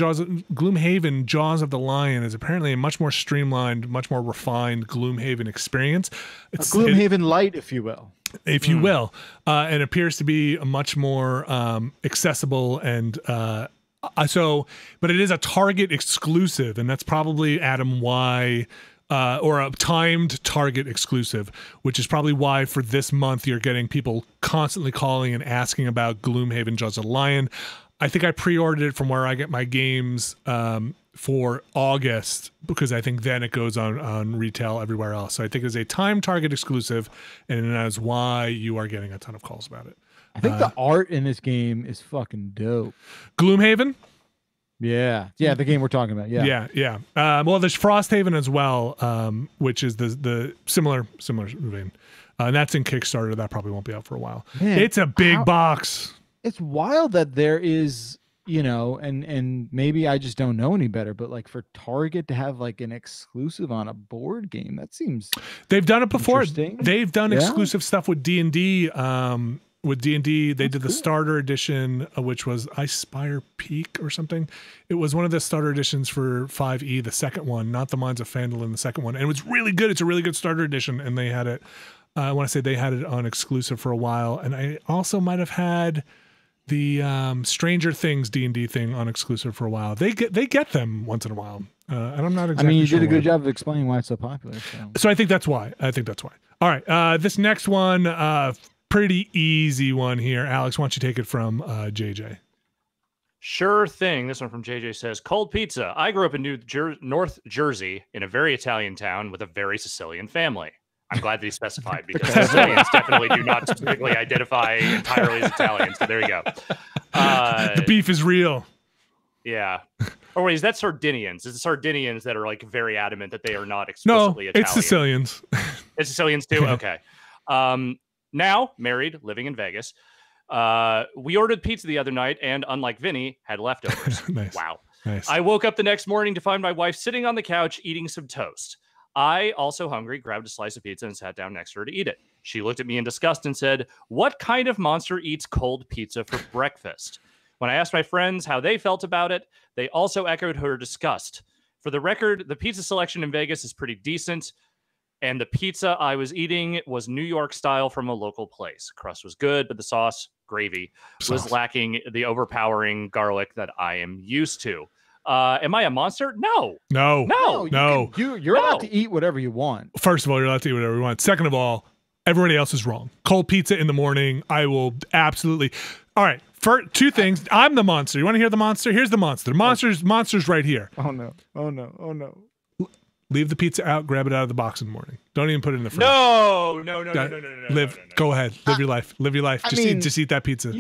Jaws of the Lion is apparently a much more streamlined, much more refined Gloomhaven experience. It's a Gloomhaven light, if you will. If you will, and appears to be much more accessible and so, but it is a Target exclusive, and that's probably Adam why, or a timed Target exclusive, which is probably why for this month you're getting people constantly calling and asking about Gloomhaven Jaws of the Lion. I think I pre-ordered it from where I get my games for August, because I think then it goes on retail everywhere else. So I think it's a time Target exclusive, and that is why you are getting a ton of calls about it. I think the art in this game is fucking dope. Gloomhaven? Yeah. Yeah, the game we're talking about. Yeah. Yeah, yeah. Well, there's Frosthaven as well, which is the similar vein. And that's in Kickstarter. That probably won't be out for a while. Man, it's a big box. It's wild that there is, you know, and maybe I just don't know any better, but like for Target to have like an exclusive on a board game, that seems they've done it before. They've done exclusive stuff with D&D. With D&D, they did the starter edition, which was Icepire Peak or something. It was one of the starter editions for 5e, the second one, not the Mines of Phandalin, the second one, and it was really good. It's a really good starter edition, and they had it. I want to say they had it on exclusive for a while, and I also might have had the Stranger Things D&D thing on exclusive for a while. They get them once in a while, and I'm not exactly sure. I mean, you did a good job of explaining why it's so popular. So I think that's why. All right, this next one, pretty easy one here. Alex, why don't you take it from JJ? Sure thing. This one from JJ says, cold pizza. I grew up in North Jersey in a very Italian town with a very Sicilian family. I'm glad that he specified, because Sicilians definitely do not specifically identify entirely as Italian. So there you go. The beef is real. Yeah. Oh, wait, is that Sardinians? Is it Sardinians that are like very adamant that they are not explicitly Italian? No, it's Sicilians. It's Sicilians too? Yeah. Okay. Now married, living in Vegas. We ordered pizza the other night and, unlike Vinny, had leftovers. Nice. Wow. Nice. I woke up the next morning to find my wife sitting on the couch eating some toast. I, also hungry, grabbed a slice of pizza and sat down next to her to eat it. She looked at me in disgust and said, "What kind of monster eats cold pizza for breakfast?" When I asked my friends how they felt about it, they also echoed her disgust. For the record, the pizza selection in Vegas is pretty decent, and the pizza I was eating was New York style from a local place. Crust was good, but the sauce was lacking the overpowering garlic that I am used to. Am I a monster? No. No. You're allowed to eat whatever you want. First of all, you're allowed to eat whatever you want. Second of all, everybody else is wrong. Cold pizza in the morning, I will absolutely. All right, for two things. I'm the monster. You want to hear the monster? Here's the monster. Monster's right here. Oh, no. Oh, no. Oh, no. Leave the pizza out. Grab it out of the box in the morning. Don't even put it in the fridge. No. Go ahead. Live your life. Just eat that pizza.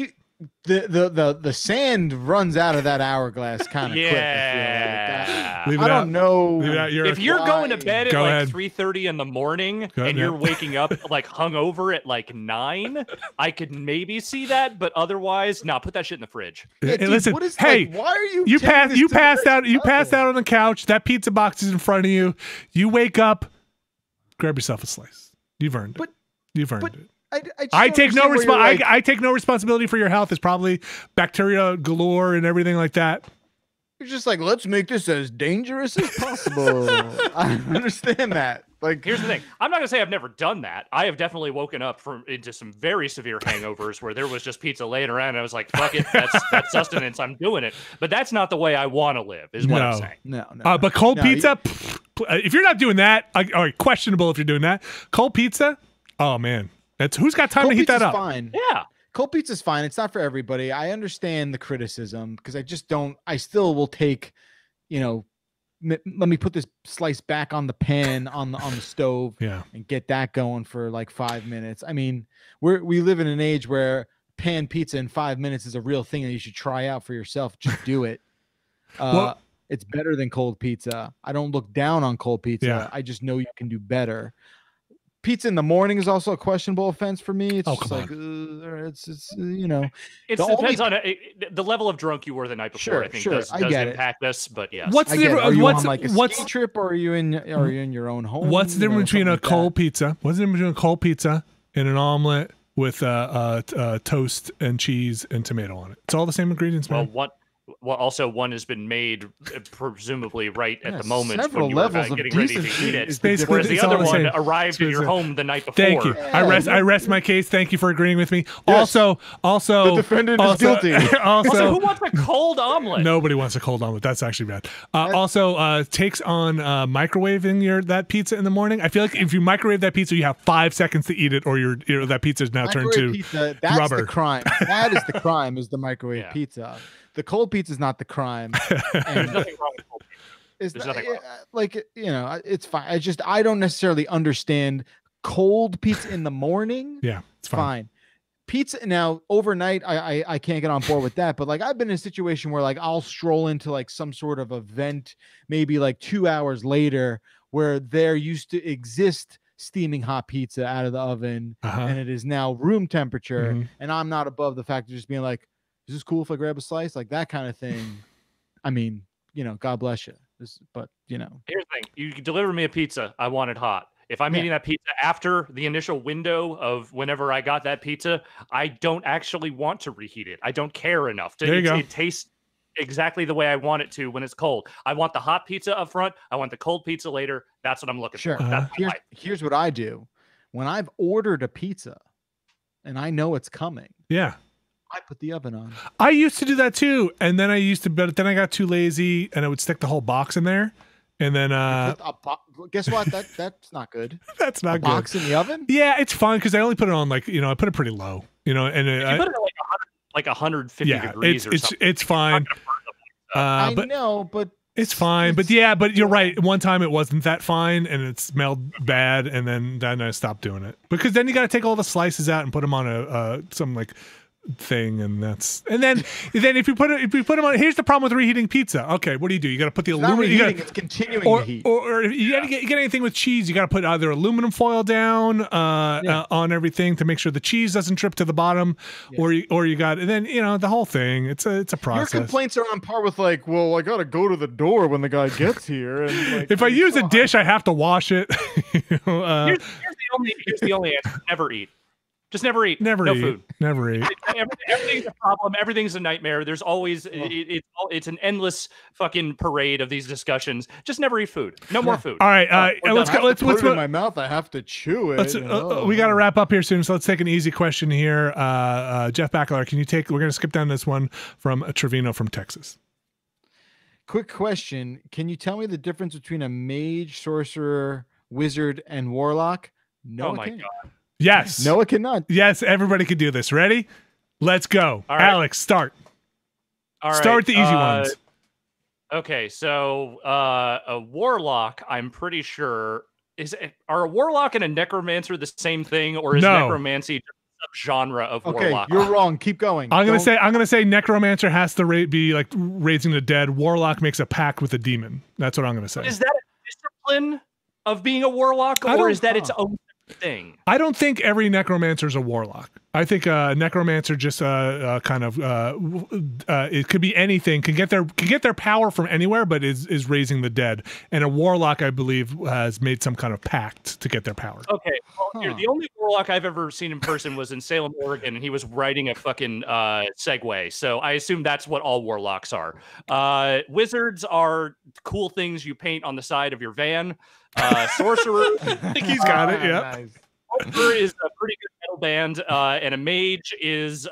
The sand runs out of that hourglass kind of quick. I don't know. If you're going to bed at like 3:30 in the morning and you're waking up like hungover at like 9, I could maybe see that, but otherwise, nah, put that shit in the fridge. Yeah, dude, listen, hey, why are you? You passed out on the couch. That pizza box is in front of you. You wake up, grab yourself a slice. You've earned it. I take no responsibility for your health. It's probably bacteria galore and everything like that. You're just like, let's make this as dangerous as possible. I understand that. Like, here's the thing. I'm not gonna say I've never done that. I have definitely woken up into some very severe hangovers where there was just pizza laying around and I was like, fuck it, that's sustenance, I'm doing it. But that's not the way I want to live, is what I'm saying. But cold pizza, if you're not doing that, or questionable if you're doing that, cold pizza, oh man, that's who's got time cold to heat that up? Fine. Yeah. Cold pizza's fine. It's not for everybody. I understand the criticism because I just don't, I still will take, you know, let me put this slice back on the pan on the stove and get that going for like 5 minutes. I mean, we live in an age where pan pizza in 5 minutes is a real thing that you should try out for yourself. Just do it. Well, it's better than cold pizza. I don't look down on cold pizza. Yeah. I just know you can do better. Pizza in the morning is also a questionable offense for me. It's just like, it's you know. It depends on the level of drunk you were the night before. Sure, I think does impact this, but yeah. What's the difference? Are you on like a ski trip, or are you in your own home? What's the difference between a cold pizza? What's the difference between a cold pizza and an omelet with toast and cheese and tomato on it? It's all the same ingredients, man. Well, also one has been made presumably right at the moment when you were getting ready to eat it, whereas the other one arrived at your home the night before. Thank you. Yeah. I rest my case. Thank you for agreeing with me. Yes. Also, the defendant is guilty. Also, who wants a cold omelet? Nobody wants a cold omelet. That's actually bad. Also, takes on microwaving that pizza in the morning. I feel like if you microwave that pizza, you have 5 seconds to eat it, or that pizza is now turned to pizza, that's rubber. That's the crime. That is the crime. Is the microwave pizza. The cold pizza is not the crime. There's nothing wrong with cold pizza. There's nothing wrong. Like, you know, it's fine. I don't necessarily understand cold pizza in the morning. Yeah, it's fine. Pizza now overnight, I can't get on board with that. But like, I've been in a situation where like I'll stroll into like some sort of event, maybe like 2 hours later, where there used to exist steaming hot pizza out of the oven, and it is now room temperature, and I'm not above the fact of just being like, is this cool if I grab a slice? Like that kind of thing. I mean, you know, God bless you. But, you know. Here's the thing. You deliver me a pizza. I want it hot. If I'm eating that pizza after the initial window of whenever I got that pizza, I don't actually want to reheat it. I don't care enough. It tastes exactly the way I want it to when it's cold. I want the hot pizza up front. I want the cold pizza later. That's what I'm looking for. Here's what I do. When I've ordered a pizza and I know it's coming. Yeah. I put the oven on. I used to do that too, and then I got too lazy, and I would stick the whole box in there, and then guess what? That's not good. That's not good. Box in the oven? Yeah, it's fine because I only put it on like, you know, I put it pretty low, you know, and you put it like 150 degrees. It's, or something. It's fine. I know, but it's fine. But you're right. One time it wasn't that fine, and it smelled bad, and then I stopped doing it because then you got to take all the slices out and put them on some like thing, and then if you put them on, here's the problem with reheating pizza. Okay, what do? You got to put the aluminum. It's continuing the heat. Or if you gotta get anything with cheese, you got to put either aluminum foil down on everything to make sure the cheese doesn't trip to the bottom, or you got, and then you know the whole thing. It's a process. Your complaints are on par with like, well, I gotta go to the door when the guy gets here. And like, if I use a dish, I have to wash it. You know, here's the only answer: never eat. Just never eat. Never eat food. Never eat. Everything's a problem. Everything's a nightmare. There's always it's an endless fucking parade of these discussions. Just never eat food. No more food. All right. Let's go. Let's put it in my mouth. I have to chew it. We got to wrap up here soon, so let's take an easy question here. Jeff Bakalar, we're going to skip down this one from Trevino from Texas. Quick question. Can you tell me the difference between a mage, sorcerer, wizard, and warlock? No. Oh my God. Yes. No, it cannot. Yes, everybody can do this. Ready? Let's go. Right. Alex, start. All right. Start the easy ones. Okay, so a warlock, I'm pretty sure, are a warlock and a necromancer the same thing, or is necromancy just a subgenre of warlock? Okay, you're wrong. Keep going. I'm gonna say necromancer has to be like raising the dead. Warlock makes a pact with a demon. That's what I'm gonna say. Is that a discipline of being a warlock, or is that its own thing? I don't think every necromancer is a warlock. I think Necromancer just it could be anything, can get their power from anywhere, but is raising the dead. And a Warlock, I believe, has made some kind of pact to get their power. Okay, well, huh. Here, the only Warlock I've ever seen in person was in Salem, Oregon, and he was riding a fucking Segway. So I assume that's what all Warlocks are. Wizards are cool things you paint on the side of your van. Sorcerer, I think he's got it. Yeah. Nice. Sorcerer is a pretty good metal band, and a mage is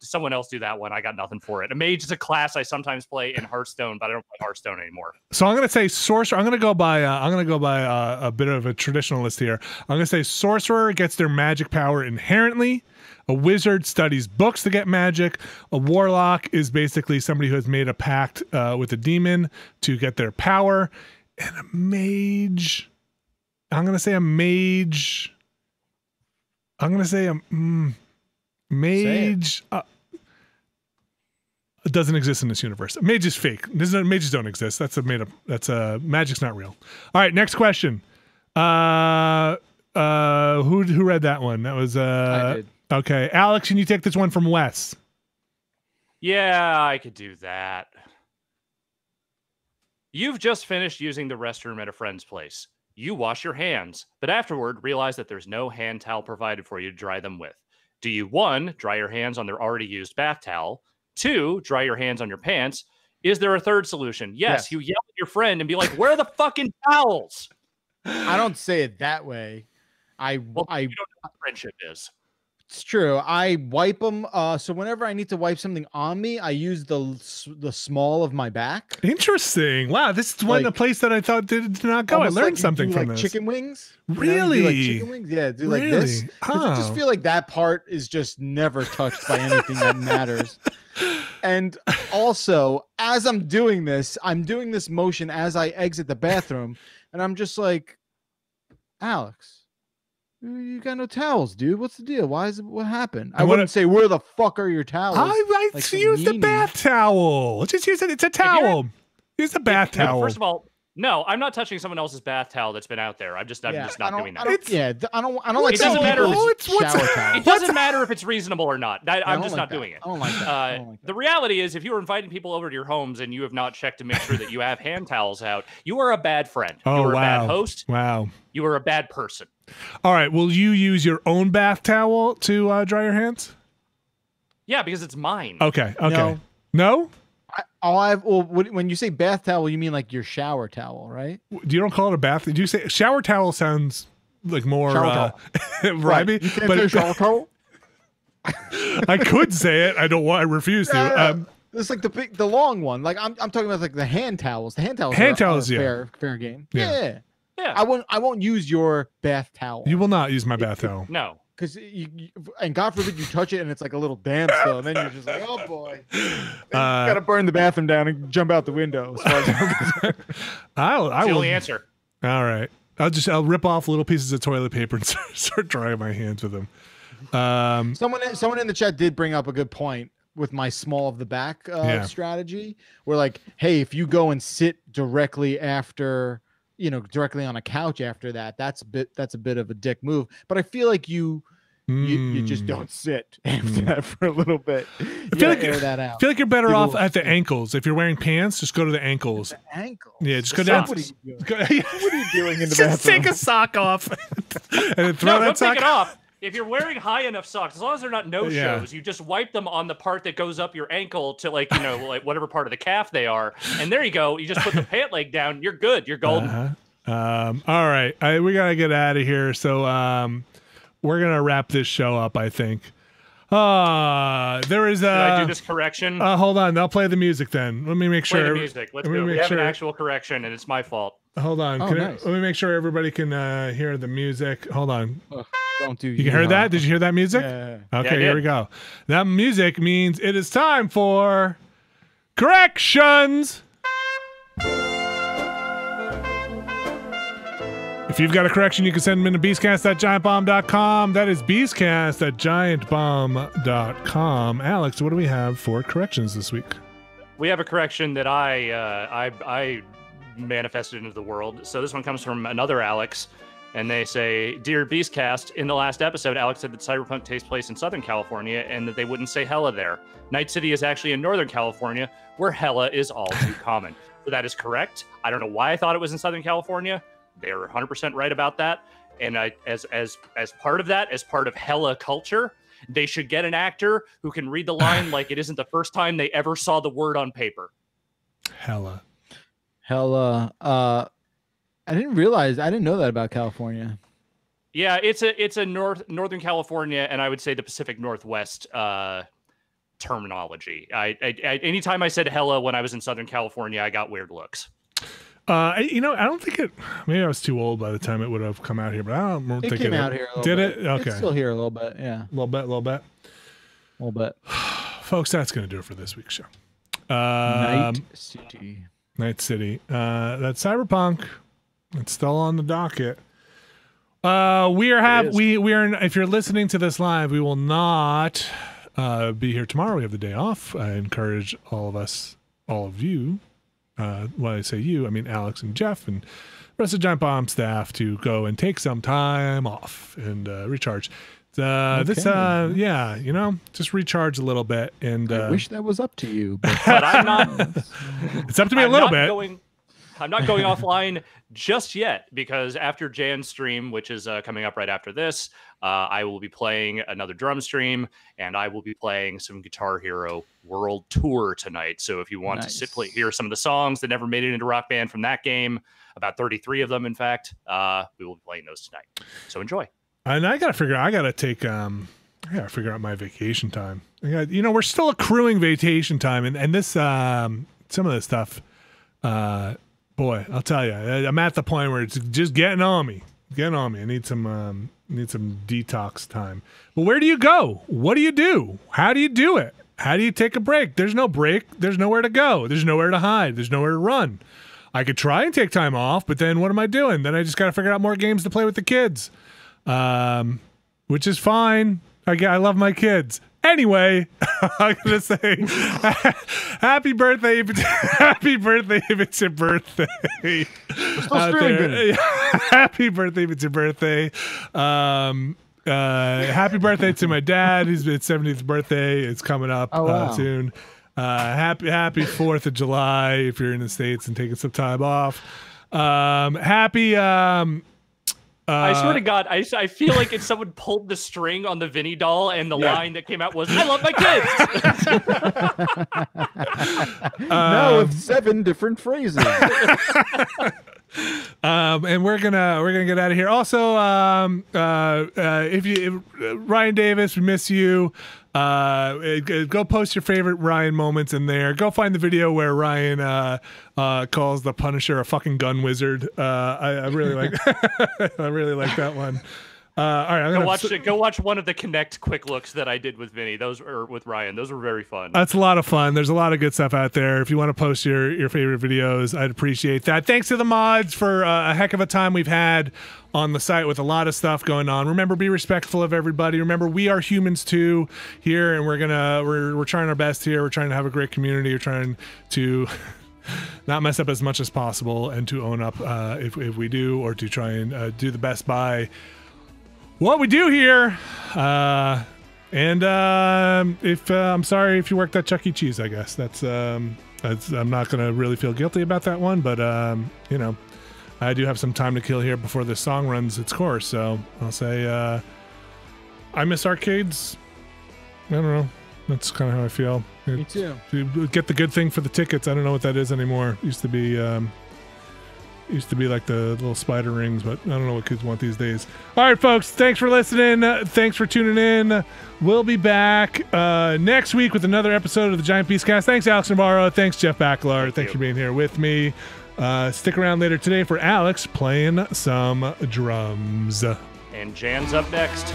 someone else do that one. I got nothing for it. A mage is a class I sometimes play in Hearthstone, but I don't play Hearthstone anymore. So I'm gonna say sorcerer. I'm gonna go by a bit of a traditionalist here. I'm gonna say sorcerer gets their magic power inherently. A wizard studies books to get magic. A warlock is basically somebody who has made a pact with a demon to get their power. And a mage, I'm going to say a mage. I'm going to say a mage. It doesn't exist in this universe. A mage is fake. Mages don't exist. That's a made up. Magic's not real. All right. Next question. Who read that one? That was, I did. Okay. Alex, can you take this one from Wes? Yeah, I could do that. You've just finished using the restroom at a friend's place. You wash your hands, but afterward realize that there's no hand towel provided for you to dry them with. Do you, 1, dry your hands on their already used bath towel? 2, dry your hands on your pants? Is there a third solution? Yes. You yell at your friend and be like, where are the fucking towels? I don't say it that way. You don't know what friendship is. It's true. I wipe them. So whenever I need to wipe something on me, I use the small of my back. Interesting. Wow, this is one, like, the place that I thought did not go. I learned something from this. Chicken wings. Really? You know, do like chicken wings? Yeah. Do like this. Oh. I just feel like that part is just never touched by anything that matters. And also, as I'm doing this motion as I exit the bathroom, and I'm just like, Alex, you got no towels, dude. What's the deal? What happened? I wouldn't say, where the fuck are your towels? I like use the bath towel. Just use it. It's a towel. Use the bath towel. First of all, no, I'm not touching someone else's bath towel that's been out there. I'm just not doing that. I don't like. It doesn't matter. It doesn't matter if it's reasonable or not. I'm just not doing it. I don't like that. The reality is, if you were inviting people over to your homes and you have not checked to make sure that you have hand towels out, you are a bad friend. Oh, wow. You are a bad host. Wow. You are a bad person. All right. Will you use your own bath towel to dry your hands? Yeah, because it's mine. Okay. Okay. No? When you say bath towel, you mean like your shower towel, right? You don't call it a bath. Did you say shower towel? Sounds like more rhymy. But shower towel? I could say it. I refuse to. Yeah. It's like the long one. Like I'm talking about like the hand towels. The hand towels. Hand towels are fair game. Yeah. Yeah. I won't use your bath towel. You will not use my bath towel. No. Because and God forbid you touch it and it's like a little damp still, and then you're just like, oh boy. You gotta burn the bathroom down and jump out the window. So I will answer. All right. I'll rip off little pieces of toilet paper and start drying my hands with them. Someone in the chat did bring up a good point with my small of the back strategy. We're like, hey, if you go and sit directly after, you know, directly on a couch after that, that's a bit of a dick move. But I feel like you just don't sit after that for a little bit. I feel like you're better off at the ankles. If you're wearing pants, just go to the ankles. The ankles? Yeah, just go down. What are you doing in the bathroom? Just take a sock off and throw that sock. Take it off. If you're wearing high enough socks, as long as they're not no-shows, you just wipe them on the part that goes up your ankle to, like, you know, like whatever part of the calf they are. And there you go. You just put the pant leg down. You're good. You're golden. All right. We got to get out of here. So we're going to wrap this show up, I think. There is a... Did I do this correction? Hold on. I'll play the music then. Let me make sure. Play the music. Let's do it. We have an actual correction, and it's my fault. Hold on. Oh, nice. Let me make sure everybody can hear the music. Hold on. Ugh. Don't do you heard that? Did you hear that music? Yeah. Okay, here we go. That music means it is time for corrections. If you've got a correction, you can send them in to beastcast@giantbomb.com. That is beastcast@giantbomb.com. Alex, what do we have for corrections this week? We have a correction that I manifested into the world. So this one comes from another Alex. And they say, "Dear Beastcast, in the last episode, Alex said that Cyberpunk takes place in Southern California and that they wouldn't say hella there. Night City is actually in Northern California, where hella is all too common." So that is correct. I don't know why I thought it was in Southern California. They were 100% right about that. And I, as part of that, as part of hella culture, they should get an actor who can read the line like it isn't the first time they ever saw the word on paper. Hella. Hella. I didn't realize, I didn't know that about California. Yeah, it's a Northern California, and I would say the Pacific Northwest terminology. I anytime I said hella when I was in Southern California, I got weird looks. I don't think it. Maybe I was too old by the time it would have come out here, but I don't remember. It came out here. Did it? Okay. It's still here a little bit. Yeah. A little bit. Folks, that's gonna do it for this week's show. Night City. That's Cyberpunk. It's still on the docket. We are. If you're listening to this live, we will not be here tomorrow. We have the day off. I encourage all of you. When I say you, I mean Alex and Jeff and the rest of Giant Bomb staff to go and take some time off and recharge. Just recharge a little bit. And I wish that was up to you, but I'm not. It's up to me a little bit. I'm not going offline just yet, because after Jan's stream, which is coming up right after this, I will be playing another drum stream, and I will be playing some Guitar Hero World Tour tonight. So if you want to hear some of the songs that never made it into Rock Band from that game, about 33 of them, in fact, we will be playing those tonight. So enjoy. And I gotta figure out my vacation time. We're still accruing vacation time, and this some of this stuff. Boy, I'll tell you, I'm at the point where it's just getting on me. I need some detox time. But where do you go? What do you do? How do you do it? How do you take a break? There's no break. There's nowhere to go. There's nowhere to hide. There's nowhere to run. I could try and take time off, but then what am I doing? Then I just got to figure out more games to play with the kids, which is fine. I love my kids. Anyway, I'm gonna say happy birthday if it's your birthday. We're still streaming. Happy birthday if it's your birthday. Happy birthday to my dad. His 70th birthday is coming up soon. Happy 4th of July if you're in the States and taking some time off. I swear to God, I feel like if someone pulled the string on the Vinny doll and the line that came out was, "I love my kids." No, with 7 different phrases. And we're gonna get out of here. Also, Ryan Davis, we miss you. Go post your favorite Ryan moments in there. Go find the video where Ryan calls the Punisher a fucking gun wizard. I really like that one. All right, go watch one of the Kinect quick looks that I did with Vinny. With Ryan. Those were very fun. That's a lot of fun. There's a lot of good stuff out there. If you want to post your favorite videos, I'd appreciate that. Thanks to the mods for a heck of a time we've had on the site with a lot of stuff going on. Remember, be respectful of everybody. Remember, we are humans too here, and we're trying our best here. We're trying to have a great community. We're trying to not mess up as much as possible and to own up if we do, or to try and do the best by what we do here. I'm sorry if you worked at Chuck E. Cheese, I guess. I'm not going to really feel guilty about that one, but, I do have some time to kill here before this song runs its course. So I'll say, I miss arcades. I don't know. That's kind of how I feel. Me too. You get the good thing for the tickets. I don't know what that is anymore. It used to be, like the little spider rings, but I don't know what kids want these days. All right, folks, thanks for listening. Thanks for tuning in. We'll be back next week with another episode of the Giant Beastcast. Thanks, Alex Navarro. Thanks, Jeff Bakalar. Thanks for being here with me. Stick around later today for Alex playing some drums. And Jan's up next.